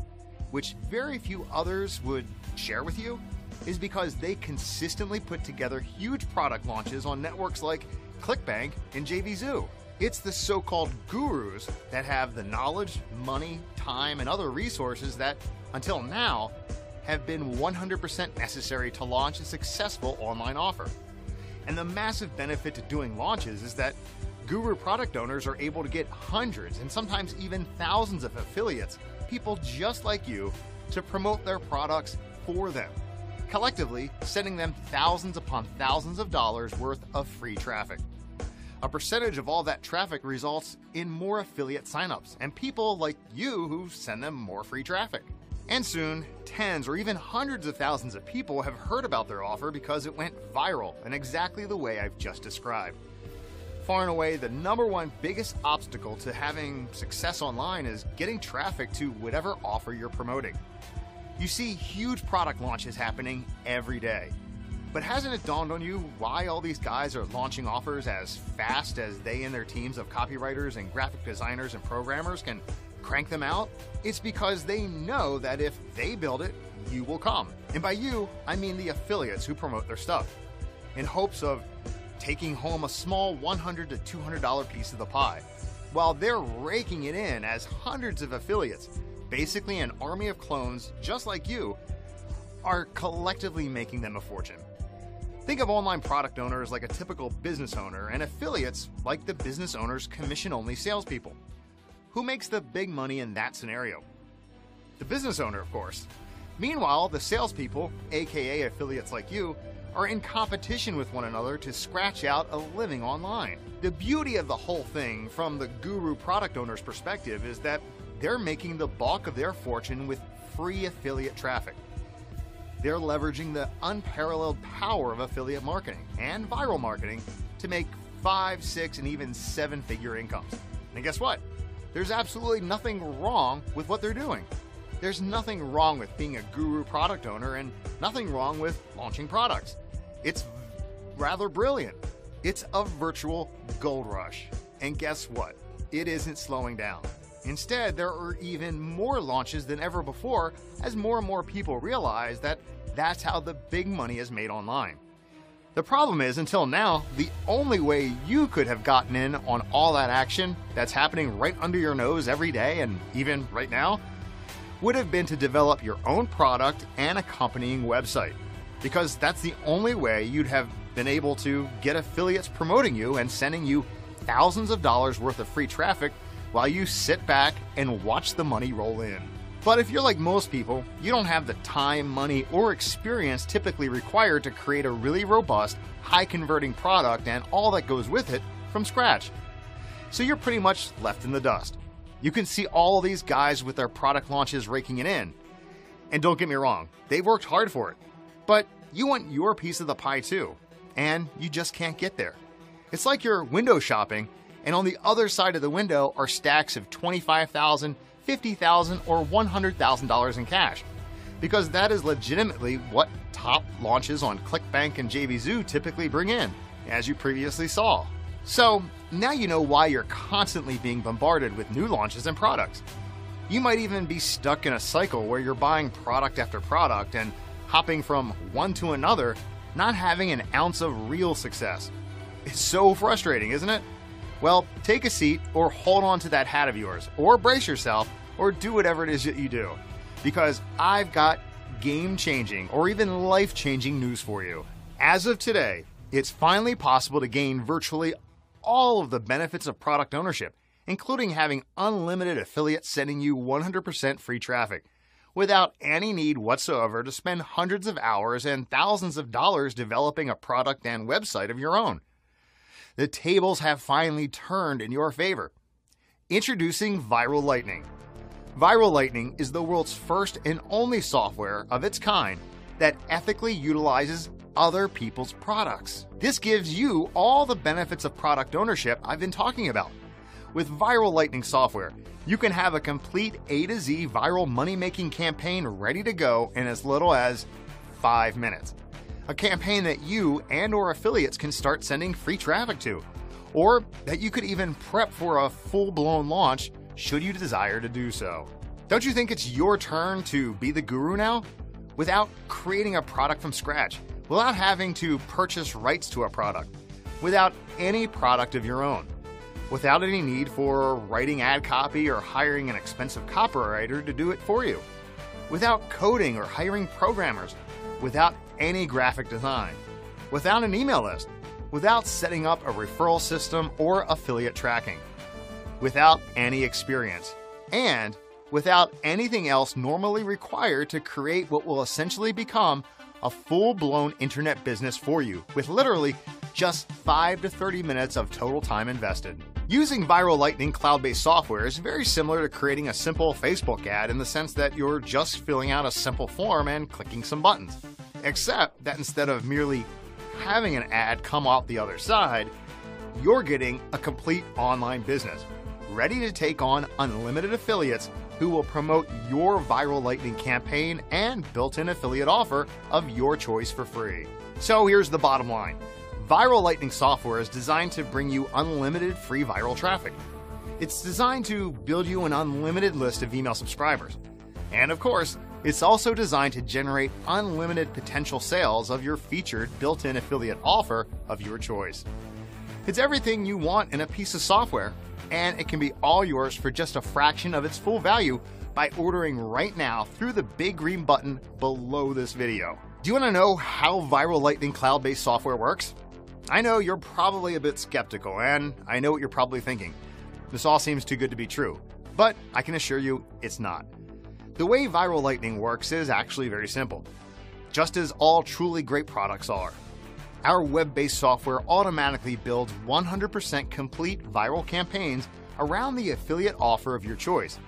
which very few others would share with you, is because they consistently put together huge product launches on networks like ClickBank and J V Zoo. It's the so-called gurus that have the knowledge, money, time, and other resources that, until now, have been one hundred percent necessary to launch a successful online offer. And the massive benefit to doing launches is that guru product owners are able to get hundreds and sometimes even thousands of affiliates, people just like you, to promote their products for them, collectively sending them thousands upon thousands of dollars worth of free traffic. A percentage of all that traffic results in more affiliate signups and people like you who send them more free traffic. And soon, tens or even hundreds of thousands of people have heard about their offer because it went viral in exactly the way I've just described. Far and away, the number one biggest obstacle to having success online is getting traffic to whatever offer you're promoting. You see huge product launches happening every day. But hasn't it dawned on you why all these guys are launching offers as fast as they and their teams of copywriters and graphic designers and programmers can crank them out? It's because they know that if they build it, you will come. And by you, I mean the affiliates who promote their stuff in hopes of taking home a small one hundred to two hundred dollar piece of the pie, while they're raking it in as hundreds of affiliates, basically an army of clones just like you, are collectively making them a fortune. Think of online product owners like a typical business owner and affiliates like the business owner's commission-only salespeople. Who makes the big money in that scenario? The business owner, of course. Meanwhile, the salespeople, aka affiliates like you, are in competition with one another to scratch out a living online. The beauty of the whole thing from the guru product owner's perspective is that they're making the bulk of their fortune with free affiliate traffic. They're leveraging the unparalleled power of affiliate marketing and viral marketing to make five, six, and even seven-figure incomes. And guess what? There's absolutely nothing wrong with what they're doing. There's nothing wrong with being a guru product owner and nothing wrong with launching products. It's rather brilliant. It's a virtual gold rush. And guess what? It isn't slowing down. Instead, there are even more launches than ever before as more and more people realize that that's how the big money is made online. The problem is, until now, the only way you could have gotten in on all that action that's happening right under your nose every day and even right now would have been to develop your own product and accompanying website, because that's the only way you'd have been able to get affiliates promoting you and sending you thousands of dollars worth of free traffic while you sit back and watch the money roll in. But if you're like most people, you don't have the time, money, or experience typically required to create a really robust, high-converting product and all that goes with it from scratch. So you're pretty much left in the dust. You can see all these guys with their product launches raking it in. And don't get me wrong, they've worked hard for it. But you want your piece of the pie too, and you just can't get there. It's like you're window shopping, and on the other side of the window are stacks of twenty-five thousand dollars, fifty thousand dollars, or one hundred thousand dollars in cash, because that is legitimately what top launches on ClickBank and J V Zoo typically bring in, as you previously saw. So now you know why you're constantly being bombarded with new launches and products. You might even be stuck in a cycle where you're buying product after product and hopping from one to another, not having an ounce of real success. It's so frustrating, isn't it? Well, take a seat or hold on to that hat of yours, or brace yourself, or do whatever it is that you do, because I've got game-changing or even life-changing news for you. As of today, it's finally possible to gain virtually all of the benefits of product ownership, including having unlimited affiliates sending you one hundred percent free traffic, without any need whatsoever to spend hundreds of hours and thousands of dollars developing a product and website of your own. The tables have finally turned in your favor. Introducing Viral Lightning. Viral Lightning is the world's first and only software of its kind that ethically utilizes other people's products. This gives you all the benefits of product ownership I've been talking about. With Viral Lightning software, you can have a complete A to Z viral money-making campaign ready to go in as little as five minutes. A campaign that you and or affiliates can start sending free traffic to, or that you could even prep for a full-blown launch should you desire to do so. Don't you think it's your turn to be the guru now? Without creating a product from scratch, without having to purchase rights to a product, without any product of your own, without any need for writing ad copy or hiring an expensive copywriter to do it for you, without coding or hiring programmers, without any graphic design, without an email list, without setting up a referral system or affiliate tracking, without any experience, and without anything else normally required to create what will essentially become a full-blown internet business for you, with literally just five to thirty minutes of total time invested. Using Viral Lightning cloud-based software is very similar to creating a simple Facebook ad in the sense that you're just filling out a simple form and clicking some buttons. Except that instead of merely having an ad come out the other side, you're getting a complete online business, ready to take on unlimited affiliates who will promote your Viral Lightning campaign and built-in affiliate offer of your choice for free. So here's the bottom line. Viral Lightning software is designed to bring you unlimited free viral traffic. It's designed to build you an unlimited list of email subscribers. And of course, it's also designed to generate unlimited potential sales of your featured built-in affiliate offer of your choice. It's everything you want in a piece of software, and it can be all yours for just a fraction of its full value by ordering right now through the big green button below this video. Do you want to know how Viral Lightning cloud-based software works? I know you're probably a bit skeptical, and I know what you're probably thinking. This all seems too good to be true, but I can assure you it's not. The way Viral Lightning works is actually very simple, just as all truly great products are. Our web-based software automatically builds one hundred percent complete viral campaigns around the affiliate offer of your choice.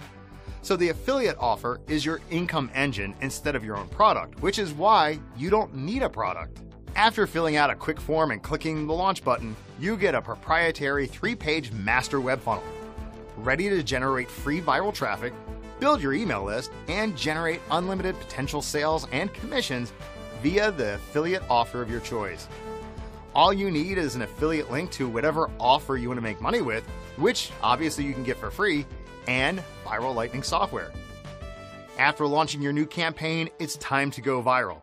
So the affiliate offer is your income engine instead of your own product, which is why you don't need a product. After filling out a quick form and clicking the launch button, you get a proprietary three-page master web funnel, ready to generate free viral traffic, build your email list, and generate unlimited potential sales and commissions via the affiliate offer of your choice. All you need is an affiliate link to whatever offer you want to make money with, which obviously you can get for free, and Viral Lightning software. After launching your new campaign, it's time to go viral.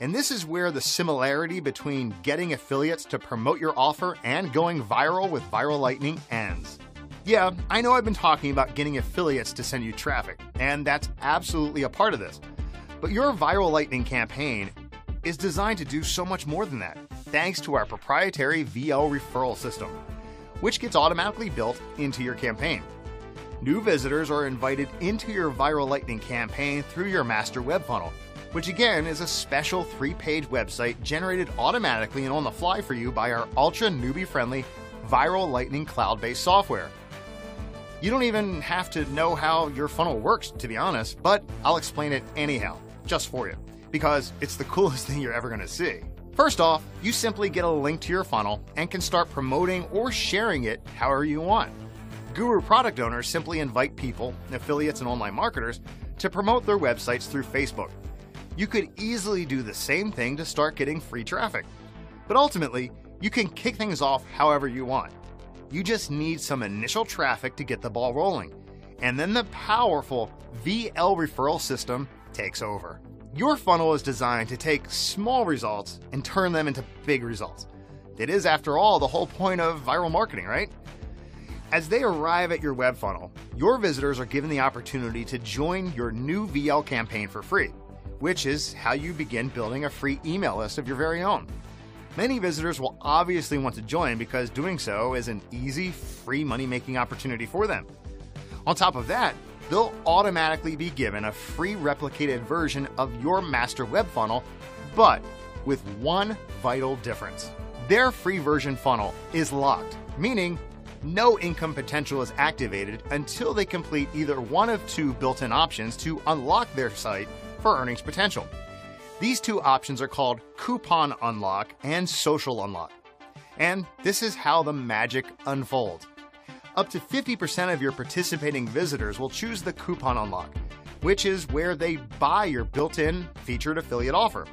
And this is where the similarity between getting affiliates to promote your offer and going viral with Viral Lightning ends. Yeah, I know I've been talking about getting affiliates to send you traffic, and that's absolutely a part of this. But your Viral Lightning campaign is designed to do so much more than that, thanks to our proprietary V L referral system, which gets automatically built into your campaign. New visitors are invited into your Viral Lightning campaign through your master web funnel, which again is a special three-page website generated automatically and on the fly for you by our ultra newbie-friendly Viral Lightning cloud-based software. You don't even have to know how your funnel works, to be honest, but I'll explain it anyhow, just for you, because it's the coolest thing you're ever going to see. First off, you simply get a link to your funnel and can start promoting or sharing it however you want. Guru product owners simply invite people, affiliates and online marketers, to promote their websites through Facebook. You could easily do the same thing to start getting free traffic. But ultimately, you can kick things off however you want. You just need some initial traffic to get the ball rolling. And then the powerful V L referral system takes over. Your funnel is designed to take small results and turn them into big results. It is, after all, the whole point of viral marketing, right? As they arrive at your web funnel, your visitors are given the opportunity to join your new V L campaign for free, which is how you begin building a free email list of your very own. Many visitors will obviously want to join because doing so is an easy, free money-making opportunity for them. On top of that, they'll automatically be given a free replicated version of your master web funnel, but with one vital difference. Their free version funnel is locked, meaning no income potential is activated until they complete either one of two built-in options to unlock their site for earnings potential. These two options are called coupon unlock and social unlock. And this is how the magic unfolds. Up to fifty percent of your participating visitors will choose the coupon unlock, which is where they buy your built-in featured affiliate offer.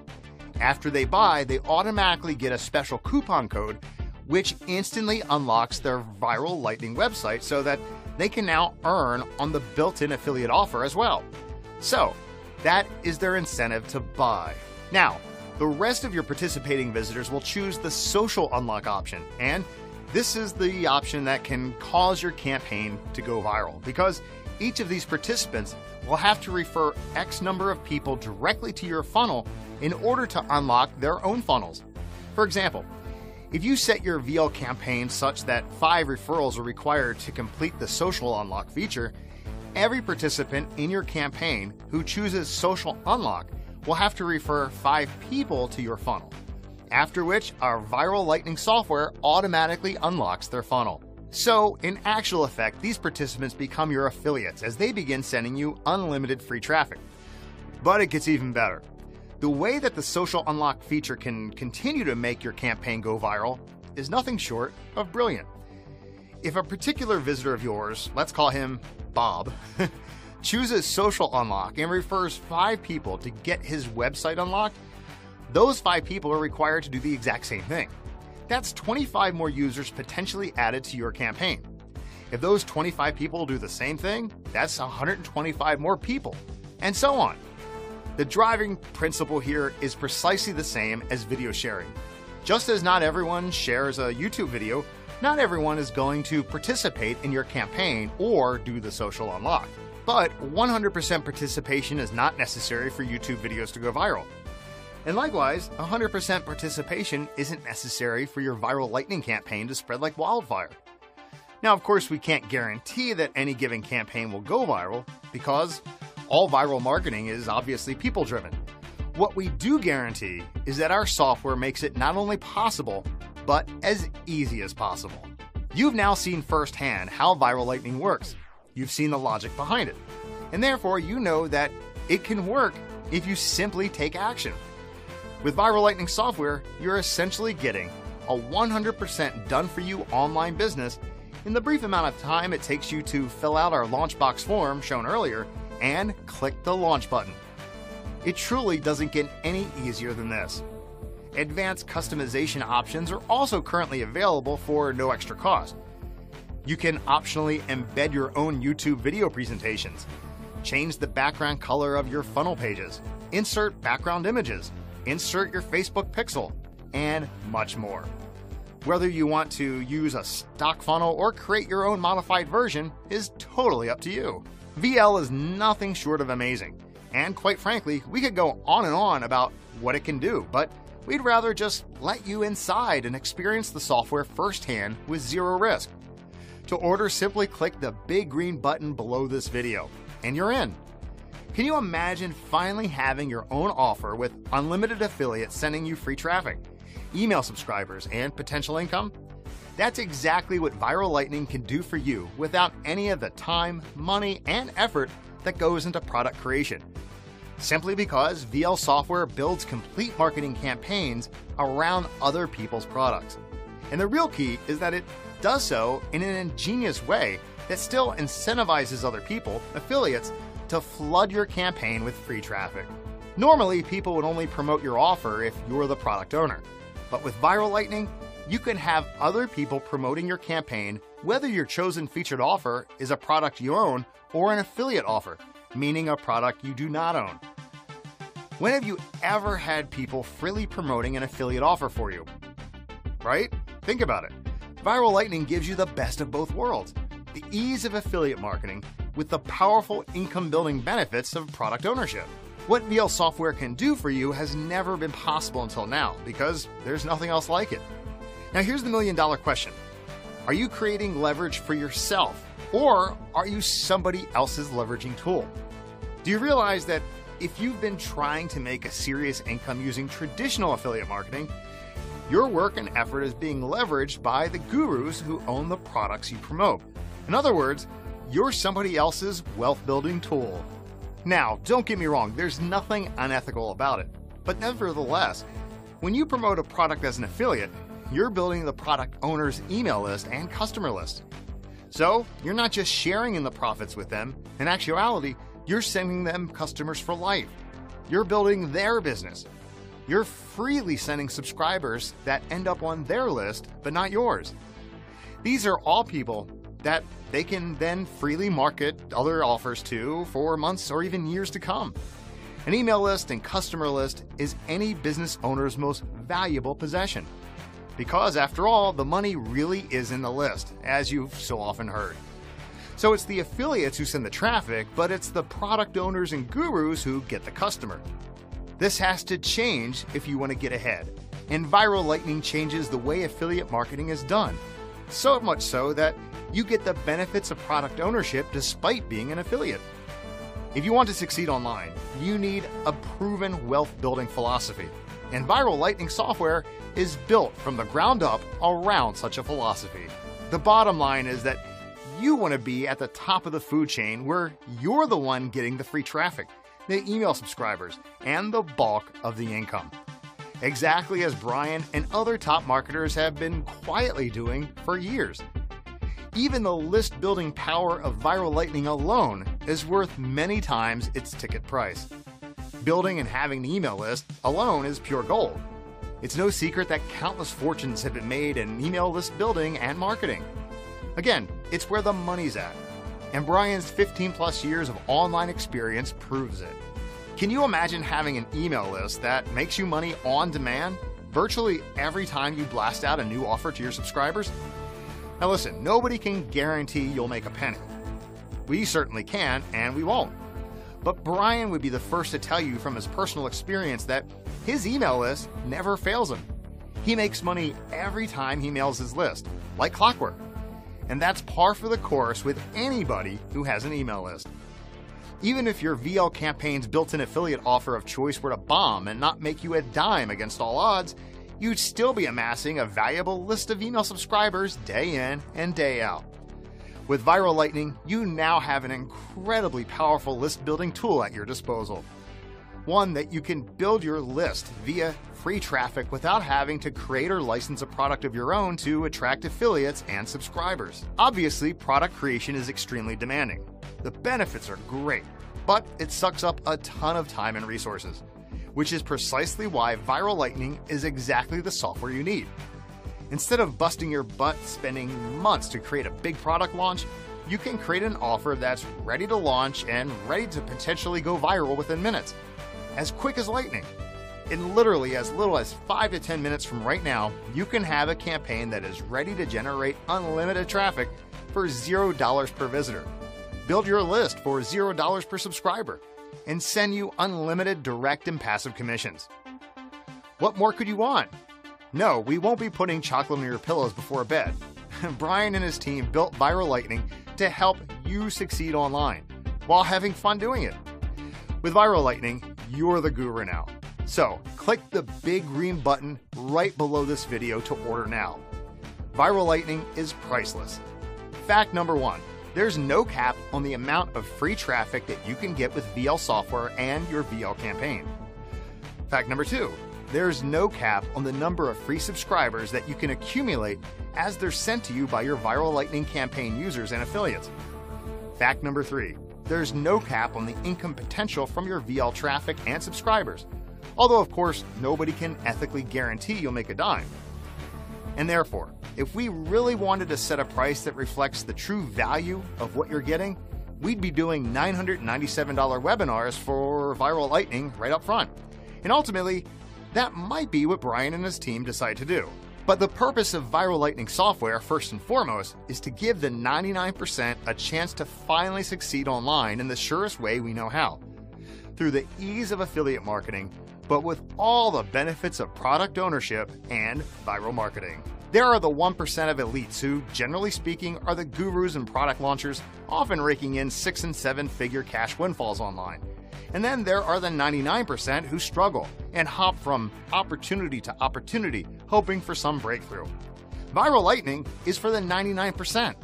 After they buy, they automatically get a special coupon code, which instantly unlocks their Viral Lightning website so that they can now earn on the built-in affiliate offer as well. So, that is their incentive to buy. Now, the rest of your participating visitors will choose the social unlock option, and this is the option that can cause your campaign to go viral, because each of these participants will have to refer X number of people directly to your funnel in order to unlock their own funnels. For example, if you set your V L campaign such that five referrals are required to complete the social unlock feature, every participant in your campaign who chooses social unlock will have to refer five people to your funnel, after which our Viral Lightning software automatically unlocks their funnel. So, in actual effect, these participants become your affiliates as they begin sending you unlimited free traffic. But it gets even better. The way that the social unlock feature can continue to make your campaign go viral is nothing short of brilliant. If a particular visitor of yours, let's call him Bob, chooses social unlock and refers five people to get his website unlocked, those five people are required to do the exact same thing. That's twenty-five more users potentially added to your campaign. If those twenty-five people do the same thing, that's one hundred twenty-five more people, and so on. The driving principle here is precisely the same as video sharing. Just as not everyone shares a YouTube video, not everyone is going to participate in your campaign or do the social unlock. But one hundred percent participation is not necessary for YouTube videos to go viral. And likewise, one hundred percent participation isn't necessary for your Viral Lightning campaign to spread like wildfire. Now, of course, we can't guarantee that any given campaign will go viral because all viral marketing is obviously people-driven. What we do guarantee is that our software makes it not only possible, but as easy as possible. You've now seen firsthand how Viral Lightning works. You've seen the logic behind it. And therefore, you know that it can work if you simply take action. With Viral Lightning software, you're essentially getting a one hundred percent done-for-you online business in the brief amount of time it takes you to fill out our Launchbox form shown earlier and click the launch button. It truly doesn't get any easier than this. Advanced customization options are also currently available for no extra cost. You can optionally embed your own YouTube video presentations, change the background color of your funnel pages, insert background images, insert your Facebook pixel, and much more. Whether you want to use a stock funnel or create your own modified version is totally up to you. V L is nothing short of amazing. And quite frankly, we could go on and on about what it can do, but we'd rather just let you inside and experience the software firsthand with zero risk. To order, simply click the big green button below this video, and you're in. Can you imagine finally having your own offer with unlimited affiliates sending you free traffic, email subscribers, and potential income? That's exactly what Viral Lightning can do for you without any of the time, money, and effort that goes into product creation. Simply because V L software builds complete marketing campaigns around other people's products. And the real key is that it does so in an ingenious way that still incentivizes other people, affiliates, to flood your campaign with free traffic. Normally, people would only promote your offer if you're the product owner. But with Viral Lightning, you can have other people promoting your campaign whether your chosen featured offer is a product you own or an affiliate offer, meaning a product you do not own. When have you ever had people freely promoting an affiliate offer for you? Right? Think about it. Viral Lightning gives you the best of both worlds, the ease of affiliate marketing with the powerful income-building benefits of product ownership. What V L software can do for you has never been possible until now because there's nothing else like it. Now here's the million-dollar question. Are you creating leverage for yourself, or are you somebody else's leveraging tool? Do you realize that if you've been trying to make a serious income using traditional affiliate marketing, your work and effort is being leveraged by the gurus who own the products you promote? In other words, you're somebody else's wealth-building tool. Now, don't get me wrong, there's nothing unethical about it. But nevertheless, when you promote a product as an affiliate, you're building the product owner's email list and customer list. So you're not just sharing in the profits with them. In actuality, you're sending them customers for life. You're building their business. You're freely sending subscribers that end up on their list, but not yours. These are all people that they can then freely market other offers to for months or even years to come. An email list and customer list is any business owner's most valuable possession. Because after all, the money really is in the list, as you've so often heard. So it's the affiliates who send the traffic, but it's the product owners and gurus who get the customer. This has to change if you want to get ahead. And Viral Lightning changes the way affiliate marketing is done. So much so that you get the benefits of product ownership despite being an affiliate. If you want to succeed online, you need a proven wealth-building philosophy. And Viral Lightning software is built from the ground up around such a philosophy. The bottom line is that you want to be at the top of the food chain where you're the one getting the free traffic, the email subscribers, and the bulk of the income. Exactly as Brian and other top marketers have been quietly doing for years. Even the list-building power of Viral Lightning alone is worth many times its ticket price. Building and having an email list alone is pure gold. It's no secret that countless fortunes have been made in email list building and marketing. Again, it's where the money's at, and Brian's fifteen plus years of online experience proves it. Can you imagine having an email list that makes you money on demand virtually every time you blast out a new offer to your subscribers? Now listen, nobody can guarantee you'll make a penny. We certainly can, and we won't. But Brian would be the first to tell you from his personal experience that his email list never fails him. He makes money every time he mails his list, like clockwork. And that's par for the course with anybody who has an email list. Even if your V L campaign's built-in affiliate offer of choice were to bomb and not make you a dime against all odds, you'd still be amassing a valuable list of email subscribers day in and day out. With Viral Lightning, you now have an incredibly powerful list-building tool at your disposal. One that you can build your list via free traffic without having to create or license a product of your own to attract affiliates and subscribers. Obviously, product creation is extremely demanding. The benefits are great, but it sucks up a ton of time and resources, which is precisely why Viral Lightning is exactly the software you need. Instead of busting your butt spending months to create a big product launch, you can create an offer that's ready to launch and ready to potentially go viral within minutes, as quick as lightning. In literally as little as five to ten minutes from right now, you can have a campaign that is ready to generate unlimited traffic for zero dollars per visitor. Build your list for zero dollars per subscriber and send you unlimited direct and passive commissions. What more could you want? No, we won't be putting chocolate on your pillows before bed. Brian and his team built Viral Lightning to help you succeed online while having fun doing it. With Viral Lightning, you're the guru now. So click the big green button right below this video to order now. Viral Lightning is priceless. Fact number one, there's no cap on the amount of free traffic that you can get with V L software and your V L campaign. Fact number two, there's no cap on the number of free subscribers that you can accumulate as they're sent to you by your Viral Lightning campaign users and affiliates. Fact number three, there's no cap on the income potential from your V L traffic and subscribers, although of course nobody can ethically guarantee you'll make a dime. And therefore, if we really wanted to set a price that reflects the true value of what you're getting, we'd be doing nine hundred ninety-seven dollar webinars for Viral Lightning right up front. And ultimately, that might be what Brian and his team decide to do. But the purpose of Viral Lightning software, first and foremost, is to give the ninety-nine percent a chance to finally succeed online in the surest way we know how, through the ease of affiliate marketing, but with all the benefits of product ownership and viral marketing. There are the one percent of elites who, generally speaking, are the gurus and product launchers, often raking in six and seven figure cash windfalls online. And then there are the ninety-nine percent who struggle and hop from opportunity to opportunity, hoping for some breakthrough. Viral Lightning is for the ninety-nine percent.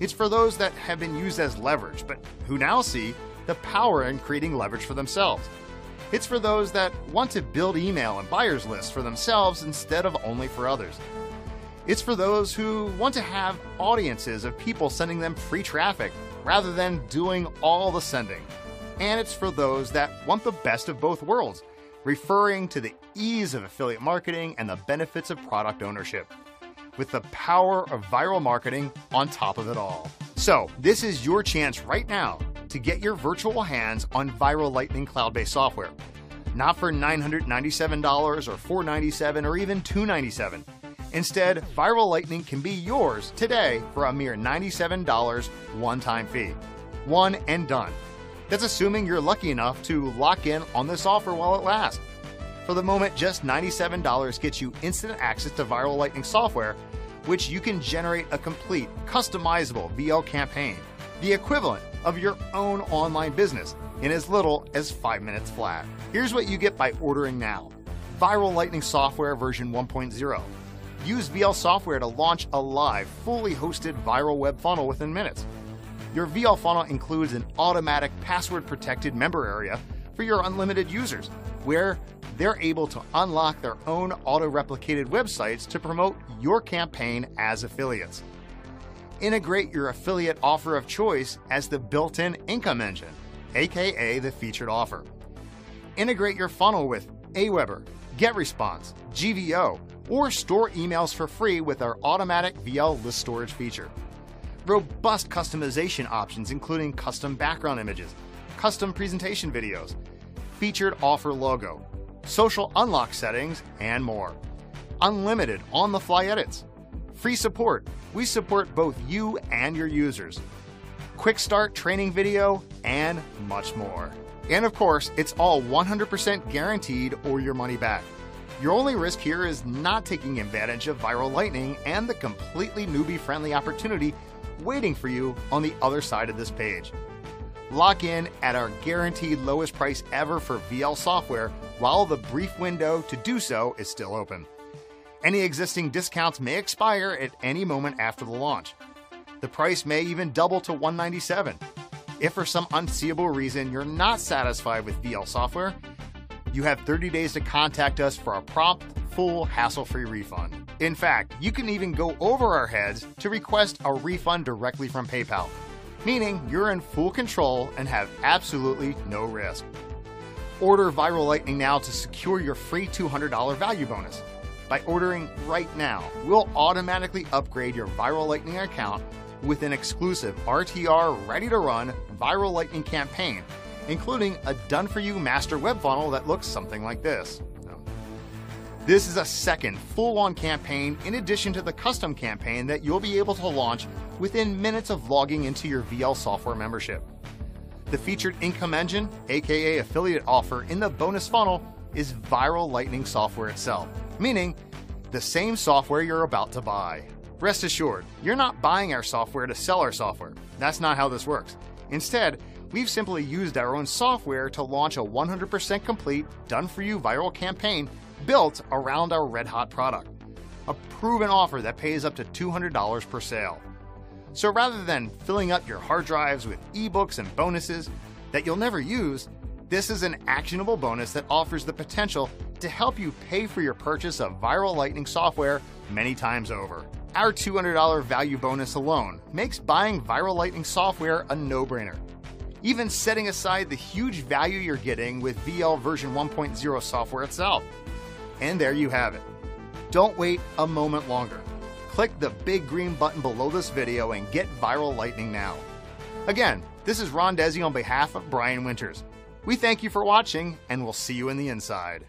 It's for those that have been used as leverage, but who now see the power in creating leverage for themselves. It's for those that want to build email and buyers lists for themselves instead of only for others. It's for those who want to have audiences of people sending them free traffic rather than doing all the sending. And it's for those that want the best of both worlds, referring to the ease of affiliate marketing and the benefits of product ownership, with the power of viral marketing on top of it all. So this is your chance right now to get your virtual hands on Viral Lightning cloud-based software. Not for nine hundred ninety-seven dollars or four hundred ninety-seven dollars or even two hundred ninety-seven dollars. Instead, Viral Lightning can be yours today for a mere ninety-seven dollar one-time fee. One and done. That's assuming you're lucky enough to lock in on this offer while it lasts. For the moment, just ninety-seven dollars gets you instant access to Viral Lightning software, which you can generate a complete, customizable V L campaign, the equivalent of your own online business, in as little as five minutes flat. Here's what you get by ordering now. Viral Lightning software version one point oh. Use V L software to launch a live, fully hosted viral web funnel within minutes. Your V L funnel includes an automatic password-protected member area for your unlimited users, where they're able to unlock their own auto-replicated websites to promote your campaign as affiliates. Integrate your affiliate offer of choice as the built-in income engine, aka the featured offer. Integrate your funnel with Aweber, GetResponse, G V O, or store emails for free with our automatic V L list storage feature. Robust customization options including custom background images, custom presentation videos, featured offer logo, social unlock settings, and more. Unlimited on-the-fly edits. Free support. We support both you and your users. Quick start training video and much more. And of course, it's all one hundred percent guaranteed or your money back. Your only risk here is not taking advantage of Viral Lightning and the completely newbie-friendly opportunity waiting for you on the other side of this page. Lock in at our guaranteed lowest price ever for V L software while the brief window to do so is still open. Any existing discounts may expire at any moment after the launch. The price may even double to one hundred ninety-seven dollars. If for some unseeable reason you're not satisfied with V L software, you have thirty days to contact us for a prompt, full, hassle-free refund. In fact, you can even go over our heads to request a refund directly from PayPal, meaning you're in full control and have absolutely no risk. Order Viral Lightning now to secure your free two hundred dollar value bonus. By ordering right now, we'll automatically upgrade your Viral Lightning account with an exclusive R T R ready-to-run Viral Lightning campaign, including a done-for-you master web funnel that looks something like this. This is a second full-on campaign in addition to the custom campaign that you'll be able to launch within minutes of logging into your V L software membership. The featured income engine, aka affiliate offer, in the bonus funnel is Viral Lightning software itself, meaning the same software you're about to buy. Rest assured, you're not buying our software to sell our software. That's not how this works. Instead, we've simply used our own software to launch a one hundred percent complete, done-for-you viral campaign built around our red-hot product, a proven offer that pays up to two hundred dollars per sale. So rather than filling up your hard drives with ebooks and bonuses that you'll never use, this is an actionable bonus that offers the potential to help you pay for your purchase of Viral Lightning software many times over. Our two hundred dollar value bonus alone makes buying Viral Lightning software a no-brainer. Even setting aside the huge value you're getting with V L version one point oh software itself. And there you have it. Don't wait a moment longer. Click the big green button below this video and get Viral Lightning now. Again, this is Ron Desi on behalf of Brian Winters. We thank you for watching, and we'll see you in the inside.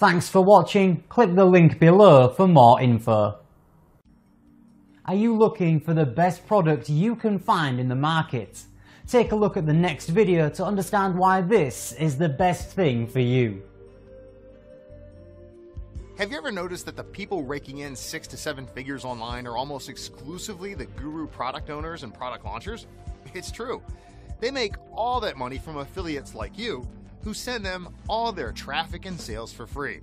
Thanks for watching. Click the link below for more info. Are you looking for the best product you can find in the market? Take a look at the next video to understand why this is the best thing for you. Have you ever noticed that the people raking in six to seven figures online are almost exclusively the guru product owners and product launchers? It's true. They make all that money from affiliates like you, who send them all their traffic and sales for free.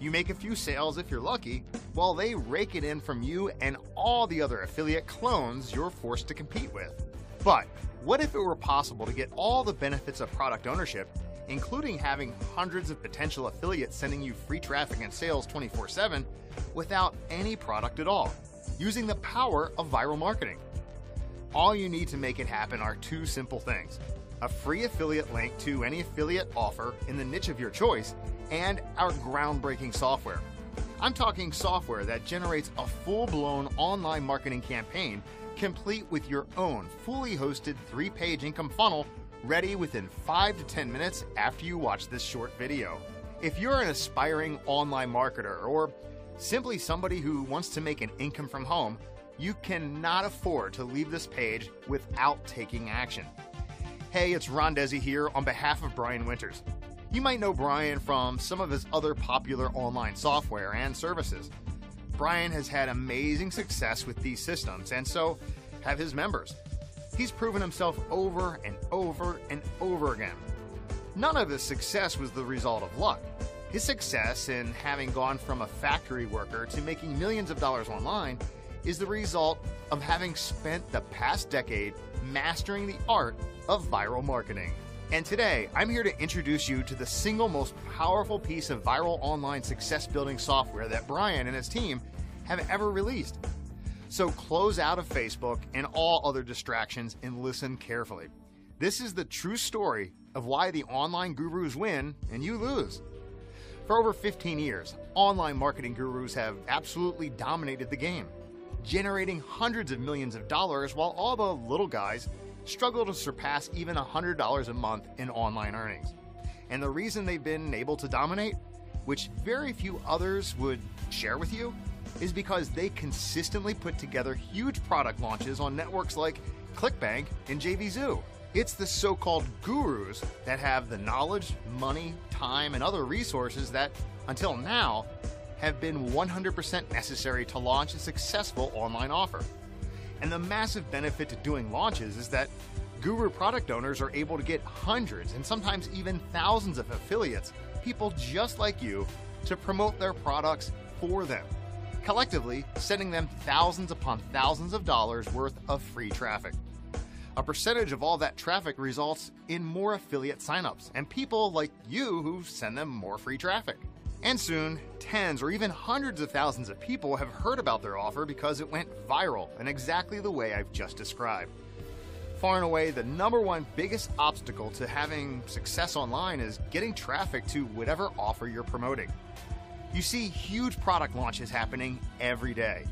You make a few sales if you're lucky, while they rake it in from you and all the other affiliate clones you're forced to compete with. But what if it were possible to get all the benefits of product ownership, including having hundreds of potential affiliates sending you free traffic and sales twenty-four seven without any product at all, using the power of viral marketing? All you need to make it happen are two simple things: a free affiliate link to any affiliate offer in the niche of your choice, and our groundbreaking software. I'm talking software that generates a full-blown online marketing campaign complete with your own fully hosted three-page income funnel ready within five to ten minutes after you watch this short video. If you're an aspiring online marketer or simply somebody who wants to make an income from home, you cannot afford to leave this page without taking action. Hey, it's Ron Desi here on behalf of Brian Winters. You might know Brian from some of his other popular online software and services. Brian has had amazing success with these systems, and so have his members. He's proven himself over and over and over again. None of his success was the result of luck. His success in having gone from a factory worker to making millions of dollars online is the result of having spent the past decade mastering the art of viral marketing. And today, I'm here to introduce you to the single most powerful piece of viral online success building software that Brian and his team have ever released. So close out of Facebook and all other distractions and listen carefully. This is the true story of why the online gurus win and you lose. For over fifteen years, online marketing gurus have absolutely dominated the game, generating hundreds of millions of dollars while all the little guys struggle to surpass even one hundred dollars a month in online earnings. And the reason they've been able to dominate, which very few others would share with you, is because they consistently put together huge product launches on networks like ClickBank and J V Zoo. It's the so-called gurus that have the knowledge, money, time, and other resources that, until now, have been one hundred percent necessary to launch a successful online offer. And the massive benefit to doing launches is that guru product owners are able to get hundreds and sometimes even thousands of affiliates, people just like you, to promote their products for them, collectively sending them thousands upon thousands of dollars worth of free traffic. A percentage of all that traffic results in more affiliate signups and people like you who send them more free traffic. And soon, tens or even hundreds of thousands of people have heard about their offer because it went viral in exactly the way I've just described. Far and away, the number one biggest obstacle to having success online is getting traffic to whatever offer you're promoting. You see huge product launches happening every day.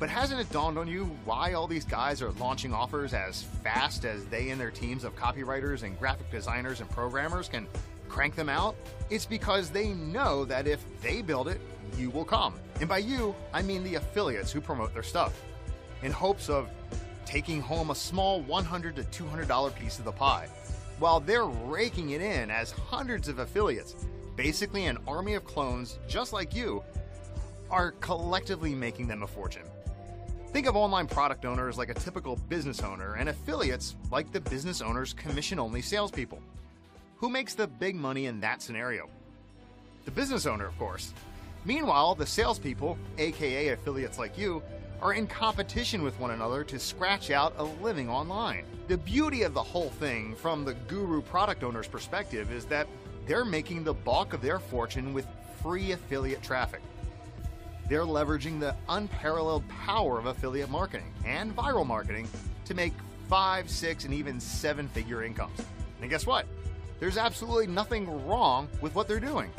But hasn't it dawned on you why all these guys are launching offers as fast as they and their teams of copywriters and graphic designers and programmers can crank them out? It's because they know that if they build it, you will come. And by you, I mean the affiliates who promote their stuff in hopes of taking home a small one hundred to two hundred dollar piece of the pie, while they're raking it in as hundreds of affiliates, basically an army of clones just like you, are collectively making them a fortune. Think of online product owners like a typical business owner and affiliates like the business owner's commission-only salespeople. Who makes the big money in that scenario? The business owner, of course. Meanwhile, the salespeople, aka affiliates like you, are in competition with one another to scratch out a living online. The beauty of the whole thing from the guru product owner's perspective is that they're making the bulk of their fortune with free affiliate traffic. They're leveraging the unparalleled power of affiliate marketing and viral marketing to make five, six, and even seven-figure incomes. And guess what? There's absolutely nothing wrong with what they're doing.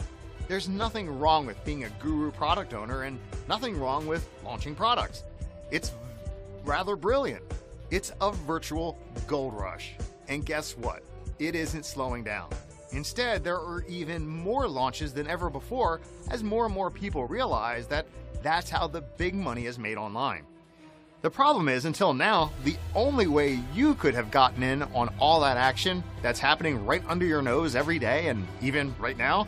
There's nothing wrong with being a guru product owner and nothing wrong with launching products. It's rather brilliant. It's a virtual gold rush. And guess what? It isn't slowing down. Instead, there are even more launches than ever before as more and more people realize that that's how the big money is made online. The problem is, until now, the only way you could have gotten in on all that action that's happening right under your nose every day and even right now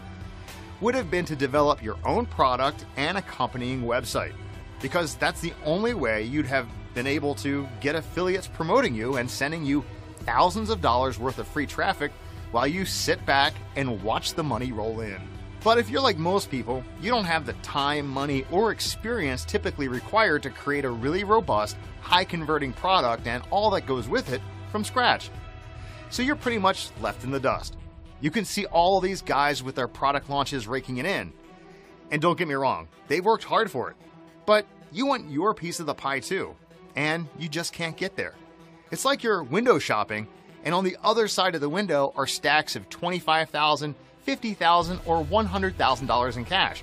would have been to develop your own product and accompanying website, because that's the only way you'd have been able to get affiliates promoting you and sending you thousands of dollars worth of free traffic while you sit back and watch the money roll in. But if you're like most people, you don't have the time, money, or experience typically required to create a really robust, high-converting product and all that goes with it from scratch. So you're pretty much left in the dust. You can see all these guys with their product launches raking it in. And don't get me wrong, they've worked hard for it. But you want your piece of the pie too, and you just can't get there. It's like you're window shopping, and on the other side of the window are stacks of twenty-five thousand dollars, fifty thousand dollars, or one hundred thousand dollars in cash.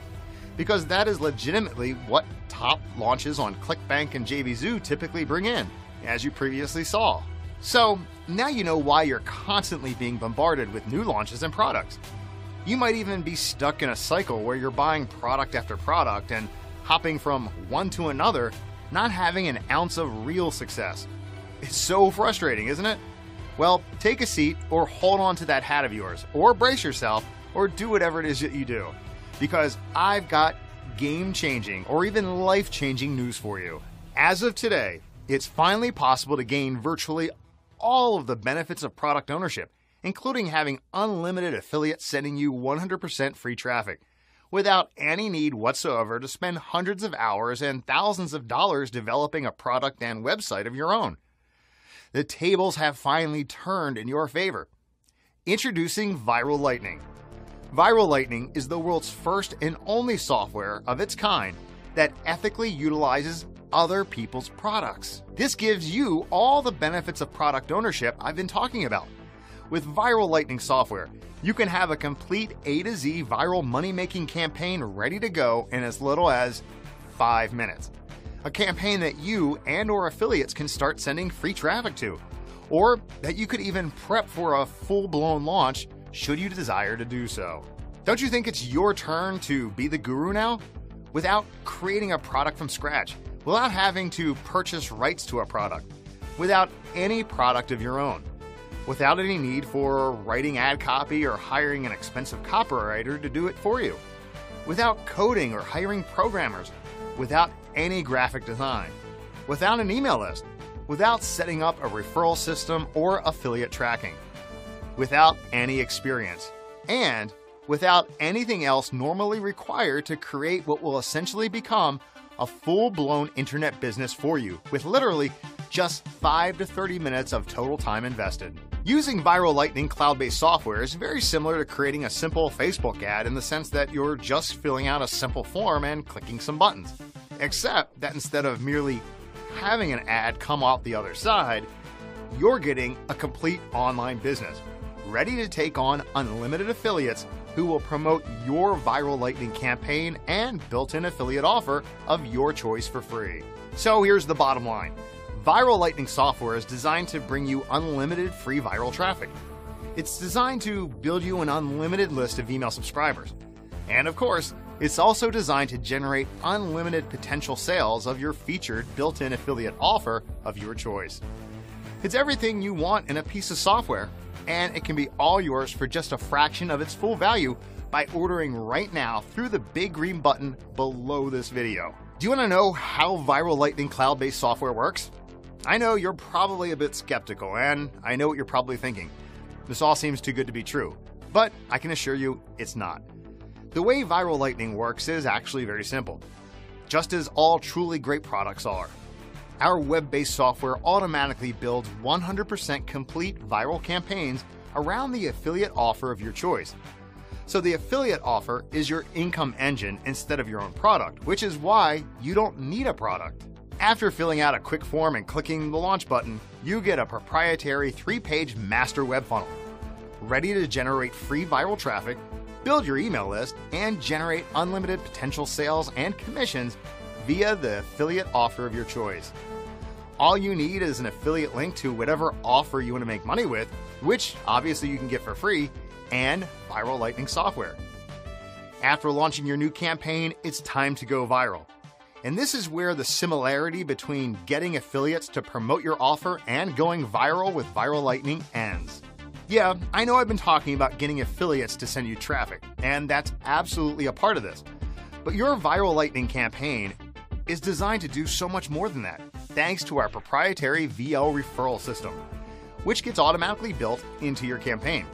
Because that is legitimately what top launches on ClickBank and J V Zoo typically bring in, as you previously saw. So now you know why you're constantly being bombarded with new launches and products. You might even be stuck in a cycle where you're buying product after product and hopping from one to another, not having an ounce of real success. It's so frustrating, isn't it? Well, take a seat or hold on to that hat of yours, or brace yourself, or do whatever it is that you do, because I've got game-changing or even life-changing news for you. As of today, it's finally possible to gain virtually all of the benefits of product ownership, including having unlimited affiliates sending you one hundred percent free traffic, without any need whatsoever to spend hundreds of hours and thousands of dollars developing a product and website of your own. The tables have finally turned in your favor. Introducing Viral Lightning. Viral Lightning is the world's first and only software of its kind that ethically utilizes other people's products. This gives you all the benefits of product ownership I've been talking about. With Viral Lightning software, you can have a complete A to Z viral money-making campaign ready to go in as little as five minutes. A campaign that you and or affiliates can start sending free traffic to, or that you could even prep for a full-blown launch should you desire to do so. Don't you think it's your turn to be the guru now? Without creating a product from scratch, without having to purchase rights to a product, without any product of your own, without any need for writing ad copy or hiring an expensive copywriter to do it for you, without coding or hiring programmers, without any graphic design, without an email list, without setting up a referral system or affiliate tracking, without any experience, and without anything else normally required to create what will essentially become a full-blown internet business for you, with literally just five to thirty minutes of total time invested. Using Viral Lightning cloud-based software is very similar to creating a simple Facebook ad in the sense that you're just filling out a simple form and clicking some buttons. Except that instead of merely having an ad come out the other side, you're getting a complete online business, ready to take on unlimited affiliates who will promote your Viral Lightning campaign and built-in affiliate offer of your choice for free. So here's the bottom line. Viral Lightning software is designed to bring you unlimited free viral traffic. It's designed to build you an unlimited list of email subscribers. And of course, it's also designed to generate unlimited potential sales of your featured built-in affiliate offer of your choice. It's everything you want in a piece of software, and it can be all yours for just a fraction of its full value by ordering right now through the big green button below this video. Do you want to know how Viral Lightning cloud-based software works? I know you're probably a bit skeptical, and I know what you're probably thinking. This all seems too good to be true, but I can assure you it's not. The way Viral Lightning works is actually very simple, just as all truly great products are. Our web-based software automatically builds one hundred percent complete viral campaigns around the affiliate offer of your choice. So the affiliate offer is your income engine instead of your own product, which is why you don't need a product. After filling out a quick form and clicking the launch button, you get a proprietary three-page master web funnel, ready to generate free viral traffic, build your email list, and generate unlimited potential sales and commissions via the affiliate offer of your choice. All you need is an affiliate link to whatever offer you want to make money with, which obviously you can get for free, and Viral Lightning software. After launching your new campaign, it's time to go viral. And this is where the similarity between getting affiliates to promote your offer and going viral with Viral Lightning ends. Yeah, I know I've been talking about getting affiliates to send you traffic, and that's absolutely a part of this. But your Viral Lightning campaign is designed to do so much more than that, thanks to our proprietary V L referral system, which gets automatically built into your campaign.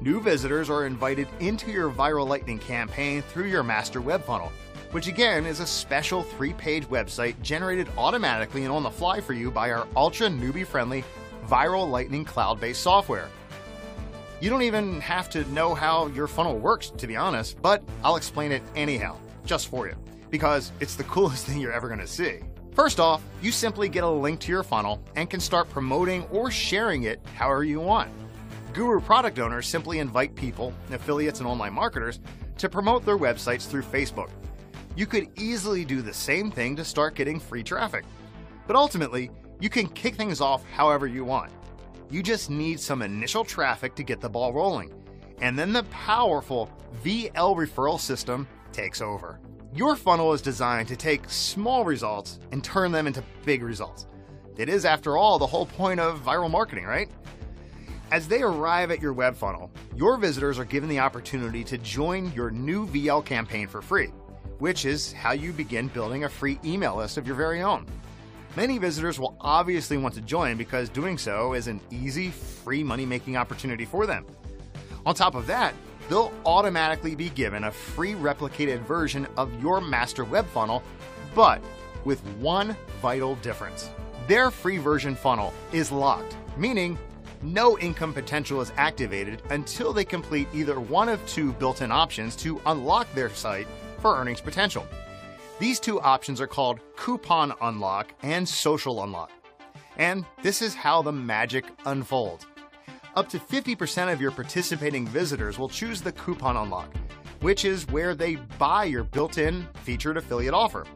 New visitors are invited into your Viral Lightning campaign through your master web funnel, which again is a special three-page website generated automatically and on the fly for you by our ultra newbie-friendly Viral Lightning cloud-based software. You don't even have to know how your funnel works, to be honest, but I'll explain it anyhow, just for you, because it's the coolest thing you're ever going to see. First off, you simply get a link to your funnel and can start promoting or sharing it however you want. Guru product owners simply invite people, affiliates and online marketers, to promote their websites through Facebook. You could easily do the same thing to start getting free traffic. But ultimately, you can kick things off however you want. You just need some initial traffic to get the ball rolling. And then the powerful V L referral system takes over. Your funnel is designed to take small results and turn them into big results. It is, after all, the whole point of viral marketing, right? As they arrive at your web funnel, your visitors are given the opportunity to join your new V L campaign for free, which is how you begin building a free email list of your very own. Many visitors will obviously want to join because doing so is an easy, free money-making opportunity for them. On top of that, they'll automatically be given a free replicated version of your master web funnel, but with one vital difference. Their free version funnel is locked, meaning no income potential is activated until they complete either one of two built-in options to unlock their site for earnings potential. These two options are called coupon unlock and social unlock. And this is how the magic unfolds. Up to fifty percent of your participating visitors will choose the coupon unlock, which is where they buy your built-in featured affiliate offer.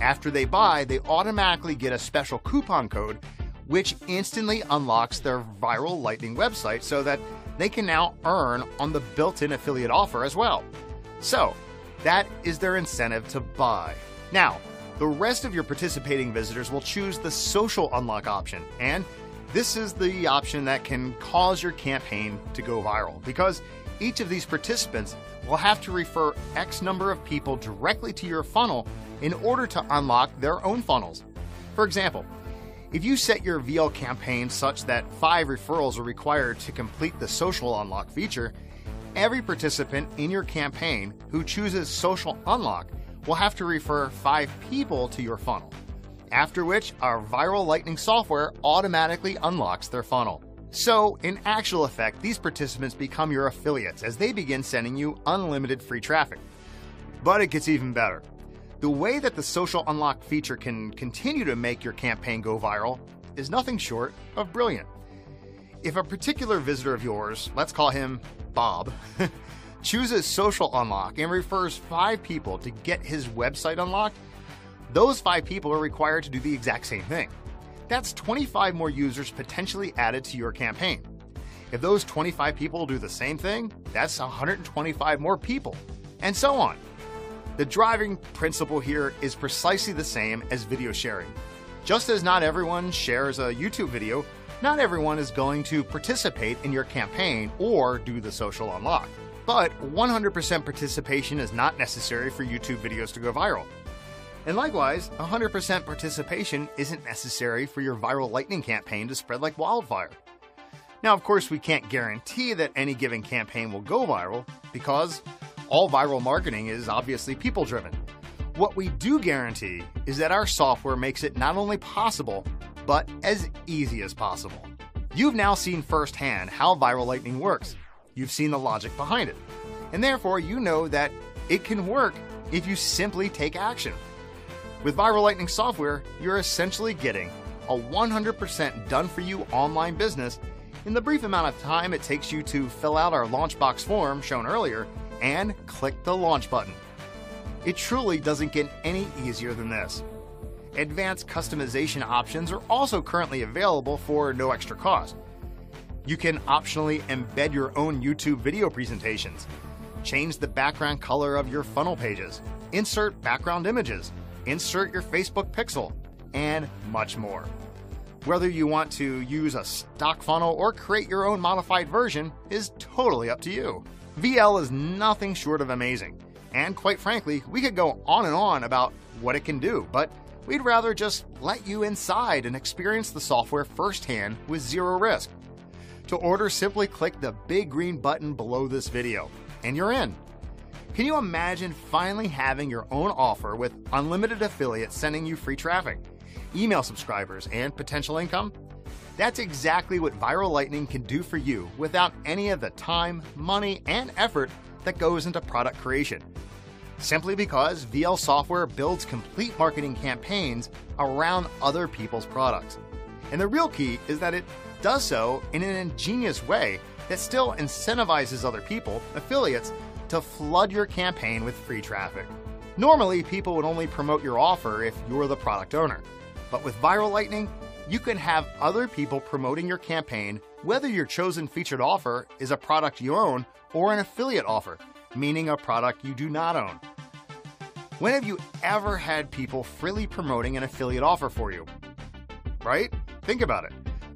After they buy, they automatically get a special coupon code which instantly unlocks their Viral Lightning website so that they can now earn on the built-in affiliate offer as well. So that is their incentive to buy. Now, the rest of your participating visitors will choose the social unlock option, and this is the option that can cause your campaign to go viral because each of these participants will have to refer X number of people directly to your funnel in order to unlock their own funnels. For example, if you set your V L campaign such that five referrals are required to complete the social unlock feature, every participant in your campaign who chooses social unlock will have to refer five people to your funnel, after which our Viral Lightning software automatically unlocks their funnel. So in actual effect, these participants become your affiliates as they begin sending you unlimited free traffic. But it gets even better. The way that the social unlock feature can continue to make your campaign go viral is nothing short of brilliant. If a particular visitor of yours, let's call him Bob, chooses social unlock and refers five people to get his website unlocked, those five people are required to do the exact same thing. That's twenty-five more users potentially added to your campaign. If those twenty-five people do the same thing, that's one hundred twenty-five more people, and so on. The driving principle here is precisely the same as video sharing. Just as not everyone shares a YouTube video, not everyone is going to participate in your campaign or do the social unlock. But one hundred percent participation is not necessary for YouTube videos to go viral. And likewise, one hundred percent participation isn't necessary for your Viral Lightning campaign to spread like wildfire. Now, of course, we can't guarantee that any given campaign will go viral because all viral marketing is obviously people-driven. What we do guarantee is that our software makes it not only possible, but as easy as possible. You've now seen firsthand how Viral Lightning works. You've seen the logic behind it. And therefore, you know that it can work if you simply take action. With Viral Lightning software, you're essentially getting a one hundred percent done-for-you online business in the brief amount of time it takes you to fill out our Launchbox form shown earlier and click the launch button. It truly doesn't get any easier than this. Advanced customization options are also currently available for no extra cost. You can optionally embed your own YouTube video presentations, change the background color of your funnel pages, insert background images, insert your Facebook pixel, and much more. Whether you want to use a stock funnel or create your own modified version is totally up to you. V L is nothing short of amazing, and quite frankly, we could go on and on about what it can do, but we'd rather just let you inside and experience the software firsthand with zero risk. To order, simply click the big green button below this video, and you're in. Can you imagine finally having your own offer with unlimited affiliates sending you free traffic, email subscribers, and potential income? That's exactly what Viral Lightning can do for you without any of the time, money, and effort that goes into product creation. Simply because V L software builds complete marketing campaigns around other people's products. And the real key is that it does so in an ingenious way that still incentivizes other people, affiliates, to flood your campaign with free traffic. Normally, people would only promote your offer if you're the product owner. But with Viral Lightning, you can have other people promoting your campaign, whether your chosen featured offer is a product you own or an affiliate offer, meaning a product you do not own. When have you ever had people freely promoting an affiliate offer for you? Right? Think about it.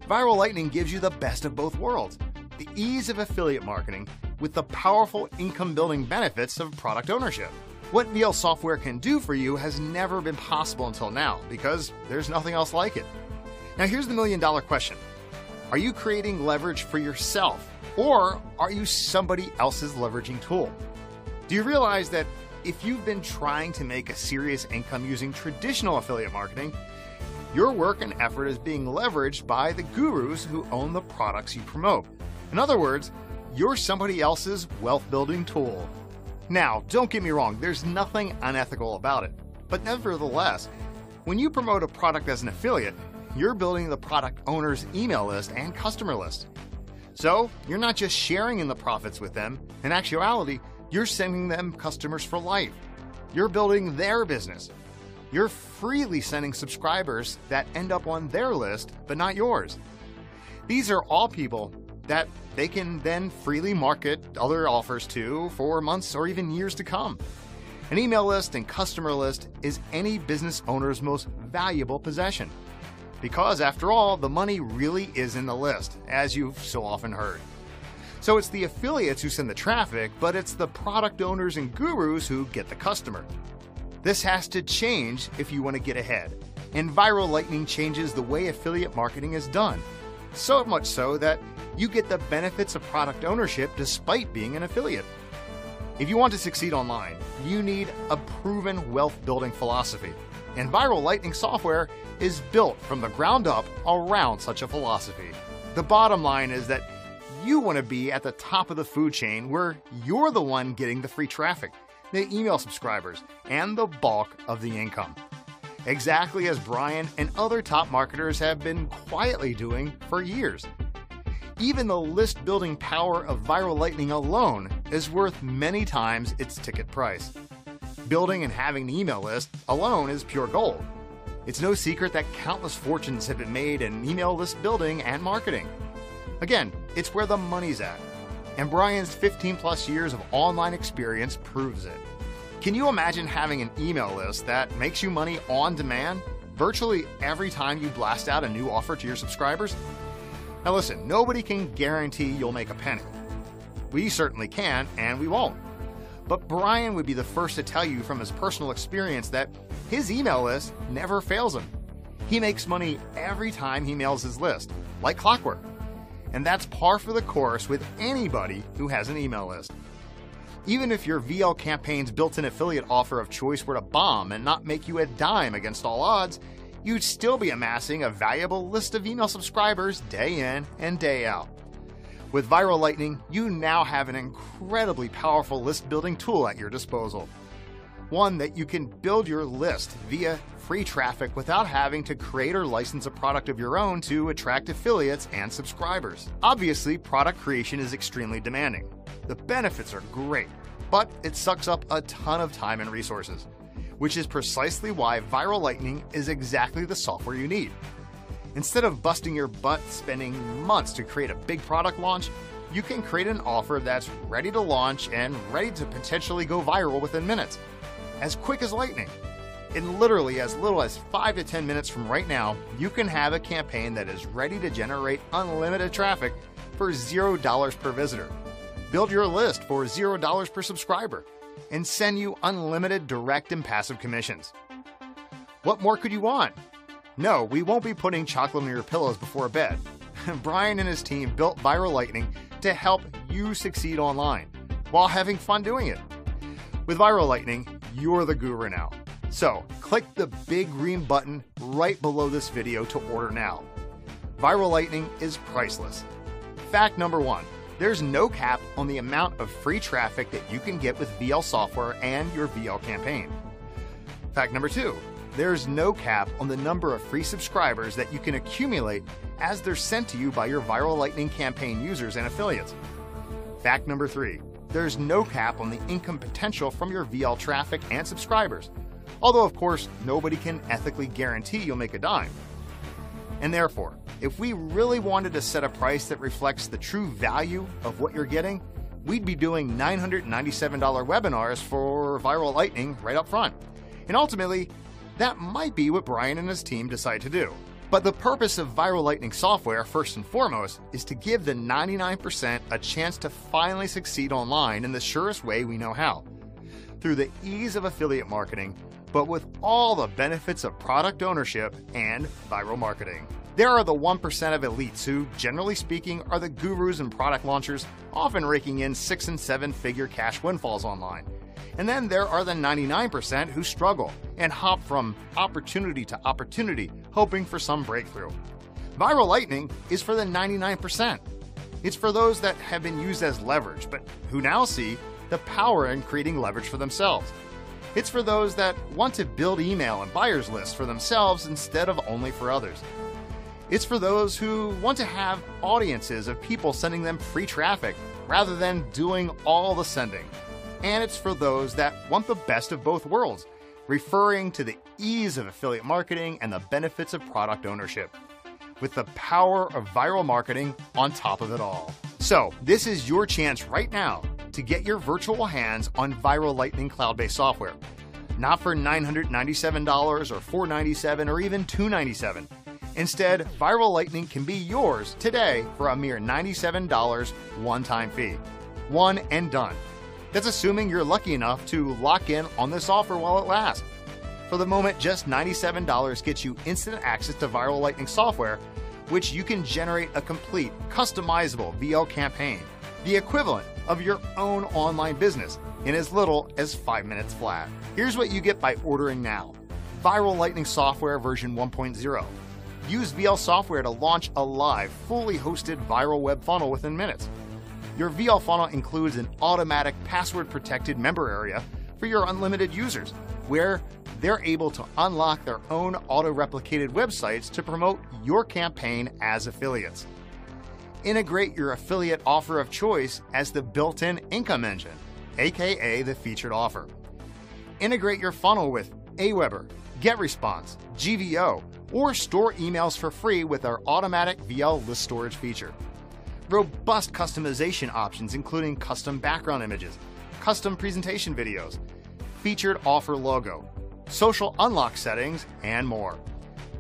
Viral Lightning gives you the best of both worlds. the ease of affiliate marketing with the powerful income-building benefits of product ownership. What V L software can do for you has never been possible until now because there's nothing else like it. Now here's the million-dollar question. Are you creating leverage for yourself, or are you somebody else's leveraging tool? Do you realize that if you've been trying to make a serious income using traditional affiliate marketing, your work and effort is being leveraged by the gurus who own the products you promote? In other words, you're somebody else's wealth-building tool. Now, don't get me wrong, there's nothing unethical about it. But nevertheless, when you promote a product as an affiliate, you're building the product owner's email list and customer list. So you're not just sharing in the profits with them. In actuality, you're sending them customers for life. You're building their business. You're freely sending subscribers that end up on their list, but not yours. These are all people that they can then freely market other offers to for months or even years to come. An email list and customer list is any business owner's most valuable possession. Because after all, the money really is in the list, as you've so often heard. So it's the affiliates who send the traffic, but it's the product owners and gurus who get the customer. This has to change if you want to get ahead. And Viral Lightning changes the way affiliate marketing is done. So much so that you get the benefits of product ownership despite being an affiliate. If you want to succeed online, you need a proven wealth-building philosophy. And Viral Lightning software is built from the ground up around such a philosophy. The bottom line is that you want to be at the top of the food chain where you're the one getting the free traffic, the email subscribers, and the bulk of the income. Exactly as Brian and other top marketers have been quietly doing for years. Even the list-building power of Viral Lightning alone is worth many times its ticket price. Building and having an email list alone is pure gold. It's no secret that countless fortunes have been made in email list building and marketing. Again, it's where the money's at, and Brian's fifteen plus years of online experience proves it. Can you imagine having an email list that makes you money on demand virtually every time you blast out a new offer to your subscribers? Now listen, nobody can guarantee you'll make a penny. We certainly can, and we won't. But Brian would be the first to tell you from his personal experience that his email list never fails him. He makes money every time he mails his list, like clockwork. And that's par for the course with anybody who has an email list. Even if your V L campaign's built-in affiliate offer of choice were to bomb and not make you a dime against all odds, you'd still be amassing a valuable list of email subscribers day in and day out. With Viral Lightning, you now have an incredibly powerful list-building tool at your disposal. One that you can build your list via free traffic without having to create or license a product of your own to attract affiliates and subscribers. Obviously, product creation is extremely demanding. The benefits are great, but it sucks up a ton of time and resources, which is precisely why Viral Lightning is exactly the software you need. Instead of busting your butt spending months to create a big product launch, you can create an offer that's ready to launch and ready to potentially go viral within minutes, as quick as lightning. In literally as little as five to ten minutes from right now, you can have a campaign that is ready to generate unlimited traffic for zero dollars per visitor, build your list for zero dollars per subscriber, and send you unlimited direct and passive commissions. What more could you want? No, we won't be putting chocolate on your pillows before bed. Brian and his team built Viral Lightning to help you succeed online while having fun doing it. With Viral Lightning, you're the guru now. So click the big green button right below this video to order now. Viral Lightning is priceless. Fact number one, there's no cap on the amount of free traffic that you can get with V L software and your V L campaign. Fact number two, there's no cap on the number of free subscribers that you can accumulate as they're sent to you by your Viral Lightning campaign users and affiliates. Fact number three, there's no cap on the income potential from your V L traffic and subscribers, although of course nobody can ethically guarantee you'll make a dime. And therefore, if we really wanted to set a price that reflects the true value of what you're getting, we'd be doing nine hundred ninety-seven dollar webinars for Viral Lightning right up front. And ultimately, that might be what Brian and his team decide to do. But the purpose of Viral Lightning software, first and foremost, is to give the ninety-nine percent a chance to finally succeed online in the surest way we know how, through the ease of affiliate marketing, but with all the benefits of product ownership and viral marketing. There are the one percent of elites who, generally speaking, are the gurus and product launchers, often raking in six and seven figure cash windfalls online. And then there are the ninety-nine percent who struggle and hop from opportunity to opportunity, hoping for some breakthrough. Viral Lightning is for the ninety-nine percent. It's for those that have been used as leverage, but who now see the power in creating leverage for themselves. It's for those that want to build email and buyers lists for themselves instead of only for others. It's for those who want to have audiences of people sending them free traffic rather than doing all the sending. And it's for those that want the best of both worlds, referring to the ease of affiliate marketing and the benefits of product ownership, with the power of viral marketing on top of it all. So this is your chance right now to get your virtual hands on Viral Lightning cloud-based software. Not for nine hundred ninety-seven dollars or four hundred ninety-seven dollars or even two hundred ninety-seven dollars. Instead, Viral Lightning can be yours today for a mere ninety-seven dollars one-time fee. One and done. That's assuming you're lucky enough to lock in on this offer while it lasts. For the moment, just ninety-seven dollars gets you instant access to Viral Lightning software, which you can generate a complete, customizable V L campaign, the equivalent of your own online business, in as little as five minutes flat. Here's what you get by ordering now. Viral Lightning software version one point oh. Use V L software to launch a live, fully hosted viral web funnel within minutes. Your V L funnel includes an automatic password-protected member area for your unlimited users, where they're able to unlock their own auto-replicated websites to promote your campaign as affiliates. Integrate your affiliate offer of choice as the built-in income engine, aka the featured offer. Integrate your funnel with Aweber, GetResponse, G V O, or store emails for free with our automatic V L list storage feature. Robust customization options including custom background images, custom presentation videos, featured offer logo, social unlock settings, and more.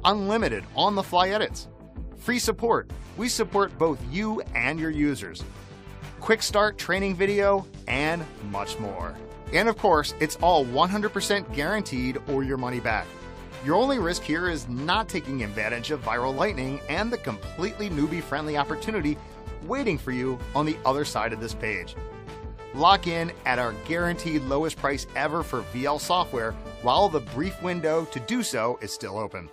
Unlimited on-the-fly edits. Free support. We support both you and your users. Quick start training video and much more. And of course, it's all one hundred percent guaranteed or your money back. Your only risk here is not taking advantage of Viral Lightning and the completely newbie-friendly opportunity waiting for you on the other side of this page. Lock in at our guaranteed lowest price ever for V L software while the brief window to do so is still open.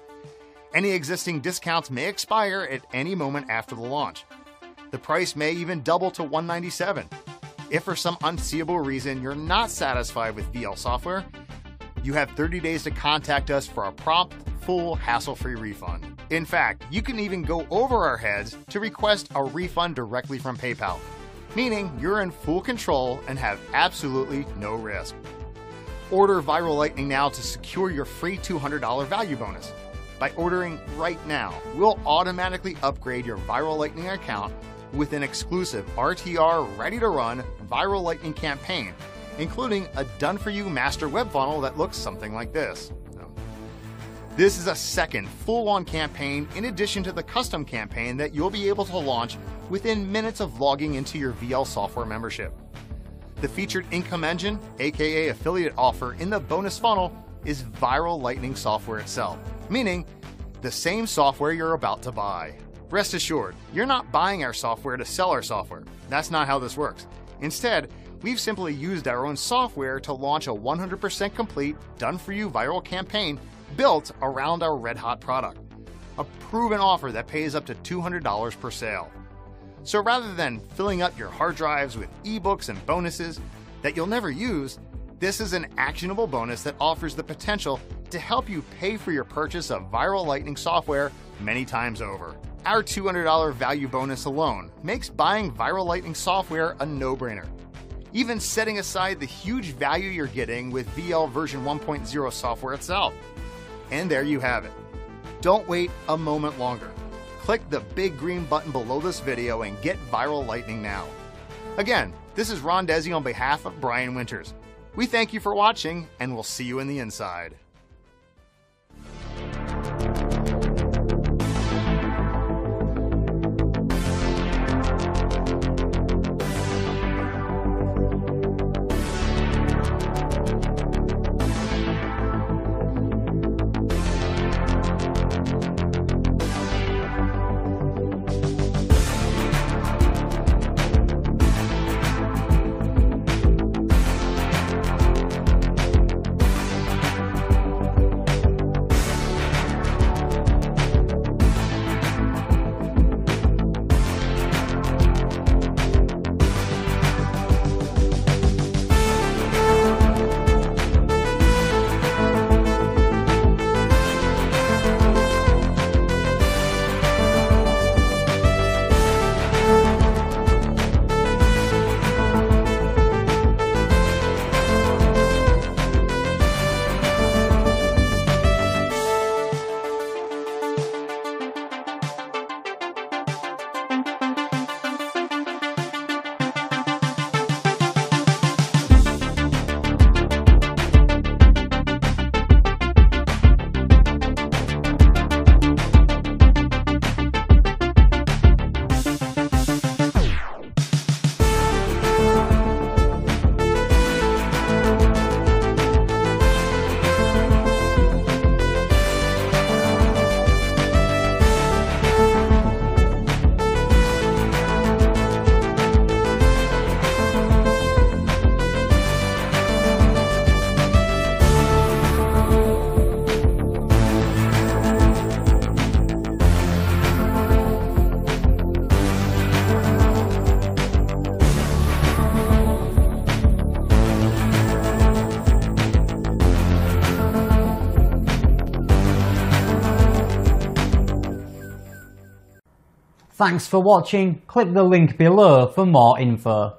Any existing discounts may expire at any moment after the launch. The price may even double to one hundred ninety-seven dollars. If for some unseeable reason you're not satisfied with V L software, you have thirty days to contact us for a prompt, full, hassle-free refund. In fact, you can even go over our heads to request a refund directly from PayPal, meaning you're in full control and have absolutely no risk. Order Viral Lightning now to secure your free two hundred dollar value bonus. By ordering right now, we'll automatically upgrade your Viral Lightning account with an exclusive R T R ready-to-run Viral Lightning campaign, including a done-for-you master web funnel that looks something like this. This is a second full-on campaign in addition to the custom campaign that you'll be able to launch within minutes of logging into your V L software membership. The featured income engine, aka affiliate offer, in the bonus funnel is Viral Lightning software itself, meaning the same software you're about to buy. Rest assured, you're not buying our software to sell our software. That's not how this works. Instead, we've simply used our own software to launch a one hundred percent complete, done-for-you viral campaign built around our red hot product, a proven offer that pays up to two hundred dollars per sale. So rather than filling up your hard drives with ebooks and bonuses that you'll never use, this is an actionable bonus that offers the potential to help you pay for your purchase of Viral Lightning software many times over. Our two hundred dollar value bonus alone makes buying Viral Lightning software a no-brainer. Even setting aside the huge value you're getting with V L version one point oh software itself. And there you have it. Don't wait a moment longer. Click the big green button below this video and get Viral Lightning now. Again, this is Ron Desi on behalf of Brian Winters. We thank you for watching, and we'll see you in the inside. Thanks for watching. Click the link below for more info.